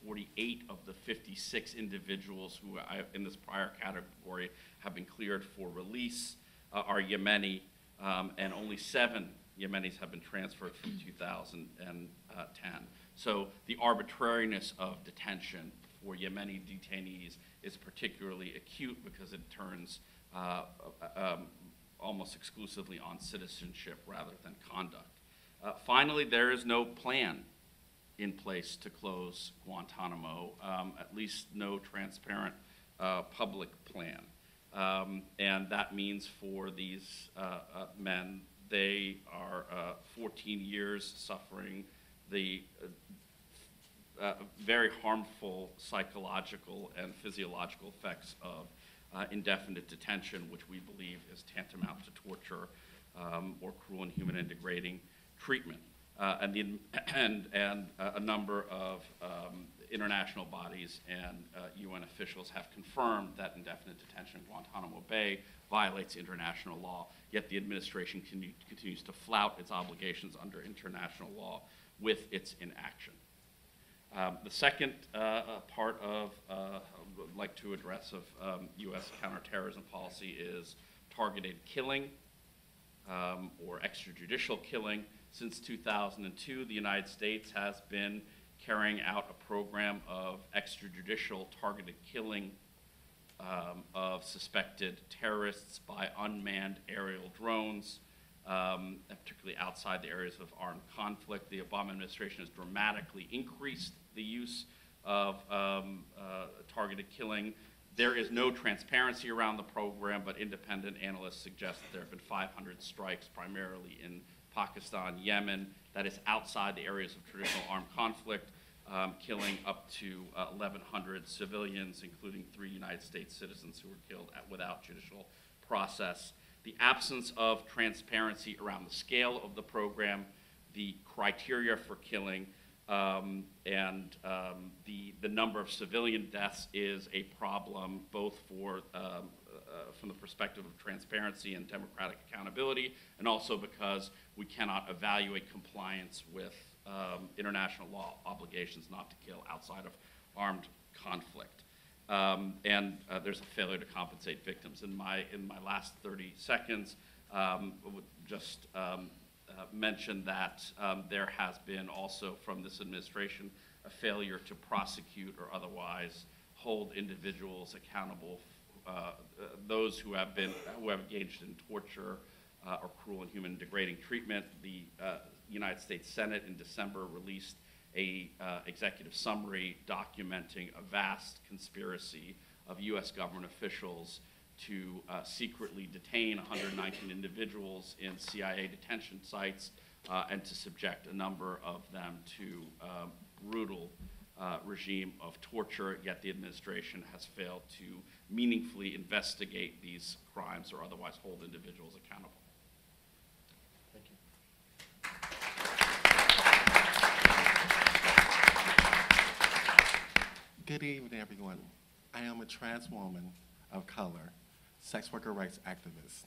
48 of the 56 individuals who in this prior category have been cleared for release are Yemeni, and only 7 Yemenis have been transferred from 2010. So the arbitrariness of detention for Yemeni detainees is particularly acute because it turns almost exclusively on citizenship rather than conduct. Finally, there is no plan in place to close Guantanamo, at least no transparent public plan. And that means for these men, they are 14 years suffering the very harmful psychological and physiological effects of indefinite detention, which we believe is tantamount to torture or cruel, inhuman, and degrading treatment. And a number of international bodies and UN officials have confirmed that indefinite detention in Guantanamo Bay violates international law, yet the administration continues to flout its obligations under international law with its inaction. The second part of, I would like to address of U.S. counterterrorism policy is targeted killing or extrajudicial killing. Since 2002, the United States has been carrying out a program of extrajudicial targeted killing of suspected terrorists by unmanned aerial drones, particularly outside the areas of armed conflict. The Obama administration has dramatically increased the use of targeted killing. There is no transparency around the program, but independent analysts suggest that there have been 500 strikes, primarily in Pakistan, Yemen, that is outside the areas of traditional armed conflict, killing up to 1,100 civilians, including 3 United States citizens who were killed without judicial process. The absence of transparency around the scale of the program, the criteria for killing, and the number of civilian deaths is a problem both for from the perspective of transparency and democratic accountability, and also because we cannot evaluate compliance with international law obligations not to kill outside of armed conflict. And there's a failure to compensate victims. In my last 30 seconds, I would just mention that there has been also from this administration a failure to prosecute or otherwise hold individuals accountable. Those who have engaged in torture or cruel and human degrading treatment. The United States Senate in December released a executive summary documenting a vast conspiracy of U.S. government officials to secretly detain 119 individuals in CIA detention sites and to subject a number of them to brutal regime of torture, yet the administration has failed to meaningfully investigate these crimes or otherwise hold individuals accountable. Thank you. Good evening, everyone. I am a trans woman of color, sex worker rights activist.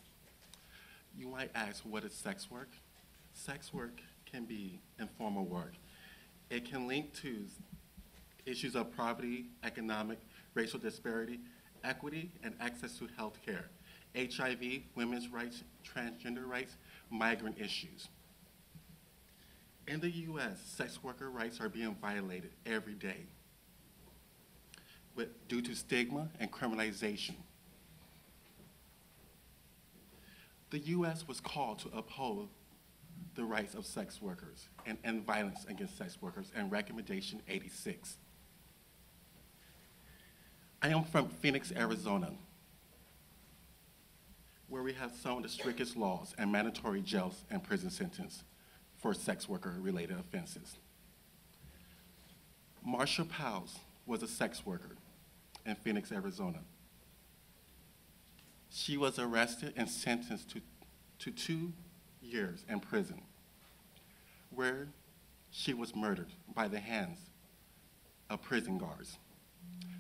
You might ask, what is sex work? Sex work can be informal work. It can link to issues of poverty, economic, racial disparity, equity, and access to health care, HIV, women's rights, transgender rights, migrant issues. In the US, sex worker rights are being violated every day due to stigma and criminalization. The US was called to uphold the rights of sex workers and end violence against sex workers in Recommendation 86. I am from Phoenix, Arizona, where we have some of the strictest laws and mandatory jails and prison sentences for sex worker-related offenses. Marsha Powles was a sex worker in Phoenix, Arizona. She was arrested and sentenced to 2 years in prison, where she was murdered by the hands of prison guards.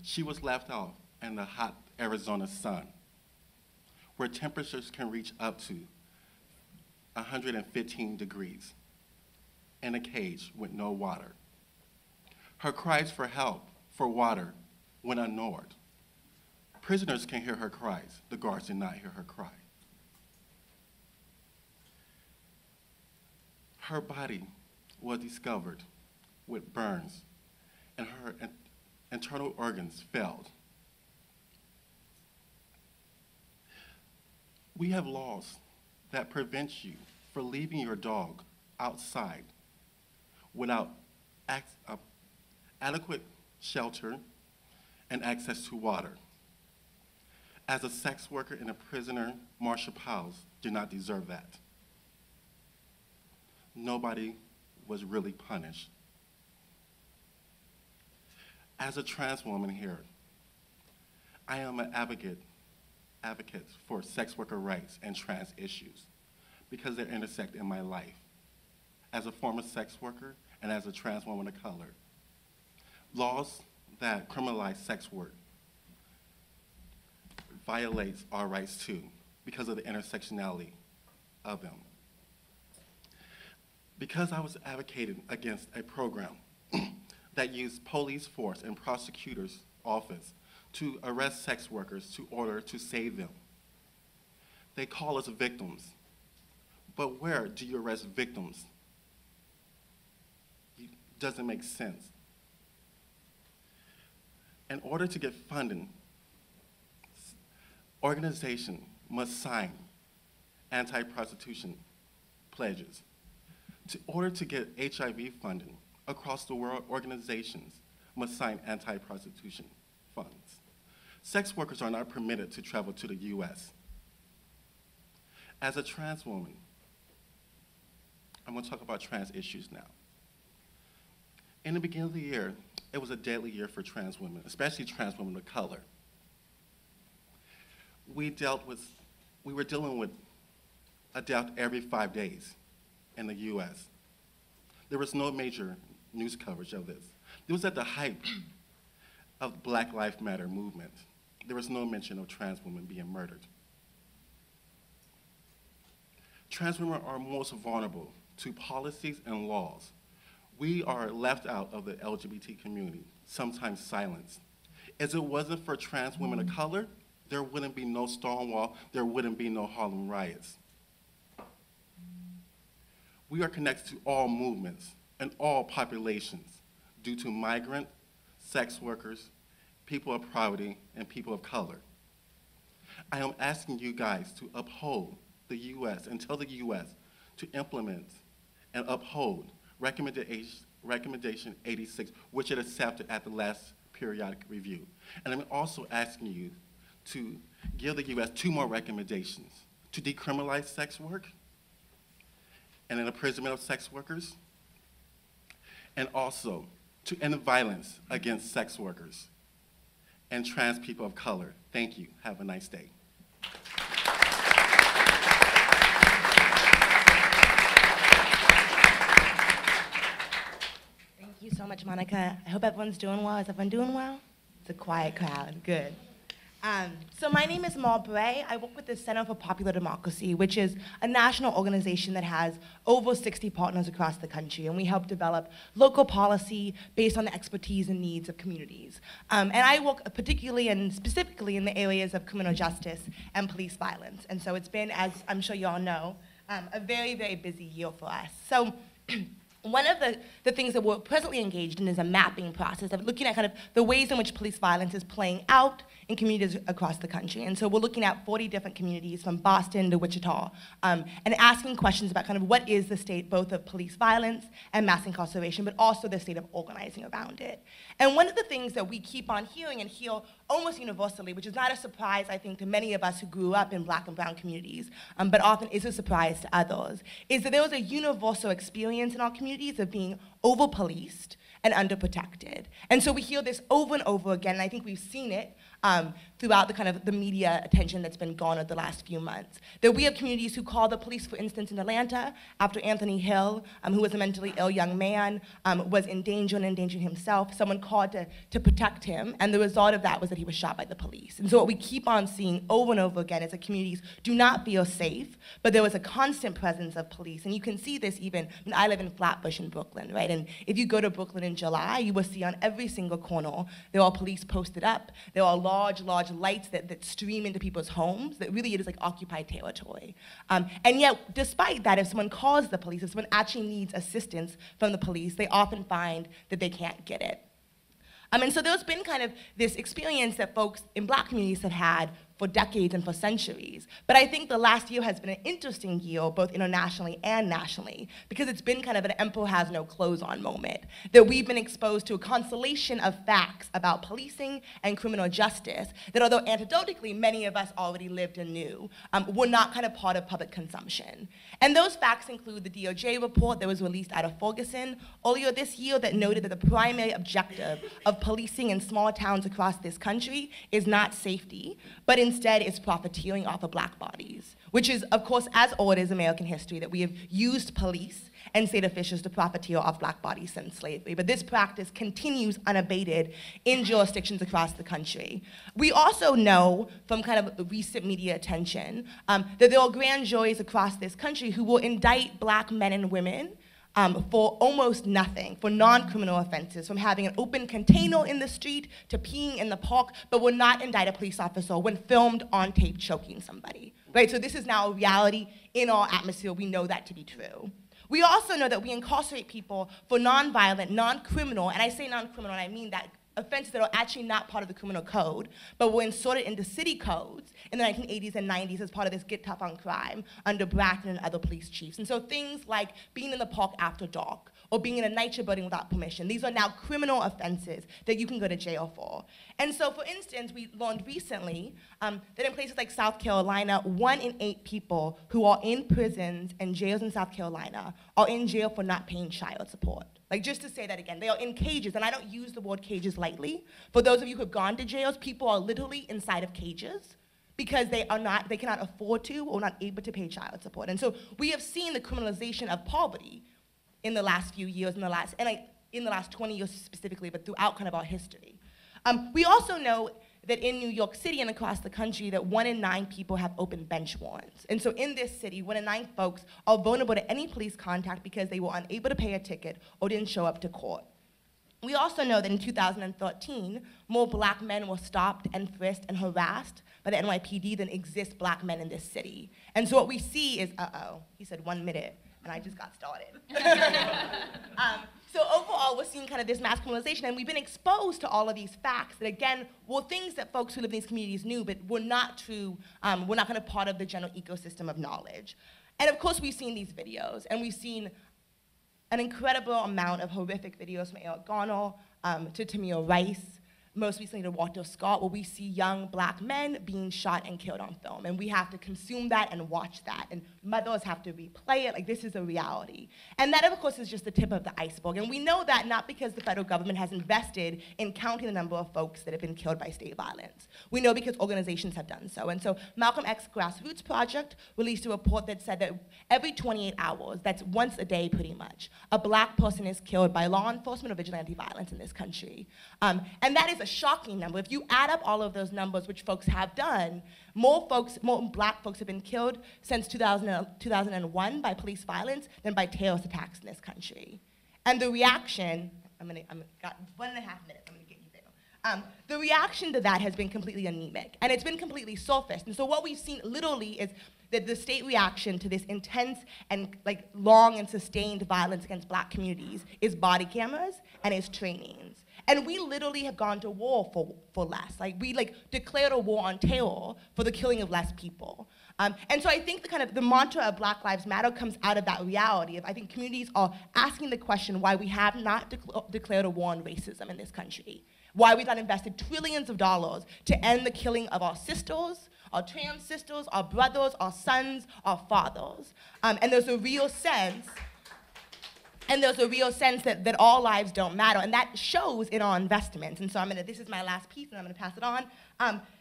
She was left out in the hot Arizona sun, where temperatures can reach up to 115 degrees, in a cage with no water. Her cries for help, for water, went unheard. Prisoners can hear her cries. The guards did not hear her cry. Her body was discovered with burns, and her internal organs failed. We have laws that prevent you from leaving your dog outside without adequate shelter and access to water, as a sex worker and a prisoner, Marsha Powles did not deserve that. Nobody was really punished. As a trans woman here, I am an advocate for sex worker rights and trans issues because they intersect in my life as a former sex worker and as a trans woman of color. Laws that criminalize sex work violates our rights too because of the intersectionality of them. Because I was advocating against a program that used police force and prosecutor's office to arrest sex workers in order to save them. They call us victims, but where do you arrest victims? It doesn't make sense. In order to get funding, organizations must sign anti-prostitution pledges. In order to get HIV funding across the world, organizations must sign anti-prostitution funds. Sex workers are not permitted to travel to the U.S. As a trans woman, I'm going to talk about trans issues now. In the beginning of the year, it was a deadly year for trans women, especially trans women of color. We were dealing with a death every 5 days. In the U.S. There was no major news coverage of this. It was at the height of the Black Lives Matter movement. There was no mention of trans women being murdered. Trans women are most vulnerable to policies and laws. We are left out of the LGBT community, sometimes silenced. As it wasn't for trans women of color, there wouldn't be no Stonewall, there wouldn't be no Harlem riots. We are connected to all movements and all populations due to migrant, sex workers, people of poverty, and people of color. I am asking you guys to uphold the U.S. and tell the U.S. to implement and uphold Recommendation 86, which it accepted at the last periodic review. And I'm also asking you to give the U.S. 2 more recommendations to decriminalize sex work and imprisonment of sex workers, and also to end violence against sex workers and trans people of color. Thank you. Have a nice day. Thank you so much, Monica. I hope everyone's doing well. Is everyone doing well? It's a quiet crowd. Good. So my name is Marbre. I work with the Center for Popular Democracy, which is a national organization that has over 60 partners across the country, and we help develop local policy based on the expertise and needs of communities. And I work particularly and specifically in the areas of criminal justice and police violence. And so it's been, as I'm sure you all know, a very, very busy year for us. So one of the things that we're presently engaged in is a mapping process of looking at kind of the ways in which police violence is playing out in communities across the country. And so we're looking at 40 different communities from Boston to Wichita and asking questions about kind of what is the state both of police violence and mass incarceration, but also the state of organizing around it. And one of the things that we keep on hearing and hear almost universally, which is not a surprise, I think, to many of us who grew up in Black and Brown communities, but often is a surprise to others, is that there was a universal experience in our communities of being over-policed and under-protected. And so we hear this over and over again, and I think we've seen it throughout the kind of the media attention that's been garnered the last few months. That we have communities who call the police, for instance, in Atlanta, after Anthony Hill, who was a mentally ill young man, was in danger and endangering himself. Someone called to protect him, and the result of that was that he was shot by the police. And so what we keep on seeing over and over again is that communities do not feel safe, but there was a constant presence of police. And you can see this even, when I live in Flatbush in Brooklyn, right? And if you go to Brooklyn in July, you will see on every single corner, there are police posted up. There are large lights that stream into people's homes, that really it is like occupied territory. And yet, despite that, if someone calls the police, if someone actually needs assistance from the police, they often find that they can't get it. And so there's been kind of this experience that folks in Black communities have had for decades and for centuries. But I think the last year has been an interesting year, both internationally and nationally, because it's been kind of an emperor has no clothes on moment, that we've been exposed to a constellation of facts about policing and criminal justice that, although anecdotally many of us already lived and knew, were not kind of part of public consumption. And those facts include the DOJ report that was released out of Ferguson earlier this year that noted that the primary objective of policing in small towns across this country is not safety, but instead is profiteering off of Black bodies, which is, of course, as old as American history, that we have used police and state officials to profiteer off Black bodies since slavery. But this practice continues unabated in jurisdictions across the country. We also know from kind of recent media attention that there are grand juries across this country who will indict Black men and women for almost nothing, for non-criminal offenses, from having an open container in the street to peeing in the park, but will not indict a police officer when filmed on tape choking somebody, right? So this is now a reality in our atmosphere. We know that to be true. We also know that we incarcerate people for non-violent, non-criminal, and I say non-criminal, and I mean that offenses that are actually not part of the criminal code, but were inserted into city codes in the 1980s and 90s as part of this get tough on crime under Bracken and other police chiefs. And so things like being in the park after dark or being in a NYCHA building without permission, these are now criminal offenses that you can go to jail for. And so, for instance, we learned recently that in places like South Carolina, 1 in 8 people who are in prisons and jails in South Carolina are in jail for not paying child support. Like, just to say that again, they are in cages, and I don't use the word cages lightly. For those of you who have gone to jails, people are literally inside of cages because they cannot afford to or not able to pay child support. And so we have seen the criminalization of poverty in the last few years, in the last 20 years specifically, but throughout kind of our history. We also know that in New York City and across the country, that 1 in 9 people have open bench warrants. And so in this city, 1 in 9 folks are vulnerable to any police contact because they were unable to pay a ticket or didn't show up to court. We also know that in 2013, more Black men were stopped and frisked and harassed by the NYPD than exist Black men in this city. And so what we see is, uh-oh, he said 1 minute, and I just got started. So overall, we're seeing kind of this mass criminalization, and we've been exposed to all of these facts that, again, were things that folks who live in these communities knew, but were not true, were not kind of part of the general ecosystem of knowledge. And of course, we've seen these videos, and we've seen an incredible amount of horrific videos from Eric Garner to Tamir Rice, most recently to Walter Scott, where we see young Black men being shot and killed on film. And we have to consume that and watch that. And mothers have to replay it. Like, this is a reality. And that, of course, is just the tip of the iceberg. And we know that not because the federal government has invested in counting the number of folks that have been killed by state violence. We know because organizations have done so. And so Malcolm X Grassroots Project released a report that said that every 28 hours, that's once a day pretty much, a Black person is killed by law enforcement or vigilante violence in this country. And that is a shocking number. If you add up all of those numbers, which folks have done, more Black folks have been killed since 2001 by police violence than by terrorist attacks in this country. And the reaction, I'm got 1.5 minutes, I'm gonna get you there. The reaction to that has been completely anemic, and it's been completely surfaced. And so what we've seen literally is that the state reaction to this intense and like long and sustained violence against Black communities is body cameras and is trainings. And we literally have gone to war for less. Like, we declared a war on terror for the killing of less people. And so I think the kind of the mantra of Black Lives Matter comes out of that reality of, I think communities are asking the question why we have not declared a war on racism in this country, why we've not invested trillions of dollars to end the killing of our sisters, our trans sisters, our brothers, our sons, our fathers. And there's a real sense And there's a real sense that all lives don't matter. And that shows in our investments. And so this is my last piece, and I'm going to pass it on.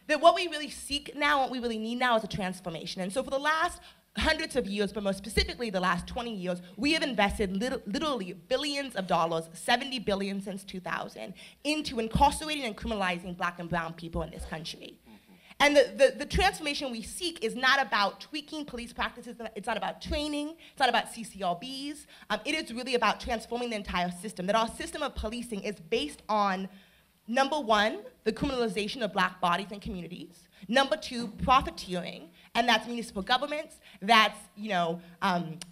That what we really seek now, what we really need now is a transformation. And so for the last hundreds of years, but most specifically the last 20 years, we have invested literally billions of dollars, 70 billion since 2000, into incarcerating and criminalizing black and brown people in this country. And the transformation we seek is not about tweaking police practices, it's not about training, it's not about CCRBs, it is really about transforming the entire system, that our system of policing is based on, number one, the criminalization of black bodies and communities, number two, profiteering, and that's municipal governments, that's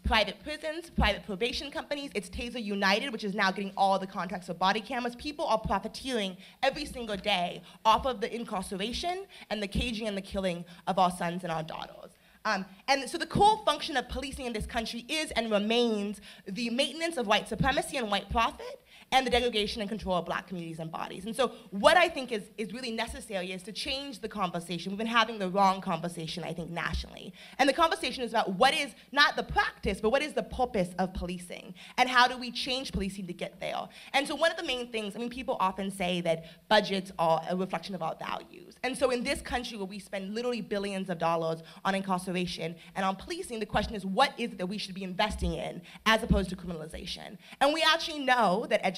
private prisons, private probation companies, it's Taser United, which is now getting all the contracts for body cameras. People are profiteering every single day off of the incarceration and the caging and the killing of our sons and our daughters. And so the core function of policing in this country is and remains the maintenance of white supremacy and white profit, and the degradation and control of black communities and bodies. And so what I think is really necessary is to change the conversation. We've been having the wrong conversation, I think, nationally. And the conversation is about what is not the practice, but what is the purpose of policing? And how do we change policing to get there? And so one of the main things, people often say that budgets are a reflection of our values. And so in this country where we spend literally billions of dollars on incarceration and on policing, the question is what is it that we should be investing in as opposed to criminalization? And we actually know that education,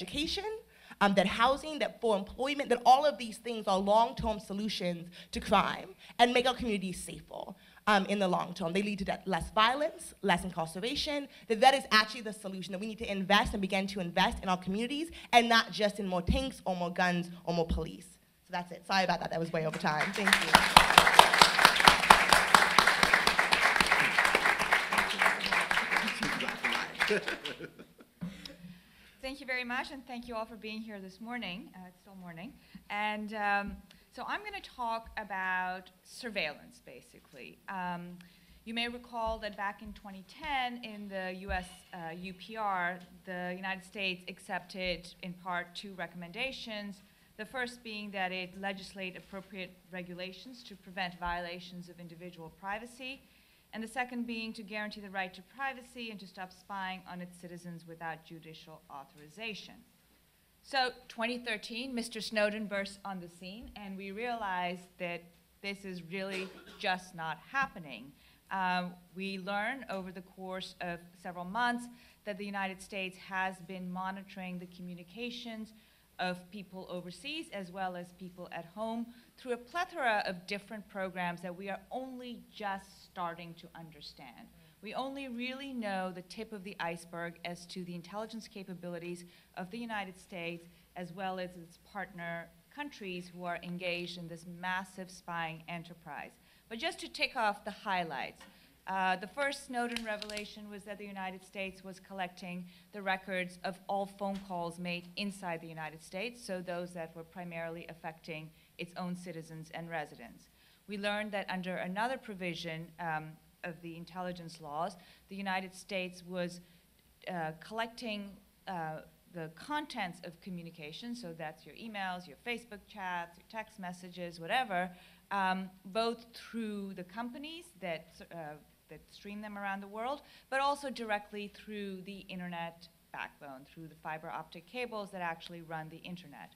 that housing, that full employment, that all of these things are long-term solutions to crime and make our communities safer in the long term. They lead to less violence, less incarceration, that is actually the solution, that we need to invest and begin to invest in our communities and not just in more tanks or more guns or more police. So that's it. Sorry about that. That was way over time. Thank you. Thank you very much, and thank you all for being here this morning. It's still morning. And so I'm going to talk about surveillance, basically. You may recall that back in 2010, in the US UPR, the United States accepted, in part, two recommendations. The first being that it legislate appropriate regulations to prevent violations of individual privacy, and the second being to guarantee the right to privacy and to stop spying on its citizens without judicial authorization. So 2013, Mr. Snowden bursts on the scene, and we realize that this is really just not happening. We learn over the course of several months that the United States has been monitoring the communications of people overseas as well as people at home through a plethora of different programs that we are only just starting to understand. We only really know the tip of the iceberg as to the intelligence capabilities of the United States as well as its partner countries who are engaged in this massive spying enterprise. But just to tick off the highlights, the first Snowden revelation was that the United States was collecting the records of all phone calls made inside the United States, so those that were primarily affecting its own citizens and residents. We learned that under another provision of the intelligence laws, the United States was collecting the contents of communication, so that's your emails, your Facebook chats, your text messages, whatever, both through the companies that stream them around the world, but also directly through the internet backbone, through the fiber optic cables that actually run the internet.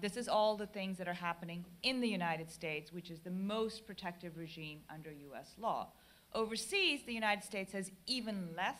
This is all the things that are happening in the United States, which is the most protective regime under US law. Overseas, the United States has even less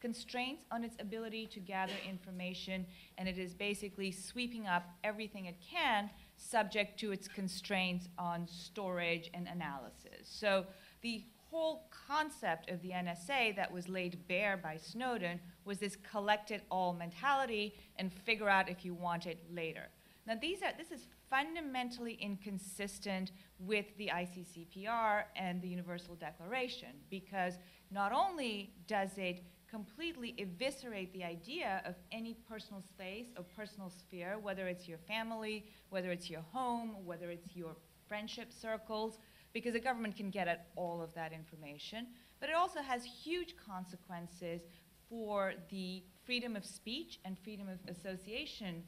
constraints on its ability to gather information, and it is basically sweeping up everything it can, subject to its constraints on storage and analysis. So the whole concept of the NSA that was laid bare by Snowden was this collect it all mentality and figure out if you want it later. Now this is fundamentally inconsistent with the ICCPR and the Universal Declaration, because not only does it completely eviscerate the idea of any personal space or personal sphere, whether it's your family, whether it's your home, whether it's your friendship circles, because the government can get at all of that information, but it also has huge consequences for the freedom of speech and freedom of association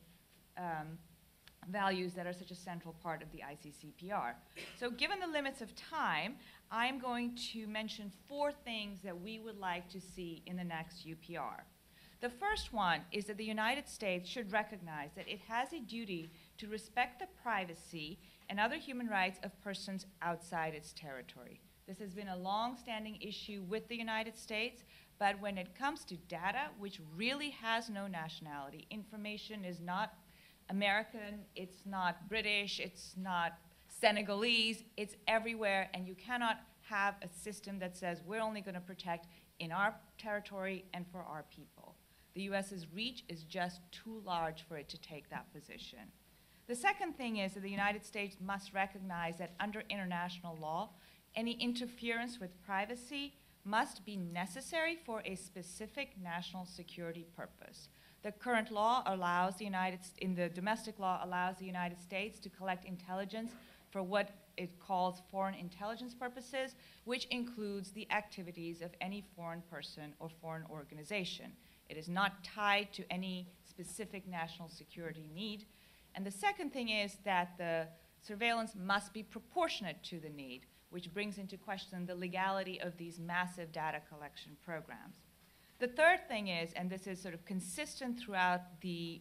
values that are such a central part of the ICCPR. So given the limits of time, I'm going to mention four things that we would like to see in the next UPR. The first one is that the United States should recognize that it has a duty to respect the privacy and other human rights of persons outside its territory. This has been a long-standing issue with the United States, but when it comes to data, which really has no nationality, information is not American, it's not British, it's not Senegalese, it's everywhere, and you cannot have a system that says we're only going to protect in our territory and for our people. The U.S.'s reach is just too large for it to take that position. The second thing is that the United States must recognize that under international law, any interference with privacy must be necessary for a specific national security purpose. The current law allows the domestic law allows the United States to collect intelligence for what it calls foreign intelligence purposes, which includes the activities of any foreign person or foreign organization. It is not tied to any specific national security need. And the second thing is that the surveillance must be proportionate to the need, which brings into question the legality of these massive data collection programs. The third thing is, and this is sort of consistent throughout the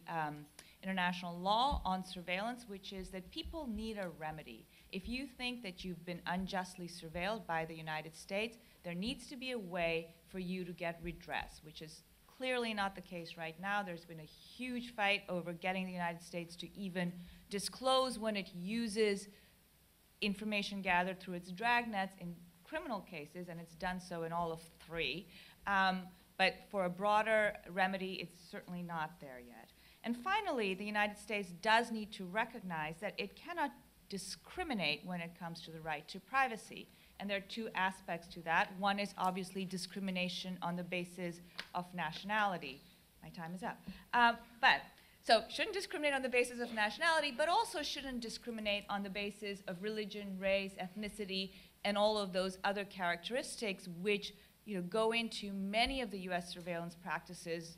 international law on surveillance, which is that people need a remedy. If you think that you've been unjustly surveilled by the United States, there needs to be a way for you to get redress, which is clearly not the case right now. There's been a huge fight over getting the United States to even disclose when it uses information gathered through its dragnets in criminal cases, and it's done so in all of 3. But for a broader remedy, it's certainly not there yet. And finally, the United States does need to recognize that it cannot discriminate when it comes to the right to privacy. And there are 2 aspects to that. One is obviously discrimination on the basis of nationality. My time is up. So shouldn't discriminate on the basis of nationality, but also shouldn't discriminate on the basis of religion, race, ethnicity, and all of those other characteristics which go into many of the U.S. surveillance practices,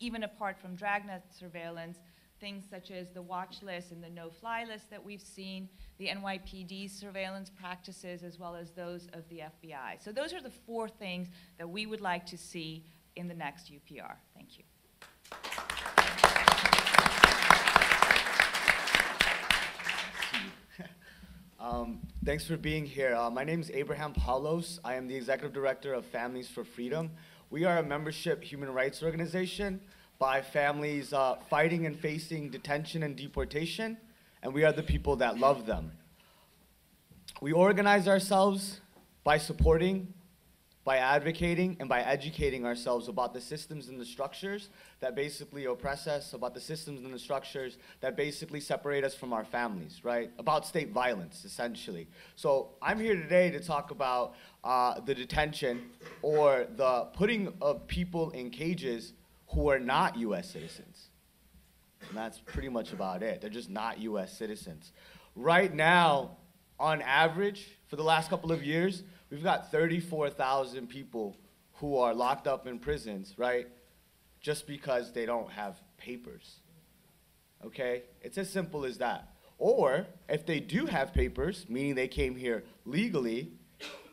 even apart from dragnet surveillance, things such as the watch list and the no-fly list that we've seen, the NYPD surveillance practices, as well as those of the FBI. So those are the 4 things that we would like to see in the next UPR. Thank you. Thanks for being here. My name is Abraham Paulos. I am the Executive Director of Families for Freedom. We are a membership human rights organization by families fighting and facing detention and deportation, and we are the people that love them. We organize ourselves by supporting, by advocating, and by educating ourselves about the systems and the structures that basically oppress us, about the systems and the structures that basically separate us from our families, right? About state violence, essentially. So I'm here today to talk about the detention or the putting of people in cages who are not US citizens. And that's pretty much about it. They're just not US citizens. Right now, on average, for the last couple of years, we've got 34,000 people who are locked up in prisons, right? Just because they don't have papers, okay? It's as simple as that. Or if they do have papers, meaning they came here legally,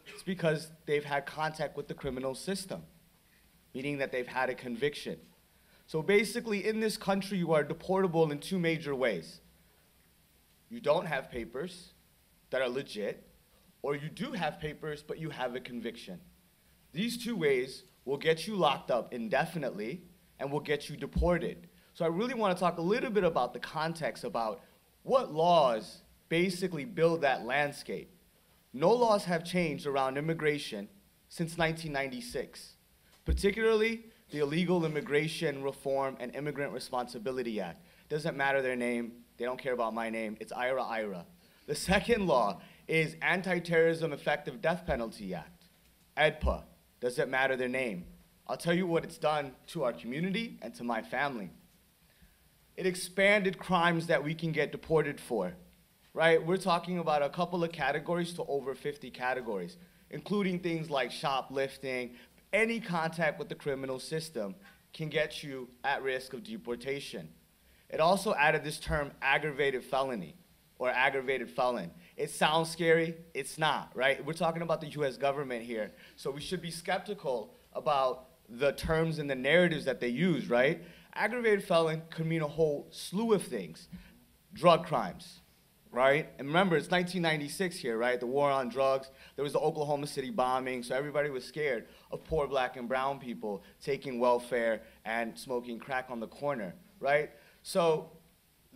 it's because they've had contact with the criminal system, meaning that they've had a conviction. So basically, in this country, you are deportable in 2 major ways. You don't have papers that are legit, or you do have papers, but you have a conviction. These 2 ways will get you locked up indefinitely and will get you deported. So I really want to talk a little bit about the context about what laws basically build that landscape. No laws have changed around immigration since 1996, particularly the Illegal Immigration Reform and Immigrant Responsibility Act. Doesn't matter their name. They don't care about my name. It's IRA. The second law is Anti-Terrorism Effective Death Penalty Act, AEDPA, doesn't matter their name. I'll tell you what it's done to our community and to my family. It expanded crimes that we can get deported for, right? We're talking about a couple of categories to over 50 categories, including things like shoplifting. Any contact with the criminal system can get you at risk of deportation. It also added this term aggravated felony or aggravated felon. It sounds scary, it's not, right? We're talking about the US government here, so we should be skeptical about the terms and the narratives that they use, right? Aggravated felon could mean a whole slew of things. Drug crimes, right? And remember, it's 1996 here, right? The war on drugs. There was the Oklahoma City bombing, so everybody was scared of poor black and brown people taking welfare and smoking crack on the corner, right? So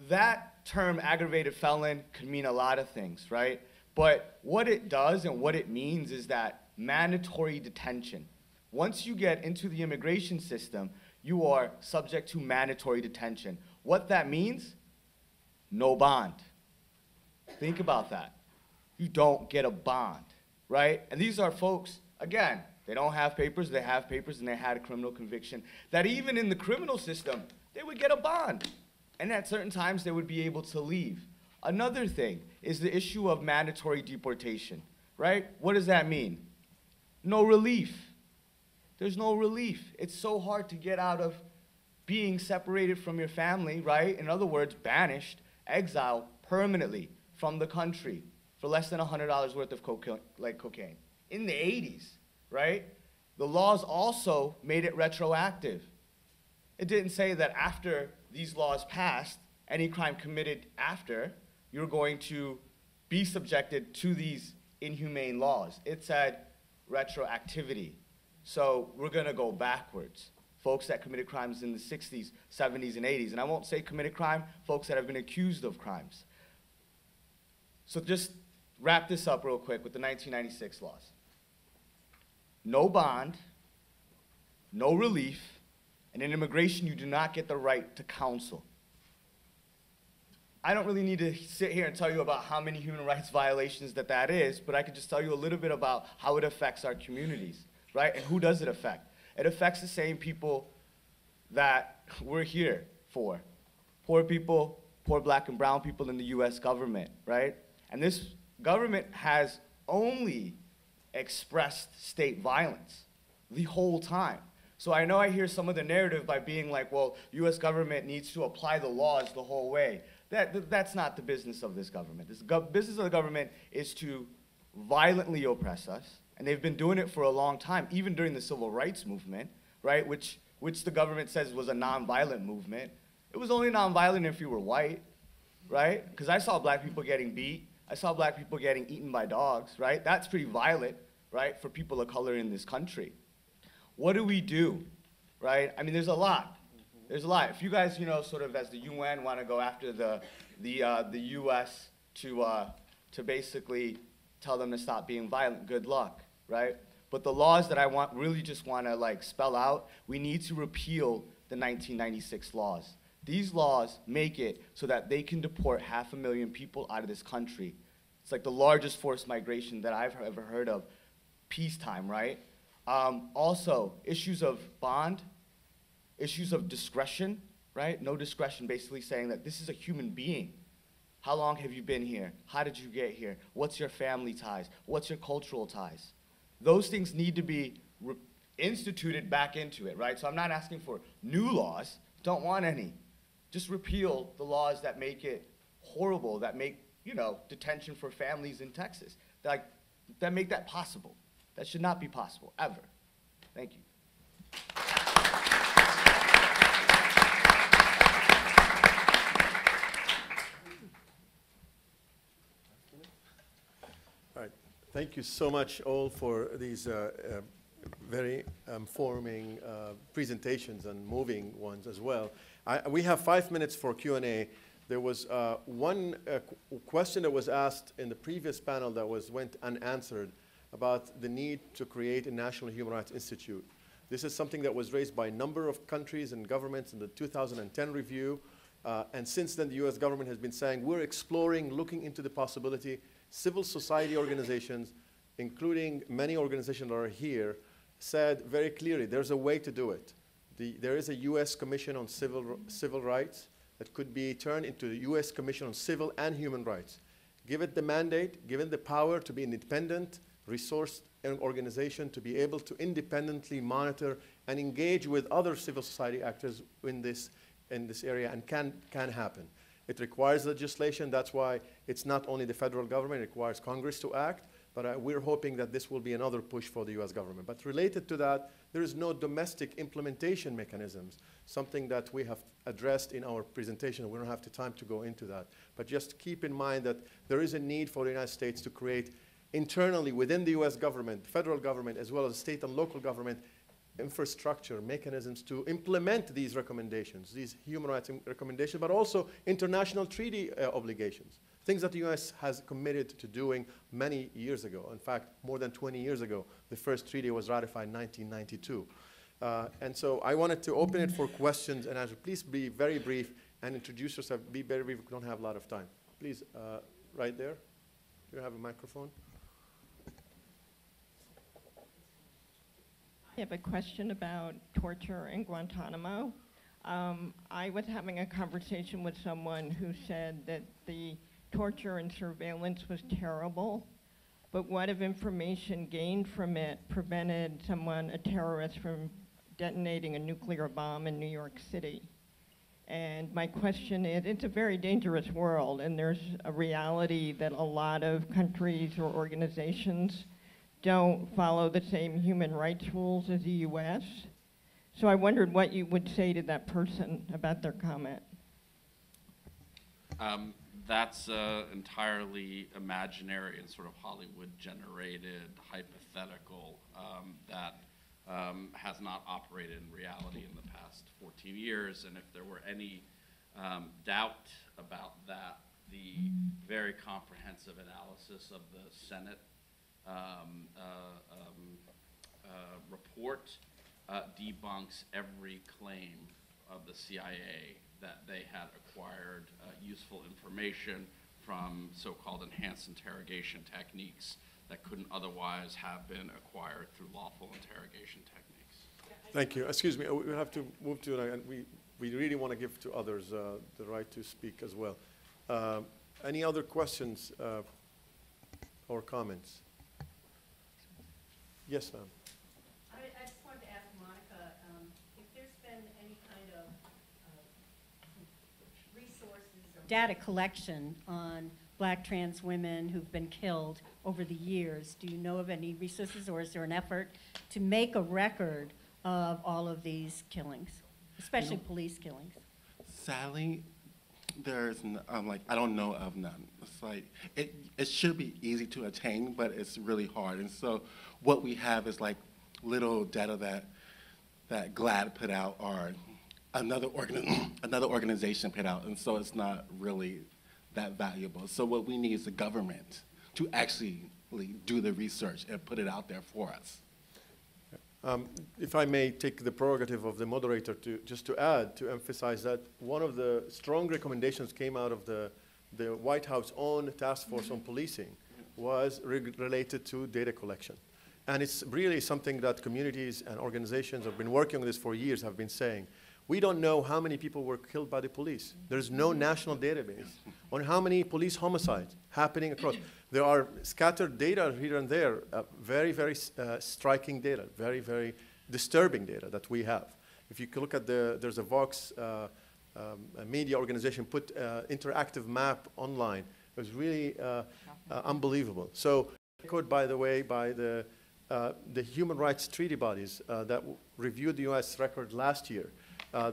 that term, aggravated felon, could mean a lot of things, right? But what it does and what it means is that mandatory detention. Once you get into the immigration system, you are subject to mandatory detention. What that means? No bond. Think about that. You don't get a bond, right? And these are folks, again, they don't have papers, they have papers, and they had a criminal conviction, that even in the criminal system, they would get a bond. And at certain times, they would be able to leave. Another thing is the issue of mandatory deportation, right? What does that mean? No relief. There's no relief. It's so hard to get out of being separated from your family, right? In other words, banished, exiled permanently from the country for less than $100 worth of cocaine. In the 80s, right? The laws also made it retroactive. It didn't say that after these laws passed, any crime committed after, you're going to be subjected to these inhumane laws. It said retroactivity. So we're gonna go backwards. Folks that committed crimes in the 60s, 70s, and 80s, and I won't say committed crime, folks that have been accused of crimes. So just wrap this up real quick with the 1996 laws. No bond, no relief, and in immigration, you do not get the right to counsel. I don't really need to sit here and tell you about how many human rights violations that is, but I could just tell you a little bit about how it affects our communities, right? And who does it affect? It affects the same people that we're here for. Poor people, poor black and brown people in the US government, right? And this government has only expressed state violence the whole time. So I know I hear some of the narrative by being like, well, US government needs to apply the laws the whole way. That's not the business of this government. The business of the government is to violently oppress us, and they've been doing it for a long time, even during the civil rights movement, right, which the government says was a nonviolent movement. It was only nonviolent if you were white, right? Because I saw black people getting beat. I saw black people getting eaten by dogs, right? That's pretty violent, right, for people of color in this country. What do we do, right? I mean, there's a lot. There's a lot. If you guys, you know, sort of as the UN want to go after the US to basically tell them to stop being violent, good luck, right? But the laws that I want really just want to like spell out, we need to repeal the 1996 laws. These laws make it so that they can deport 500,000 people out of this country. It's like the largest forced migration that I've ever heard of, peacetime, right? Also, issues of bond, issues of discretion, right? No discretion, basically saying that this is a human being. How long have you been here? How did you get here? What's your family ties? What's your cultural ties? Those things need to be instituted back into it, right? So I'm not asking for new laws, don't want any. Just repeal the laws that make it horrible, that make, you know, detention for families in Texas, that make that possible. That should not be possible, ever. Thank you. Thank you so much all for these very informing presentations and moving ones as well. We have 5 minutes for Q&A. There was one question that was asked in the previous panel that went unanswered about the need to create a National Human Rights Institute. This is something that was raised by a number of countries and governments in the 2010 review. And since then, the US government has been saying, we're exploring, looking into the possibility. Civil society organizations, including many organizations that are here, said very clearly there's a way to do it. There is a U.S. Commission on Civil Rights that could be turned into the U.S. Commission on Civil and Human Rights. Give it the mandate, give it the power to be an independent, resourced organization to be able to independently monitor and engage with other civil society actors in this area, and can happen. It requires legislation. That's why it's not only the federal government. It requires Congress to act. But we're hoping that this will be another push for the U.S. government. But related to that, there is no domestic implementation mechanisms, something that we have addressed in our presentation. We don't have the time to go into that. But just keep in mind that there is a need for the United States to create internally within the U.S. government, federal government, as well as state and local government, infrastructure, mechanisms to implement these recommendations, these human rights recommendations, but also international treaty obligations, things that the U.S. has committed to doing many years ago. In fact, more than 20 years ago, the first treaty was ratified in 1992. And so I wanted to open it for questions, and Angela, please be very brief and introduce yourself. Be very brief, we don't have a lot of time. Please, right there, do you have a microphone? I have a question about torture in Guantanamo. I was having a conversation with someone who said that the torture and surveillance was terrible, but what if information gained from it prevented someone, a terrorist, from detonating a nuclear bomb in New York City? And my question is, it's a very dangerous world, and there's a reality that a lot of countries or organizations don't follow the same human rights rules as the U.S. So I wondered what you would say to that person about their comment. That's entirely imaginary and sort of Hollywood-generated hypothetical that has not operated in reality in the past 14 years. And if there were any doubt about that, the very comprehensive analysis of the Senate report debunks every claim of the CIA that they had acquired useful information from so-called enhanced interrogation techniques that couldn't otherwise have been acquired through lawful interrogation techniques. Thank you. Excuse me, we have to move to, and we really want to give to others the right to speak as well. Any other questions or comments? Yes, ma'am. I just wanted to ask Monica if there's been any kind of resources or data collection on black trans women who've been killed over the years. Do you know of any resources, or is there an effort to make a record of all of these killings, especially police killings? Sally, there's I don't know of none. It's like it should be easy to attain, but it's really hard. And so what we have is like little data that GLAAD put out, or another organization put out, and so it's not really that valuable. So what we need is the government to actually do the research and put it out there for us. If I may take the prerogative of the moderator to emphasize that one of the strong recommendations came out of the White House's own task force on policing was related to data collection. And it's really something that communities and organizations have been working on this for years, have been saying. We don't know how many people were killed by the police. There's no national database on how many police homicides happening across. There are scattered data here and there, very, very striking data, very, very disturbing data that we have. If you look at there's a Vox a media organization put interactive map online. It was really unbelievable. So, by the way, by the human rights treaty bodies that reviewed the U.S. record last year,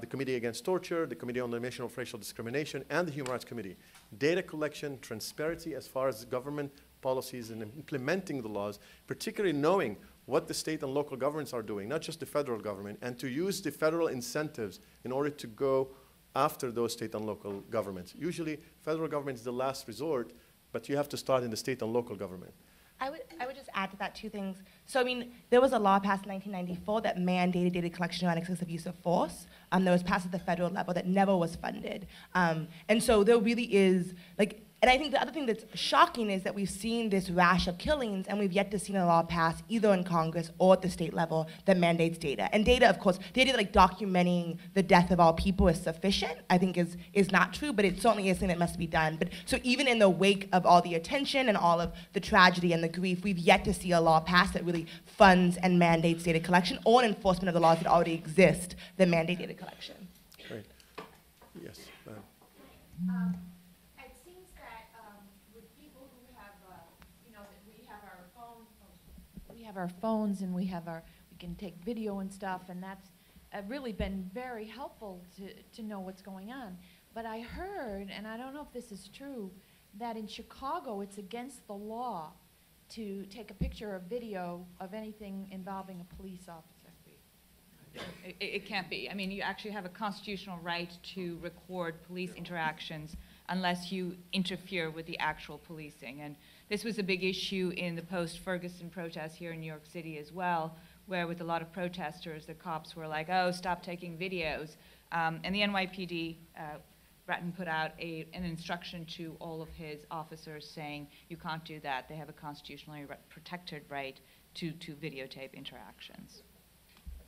the Committee Against Torture, the Committee on the Elimination of Racial Discrimination, and the Human Rights Committee. Data collection, transparency as far as government policies and implementing the laws, particularly knowing what the state and local governments are doing, not just the federal government, and to use the federal incentives in order to go after those state and local governments. Usually, federal government is the last resort, but you have to start in the state and local government. I would just add to that two things. So, I mean, there was a law passed in 1994 that mandated data collection around excessive use of force. That was passed at the federal level that never was funded. And so there really is, and I think the other thing that's shocking is that we've seen this rash of killings, and we've yet to see a law passed either in Congress or at the state level that mandates data. And data, of course, data like documenting the death of all people is sufficient, I think is not true, but it certainly is something that must be done. But so even in the wake of all the attention and all of the tragedy and the grief, we've yet to see a law passed that really funds and mandates data collection or an enforcement of the laws that already exist that mandate data collection. Great. Yes. It seems that with people who have, we have our have our phones and we have our, we can take video and stuff, and that's really been very helpful to know what's going on. But I heard, and I don't know if this is true, that in Chicago it's against the law to take a picture or video of anything involving a police officer. It can't be. I mean, you actually have a constitutional right to record police interactions unless you interfere with the actual policing. And this was a big issue in the post-Ferguson protests here in New York City as well, where with a lot of protesters, the cops were like, oh, stop taking videos. And the NYPD, Bratton put out an instruction to all of his officers saying, you can't do that. They have a constitutionally protected right to videotape interactions.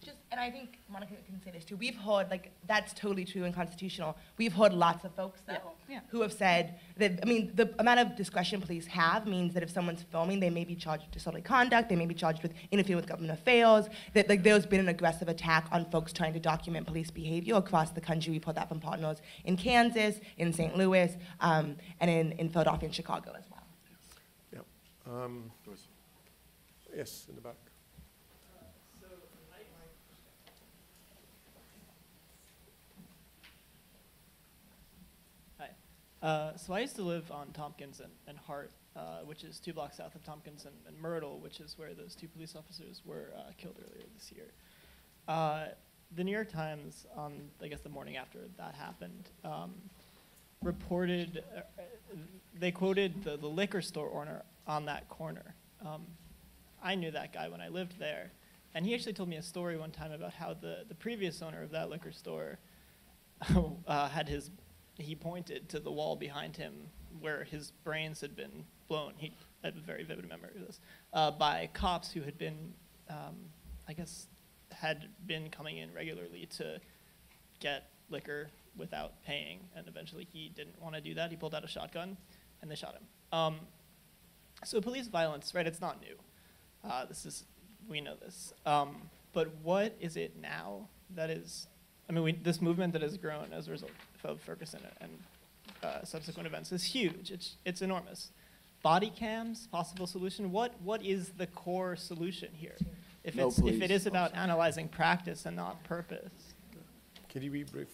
Just, and I think Monica can say this too, we've heard, like, that's totally true and constitutional. We've heard lots of folks, though, who have said that, I mean, the amount of discretion police have means that if someone's filming, they may be charged with disorderly conduct, they may be charged with interfering with government affairs, that, like, there's been an aggressive attack on folks trying to document police behavior across the country. We've heard that from partners in Kansas, in St. Louis, and in Philadelphia and Chicago as well. Yeah. Yes, in the back. So I used to live on Tompkins and Hart, which is 2 blocks south of Tompkins, and Myrtle, which is where those 2 police officers were killed earlier this year. The New York Times, on I guess the morning after that happened, reported, they quoted the liquor store owner on that corner. I knew that guy when I lived there, and he actually told me a story one time about how the previous owner of that liquor store had his, he pointed to the wall behind him where his brains had been blown. He had a very vivid memory of this, by cops who had been, I guess, had been coming in regularly to get liquor without paying, and eventually he didn't want to do that. He pulled out a shotgun, and they shot him. So police violence, right, it's not new. This is, we know this. But what is it now that is, I mean, this movement that has grown as a result of Ferguson and subsequent events is huge. It's enormous. Body cams, possible solution. What is the core solution here? If it is about analyzing practice and not purpose. Can you be brief?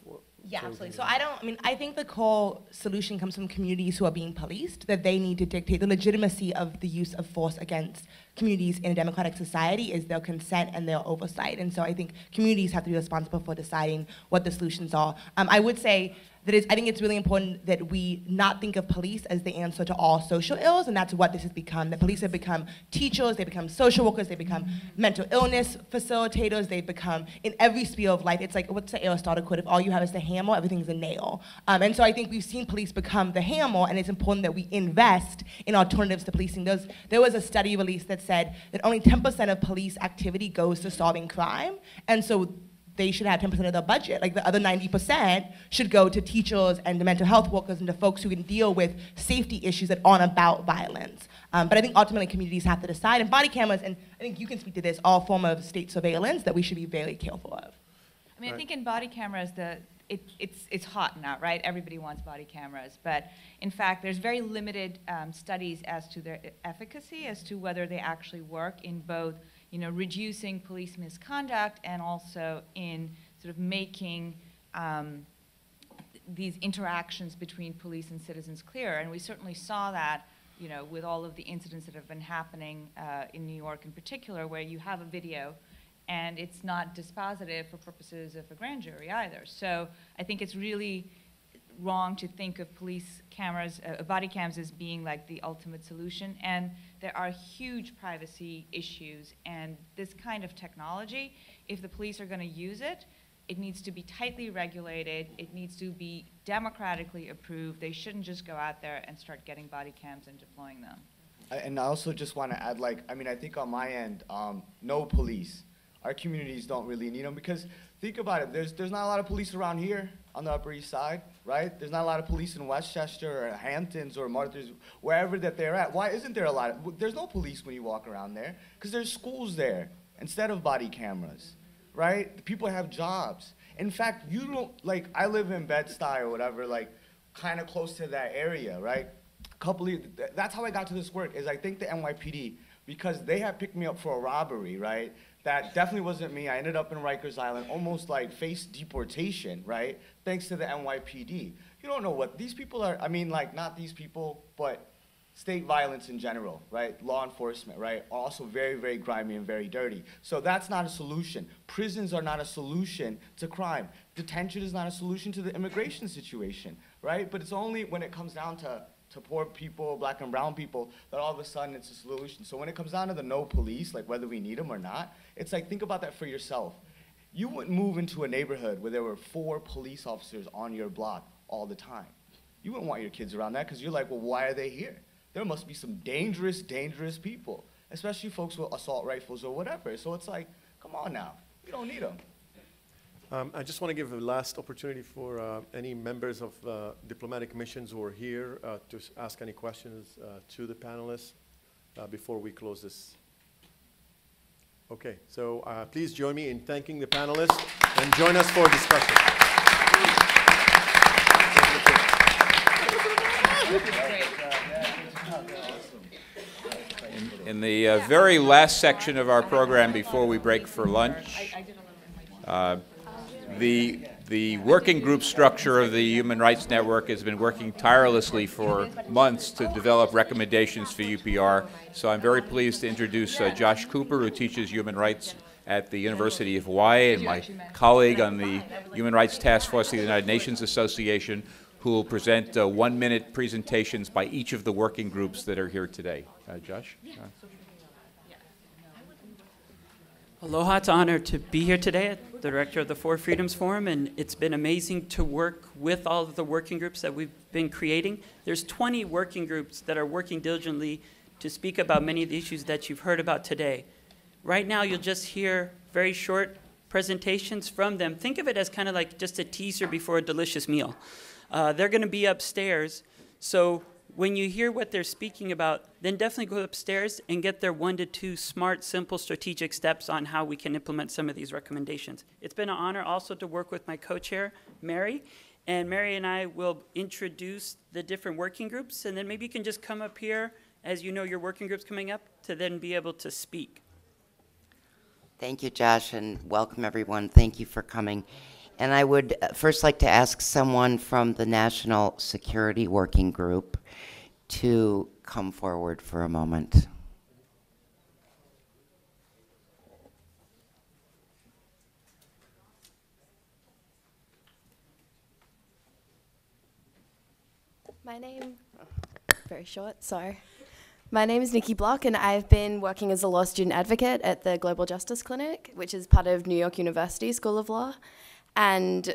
Yeah, absolutely. So I think the core solution comes from communities who are being policed, that they need to dictate the legitimacy of the use of force against communities in a democratic society is their consent and their oversight. And so I think communities have to be responsible for deciding what the solutions are. I would say that I think it's really important that we not think of police as the answer to all social ills, and that's what this has become. The police have become teachers, they've become social workers, they've become mental illness facilitators, they've become, in every sphere of life, it's like, what's the Aristotle quote? If all you have is the hammer, everything's a nail. And so I think we've seen police become the hammer, and it's important that we invest in alternatives to policing. There was a study released that said that only 10% of police activity goes to solving crime, and so they should have 10% of their budget. Like, the other 90% should go to teachers and to mental health workers and to folks who can deal with safety issues that aren't about violence. But I think ultimately communities have to decide, and body cameras, and I think you can speak to this, all form of state surveillance that we should be very careful of. I mean, right. I think in body cameras, it's hot now, right? Everybody wants body cameras, but in fact, there's very limited studies as to their efficacy, as to whether they actually work in both reducing police misconduct and also in sort of making these interactions between police and citizens clearer. And we certainly saw that, with all of the incidents that have been happening in New York in particular, where you have a video and it's not dispositive for purposes of a grand jury either. So I think it's really wrong to think of police cameras, body cams, as being like the ultimate solution. And there are huge privacy issues, and this kind of technology, if the police are going to use it, it needs to be tightly regulated, it needs to be democratically approved. They shouldn't just go out there and start getting body cams and deploying them. And I also just want to add, I think on my end, no police. Our communities don't really need them, because think about it, there's not a lot of police around here on the Upper East Side, right? There's not a lot of police in Westchester or Hamptons or Martha's, wherever that they're at. Why isn't there a lot of, there's no police when you walk around there, because there's schools there instead of body cameras, right? People have jobs. In fact, you don't, I live in Bed-Stuy or whatever, kind of close to that area, right? That's how I got to this work, is I think the NYPD because they had picked me up for a robbery, right? That definitely wasn't me. I ended up in Rikers Island, almost like face deportation, right? Thanks to the NYPD. You don't know what these people are, I mean, like, not these people, but state violence in general, right? Law enforcement, right? Also very, very grimy and very dirty. So that's not a solution. Prisons are not a solution to crime. Detention is not a solution to the immigration situation, right? But it's only when it comes down to poor people, black and brown people, that all of a sudden it's a solution. So when it comes down to the no police, like whether we need them or not, it's like, think about that for yourself. You wouldn't move into a neighborhood where there were 4 police officers on your block all the time. You wouldn't want your kids around that because you're like, well, why are they here? There must be some dangerous, dangerous people, especially folks with assault rifles or whatever. So it's like, come on now, we don't need them. I just want to give a last opportunity for any members of diplomatic missions who are here to ask any questions to the panelists before we close this. Okay, so please join me in thanking the panelists and join us for discussion. In the very last section of our program before we break for lunch, the working group structure of the Human Rights Network has been working tirelessly for months to develop recommendations for UPR. So I'm very pleased to introduce Josh Cooper, who teaches human rights at the University of Hawaii, and my colleague on the Human Rights Task Force of the United Nations Association, who will present one-minute presentations by each of the working groups that are here today. Josh? Aloha, it's an honor to be here today, the director of the Four Freedoms Forum, and it's been amazing to work with all of the working groups that we've been creating. There's 20 working groups that are working diligently to speak about many of the issues that you've heard about today. Right now, you'll just hear very short presentations from them. Think of it as kind of like just a teaser before a delicious meal. They're going to be upstairs, so when you hear what they're speaking about, then definitely go upstairs and get their 1 to 2 smart, simple, strategic steps on how we can implement some of these recommendations. It's been an honor also to work with my co-chair, Mary, and Mary and I will introduce the different working groups, and then maybe you can just come up here, as you know your working group's coming up, to then be able to speak. Thank you, Josh, and welcome everyone. Thank you for coming. And I would first like to ask someone from the National Security Working Group to come forward for a moment. My name, very short, sorry. My name is Nikki Block, and I've been working as a law student advocate at the Global Justice Clinic, which is part of New York University School of Law. And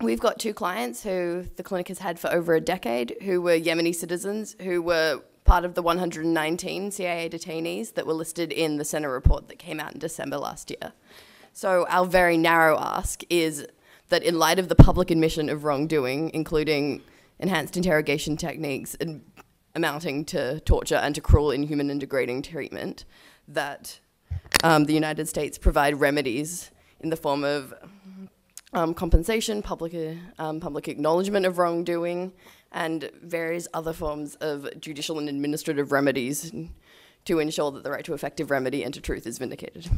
we've got 2 clients who the clinic has had for over a decade who were Yemeni citizens who were part of the 119 CIA detainees that were listed in the Senate report that came out in December last year. So our very narrow ask is that in light of the public admission of wrongdoing, including enhanced interrogation techniques amounting to torture and to cruel, inhuman, and degrading treatment, that the United States provide remedies in the form of compensation, public acknowledgement of wrongdoing, and various other forms of judicial and administrative remedies to ensure that the right to effective remedy and to truth is vindicated.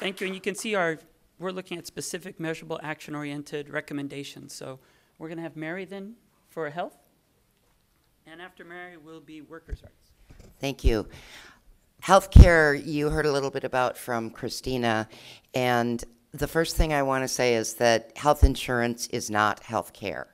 Thank you, and you can see we're looking at specific, measurable, action-oriented recommendations. So we're gonna have Mary then for health, and after Mary will be workers' rights. Thank you. Healthcare, you heard a little bit about from Christina, and the first thing I want to say is that health insurance is not healthcare.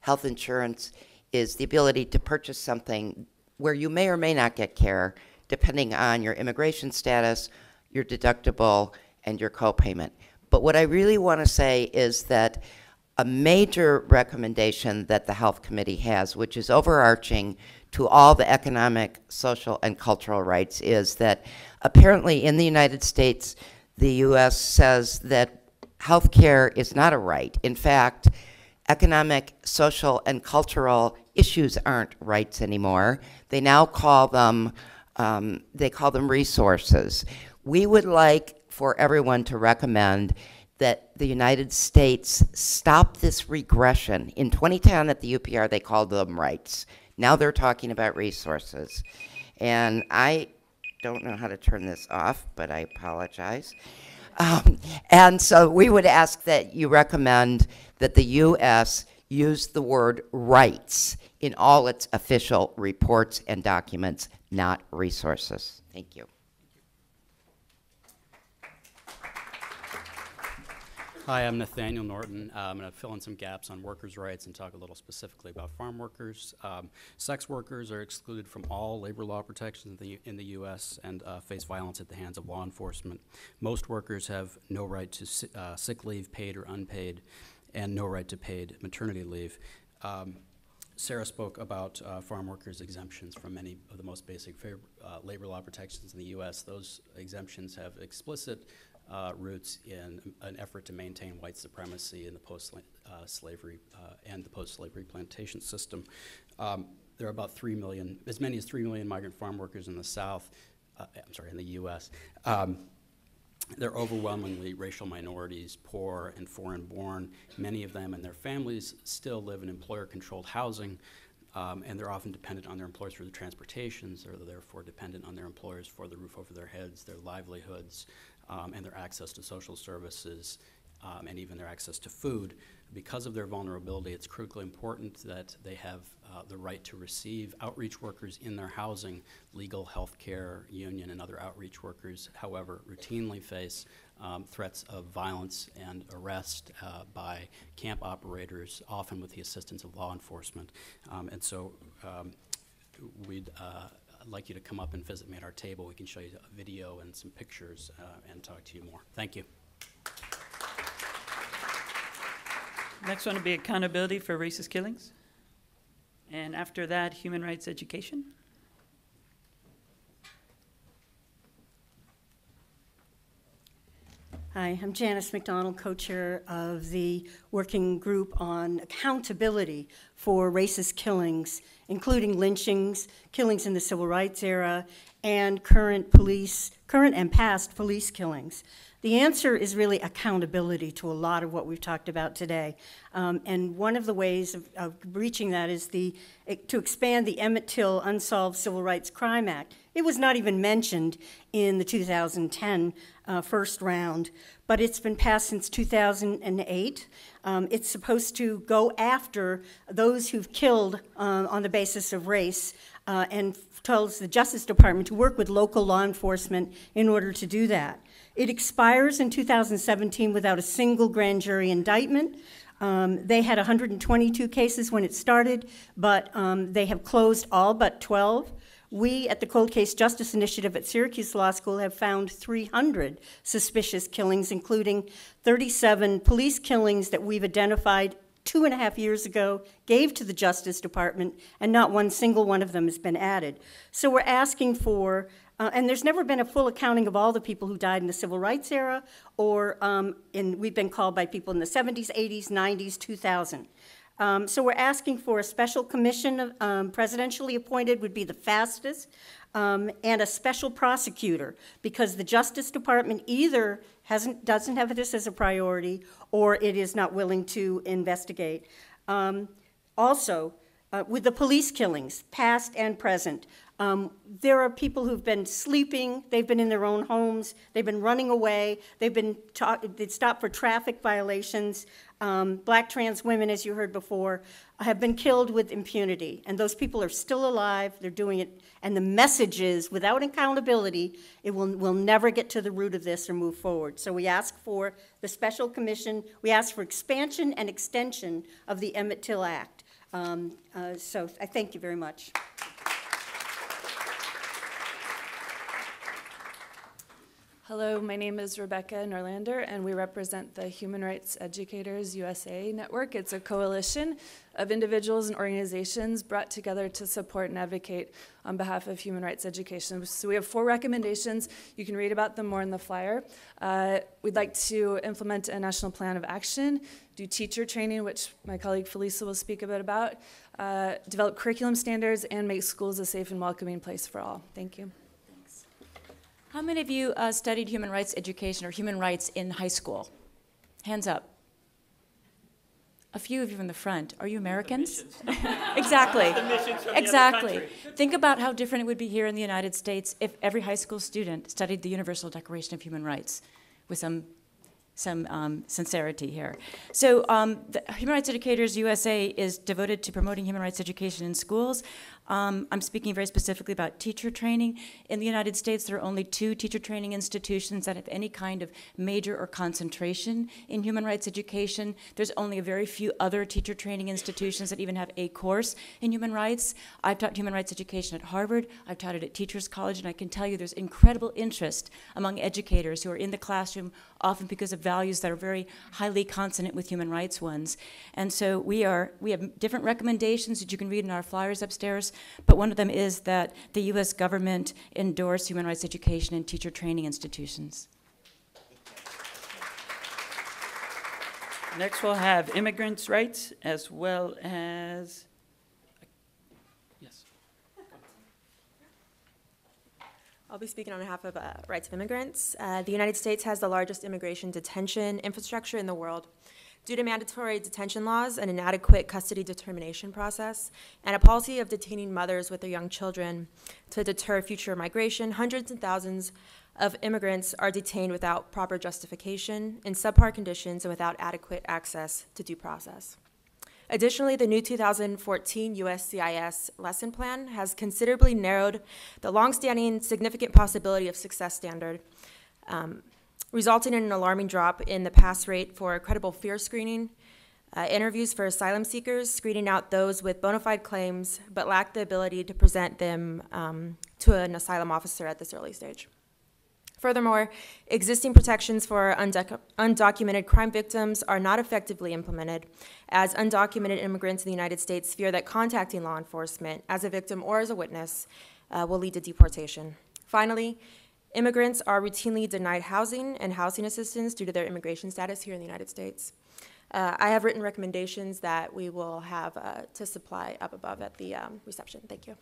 Health insurance is the ability to purchase something where you may or may not get care, depending on your immigration status, your deductible, and your copayment. But what I really want to say is that a major recommendation that the Health Committee has, which is overarching to all the economic, social, and cultural rights, is that apparently in the United States, the U.S. says that health care is not a right. In fact, economic, social, and cultural issues aren't rights anymore. They now call them, resources. We would like for everyone to recommend that the United States stop this regression. In 2010 at the UPR, they called them rights. Now they're talking about resources. And I don't know how to turn this off, but I apologize. And so we would ask that you recommend that the U.S. use the word rights in all its official reports and documents, not resources. Thank you. Hi, I'm Nathaniel Norton. I'm going to fill in some gaps on workers' rights and talk a little specifically about farm workers. Sex workers are excluded from all labor law protections in the U.S. and face violence at the hands of law enforcement. Most workers have no right to sick leave, paid or unpaid, and no right to paid maternity leave. Sarah spoke about farm workers' exemptions from many of the most basic labor law protections in the U.S. Those exemptions have explicit roots in an effort to maintain white supremacy in the post-slavery and the post-slavery plantation system. There are about 3 million, as many as 3 million migrant farm workers in the South, I'm sorry, in the U.S. They're overwhelmingly racial minorities, poor and foreign-born. Many of them and their families still live in employer-controlled housing, and they're often dependent on their employers for their transportations. They're therefore dependent on their employers for the roof over their heads, their livelihoods, and their access to social services, and even their access to food. Because of their vulnerability, it's critically important that they have the right to receive outreach workers in their housing. Legal, health care, union, and other outreach workers, however, routinely face threats of violence and arrest by camp operators, often with the assistance of law enforcement. And so we'd like you to come up and visit me at our table. We can show you a video and some pictures and talk to you more. Thank you. Next one will be accountability for racist killings. And after that, human rights education. Hi, I'm Janice McDonald, co-chair of the working group on accountability for racist killings, including lynchings, killings in the civil rights era, and current and past police killings. The answer is really accountability to a lot of what we've talked about today. And one of the ways of reaching that is to expand the Emmett Till Unsolved Civil Rights Crime Act. It was not even mentioned in the 2010 first round, but it's been passed since 2008. It's supposed to go after those who've killed on the basis of race and tells the Justice Department to work with local law enforcement in order to do that. It expires in 2017 without a single grand jury indictment. They had 122 cases when it started, but they have closed all but 12. We at the Cold Case Justice Initiative at Syracuse Law School have found 300 suspicious killings, including 37 police killings that we've identified 2.5 years ago, gave to the Justice Department, and not one single one of them has been added. So we're asking for, and there's never been a full accounting of all the people who died in the civil rights era, or we've been called by people in the 70s, 80s, 90s, 2000. So we're asking for a special commission, presidentially appointed would be the fastest, and a special prosecutor, because the Justice Department either doesn't have this as a priority, or it is not willing to investigate. Also, with the police killings, past and present, there are people who've been sleeping, they've been in their own homes, they've been running away, they've stopped for traffic violations. Black trans women, as you heard before, have been killed with impunity, and those people are still alive, they're doing it, and the message is, without accountability, we'll never get to the root of this or move forward. So we ask for the special commission, we ask for expansion and extension of the Emmett Till Act. So I thank you very much. Hello, my name is Rebecca Norlander, and we represent the Human Rights Educators USA Network. It's a coalition of individuals and organizations brought together to support and advocate on behalf of human rights education. So we have 4 recommendations. You can read about them more in the flyer. We'd like to implement a national plan of action, do teacher training, which my colleague Felisa will speak a bit about, develop curriculum standards, and make schools a safe and welcoming place for all. Thank you. How many of you studied human rights education or human rights in high school? Hands up. a few of you in the front, are you Americans? Exactly. Exactly. Think about how different it would be here in the United States if every high school student studied the Universal Declaration of Human Rights with some sincerity here. So the Human Rights Educators USA is devoted to promoting human rights education in schools. I'm speaking very specifically about teacher training. In the United States, there are only 2 teacher training institutions that have any kind of major or concentration in human rights education. There's only a very few other teacher training institutions that even have a course in human rights. I've taught human rights education at Harvard. I've taught it at Teachers College, and I can tell you there's incredible interest among educators who are in the classroom, often because of values that are very highly consonant with human rights ones. And so we have different recommendations that you can read in our flyers upstairs, but one of them is that the U.S. government endorse human rights education in teacher training institutions. Next we'll have immigrants' rights as well as... Yes. I'll be speaking on behalf of rights of immigrants. The United States has the largest immigration detention infrastructure in the world. Due to mandatory detention laws, an inadequate custody determination process, and a policy of detaining mothers with their young children to deter future migration, hundreds and thousands of immigrants are detained without proper justification, in subpar conditions, and without adequate access to due process. Additionally, the new 2014 USCIS lesson plan has considerably narrowed the longstanding significant possibility of success standard, resulting in an alarming drop in the pass rate for credible fear screening, interviews for asylum seekers, screening out those with bona fide claims but lack the ability to present them to an asylum officer at this early stage. Furthermore, existing protections for undocumented crime victims are not effectively implemented, as undocumented immigrants in the United States fear that contacting law enforcement as a victim or as a witness will lead to deportation. Finally, immigrants are routinely denied housing and housing assistance due to their immigration status here in the United States. I have written recommendations that we will have to supply up above at the reception. Thank you.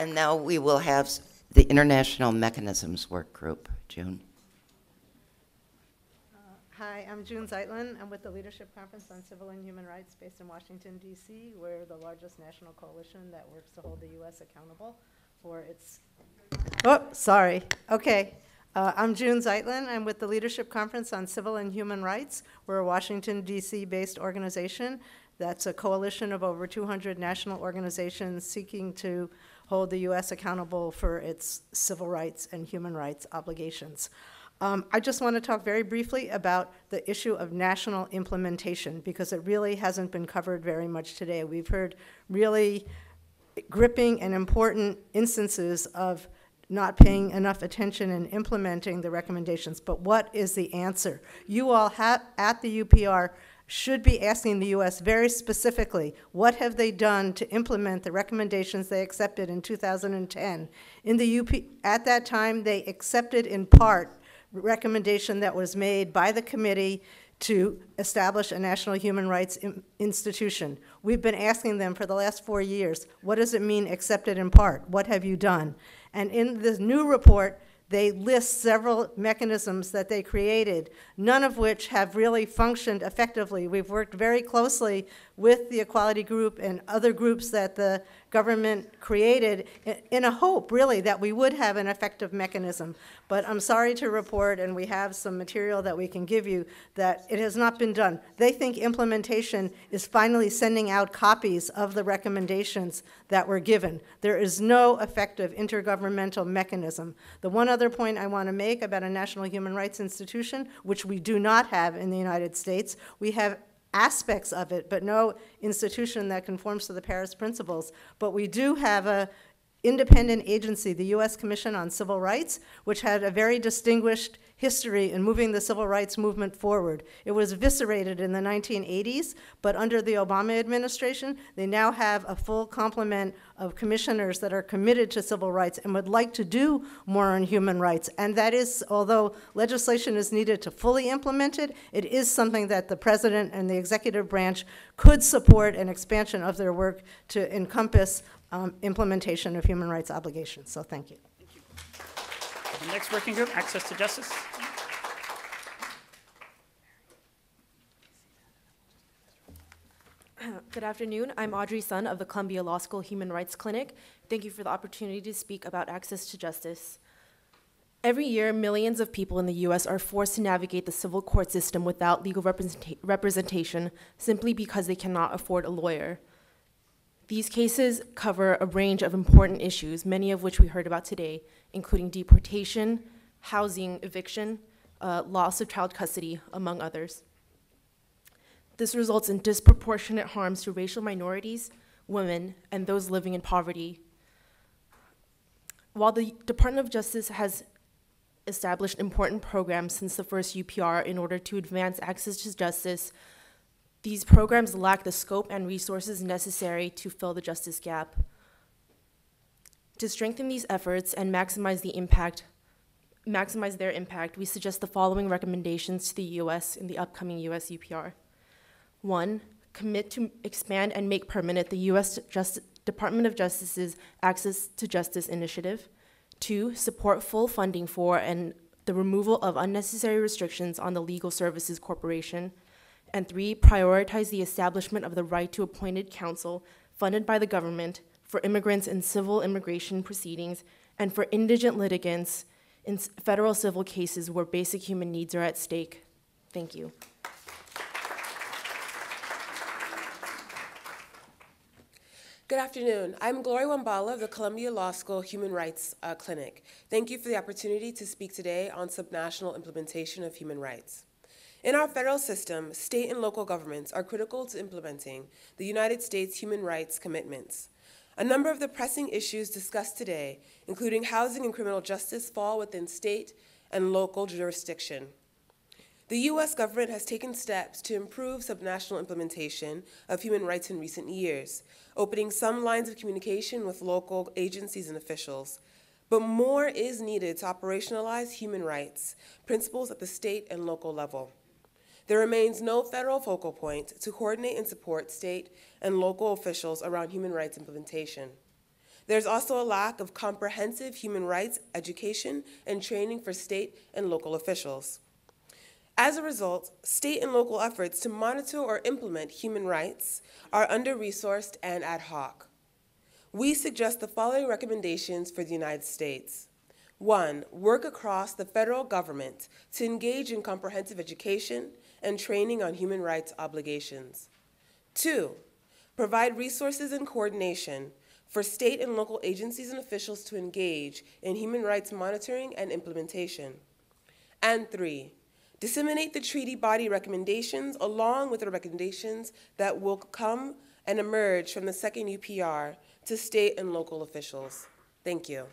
And now we will have the International Mechanisms Work Group, June. Hi, I'm June Zeitlin. I'm with the Leadership Conference on Civil and Human Rights based in Washington, D.C. We're the largest national coalition that works to hold the U.S. accountable for its... Oh, sorry. Okay. I'm June Zeitlin. I'm with the Leadership Conference on Civil and Human Rights. We're a Washington, D.C. based organization that's a coalition of over 200 national organizations seeking to hold the U.S. accountable for its civil rights and human rights obligations. I just want to talk very briefly about the issue of national implementation, because it really hasn't been covered very much today. We've heard really gripping and important instances of not paying enough attention and implementing the recommendations, but what is the answer? You all at the UPR should be asking the U.S. very specifically, what have they done to implement the recommendations they accepted in 2010? At that time, they accepted in part recommendation that was made by the committee to establish a national human rights institution. We've been asking them for the last 4 years, what does it mean accepted in part? What have you done? And in this new report, they list several mechanisms that they created, none of which have really functioned effectively. We've worked very closely with the Equality Group and other groups that the government created in a hope, really, that we would have an effective mechanism. But I'm sorry to report, and we have some material that we can give you, that it has not been done. They think implementation is finally sending out copies of the recommendations that were given. There is no effective intergovernmental mechanism. The one other point I want to make about a national human rights institution, which we do not have in the United States, we have aspects of it, but no institution that conforms to the Paris Principles. But we do have an independent agency, the U.S. Commission on Civil Rights, which had a very distinguished history in moving the civil rights movement forward. It was eviscerated in the 1980s, but under the Obama administration, they now have a full complement of commissioners that are committed to civil rights and would like to do more on human rights. And that is, although legislation is needed to fully implement it, it is something that the president and the executive branch could support an expansion of their work to encompass implementation of human rights obligations. So thank you. The next working group, Access to Justice. Good afternoon. I'm Audrey Sun of the Columbia Law School Human Rights Clinic. Thank you for the opportunity to speak about access to justice. Every year, millions of people in the U.S. are forced to navigate the civil court system without legal representation simply because they cannot afford a lawyer. These cases cover a range of important issues, many of which we heard about today, including deportation, housing, eviction, loss of child custody, among others. This results in disproportionate harms to racial minorities, women, and those living in poverty. While the Department of Justice has established important programs since the first UPR in order to advance access to justice, these programs lack the scope and resources necessary to fill the justice gap. To strengthen these efforts and maximize their impact, we suggest the following recommendations to the U.S. in the upcoming U.S. UPR. 1, commit to expand and make permanent the U.S. Department of Justice's Access to Justice Initiative. 2, support full funding for and the removal of unnecessary restrictions on the Legal Services Corporation. And 3, prioritize the establishment of the right to appointed counsel funded by the government for immigrants in civil immigration proceedings and for indigent litigants in federal civil cases where basic human needs are at stake. Thank you. Good afternoon. I'm Gloria Wambala of the Columbia Law School Human Rights Clinic. Thank you for the opportunity to speak today on subnational implementation of human rights. In our federal system, state and local governments are critical to implementing the United States human rights commitments. A number of the pressing issues discussed today, including housing and criminal justice, fall within state and local jurisdiction. The U.S. government has taken steps to improve subnational implementation of human rights in recent years, opening some lines of communication with local agencies and officials. But more is needed to operationalize human rights principles at the state and local level. There remains no federal focal point to coordinate and support state and local officials around human rights implementation. There's also a lack of comprehensive human rights education and training for state and local officials. As a result, state and local efforts to monitor or implement human rights are under-resourced and ad hoc. We suggest the following recommendations for the United States. 1, work across the federal government to engage in comprehensive education and training on human rights obligations. 2, provide resources and coordination for state and local agencies and officials to engage in human rights monitoring and implementation. And 3, disseminate the treaty body recommendations along with the recommendations that will come and emerge from the second UPR to state and local officials. Thank you.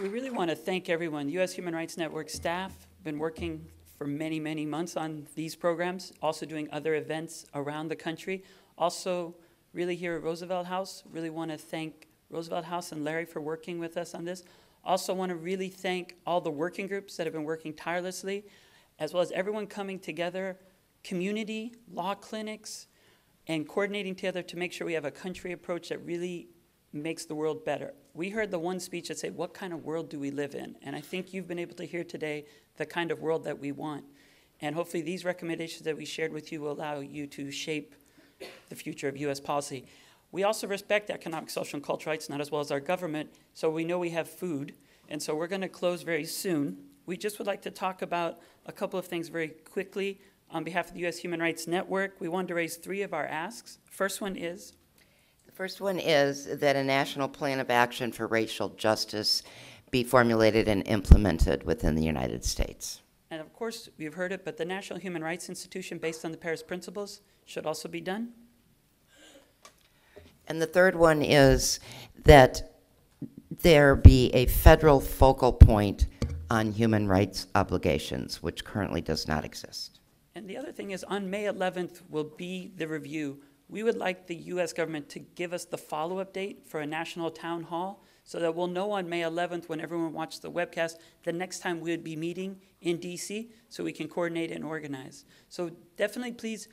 We really want to thank everyone. U.S. Human Rights Network staff have been working for many, many months on these programs, also doing other events around the country. Also, really here at Roosevelt House, really want to thank Roosevelt House and Larry for working with us on this. Also want to really thank all the working groups that have been working tirelessly, as well as everyone coming together, community, law clinics, and coordinating together to make sure we have a country approach that really makes the world better. We heard the one speech that said, what kind of world do we live in? And I think you've been able to hear today the kind of world that we want. And hopefully these recommendations that we shared with you will allow you to shape the future of U.S. policy. We also respect economic, social, and cultural rights, not as well as our government, so we know we have food, and so we're going to close very soon. We just would like to talk about a couple of things very quickly. On behalf of the U.S. Human Rights Network, we wanted to raise 3 of our asks. The first one is that a national plan of action for racial justice be formulated and implemented within the United States. And of course, we've heard it, but the National Human Rights Institution, based on the Paris Principles, should also be done. And the third one is that there be a federal focal point on human rights obligations, which currently does not exist. And the other thing is, on May 11th will be the review. We would like the U.S. government to give us the follow-up date for a national town hall so that we'll know on May 11th, when everyone watches the webcast, the next time we would be meeting in D.C. so we can coordinate and organize. So definitely please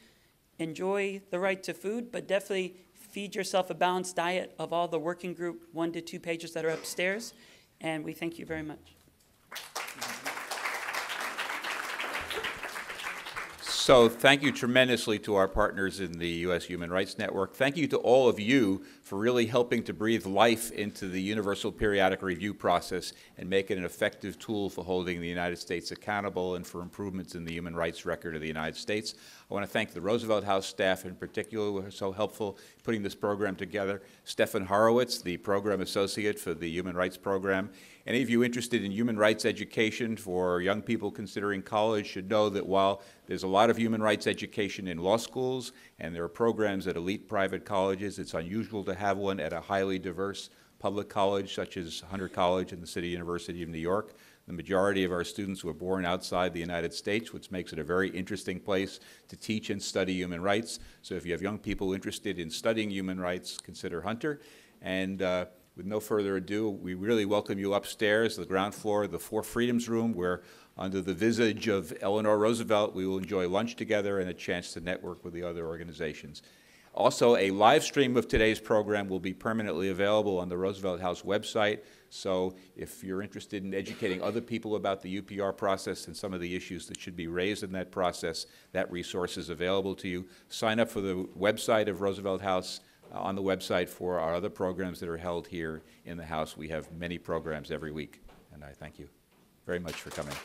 enjoy the right to food, but definitely feed yourself a balanced diet of all the working group 1 to 2 pages that are upstairs, and we thank you very much. So thank you tremendously to our partners in the U.S. Human Rights Network. Thank you to all of you for really helping to breathe life into the Universal Periodic Review process and make it an effective tool for holding the United States accountable and for improvements in the human rights record of the United States. I want to thank the Roosevelt House staff in particular who were so helpful putting this program together. Stefan Horowitz, the program associate for the Human Rights Program. Any of you interested in human rights education for young people considering college should know that while there's a lot of human rights education in law schools and there are programs at elite private colleges, it's unusual to have one at a highly diverse public college such as Hunter College and the City University of New York. The majority of our students were born outside the United States, which makes it a very interesting place to teach and study human rights. So if you have young people interested in studying human rights, consider Hunter. And with no further ado, we really welcome you upstairs, the ground floor, the Four Freedoms Room, where under the visage of Eleanor Roosevelt, we will enjoy lunch together and a chance to network with the other organizations. Also, a live stream of today's program will be permanently available on the Roosevelt House website. So if you're interested in educating other people about the UPR process and some of the issues that should be raised in that process, that resource is available to you. Sign up for the website of Roosevelt House. On the website for our other programs that are held here in the House. We have many programs every week, and I thank you very much for coming.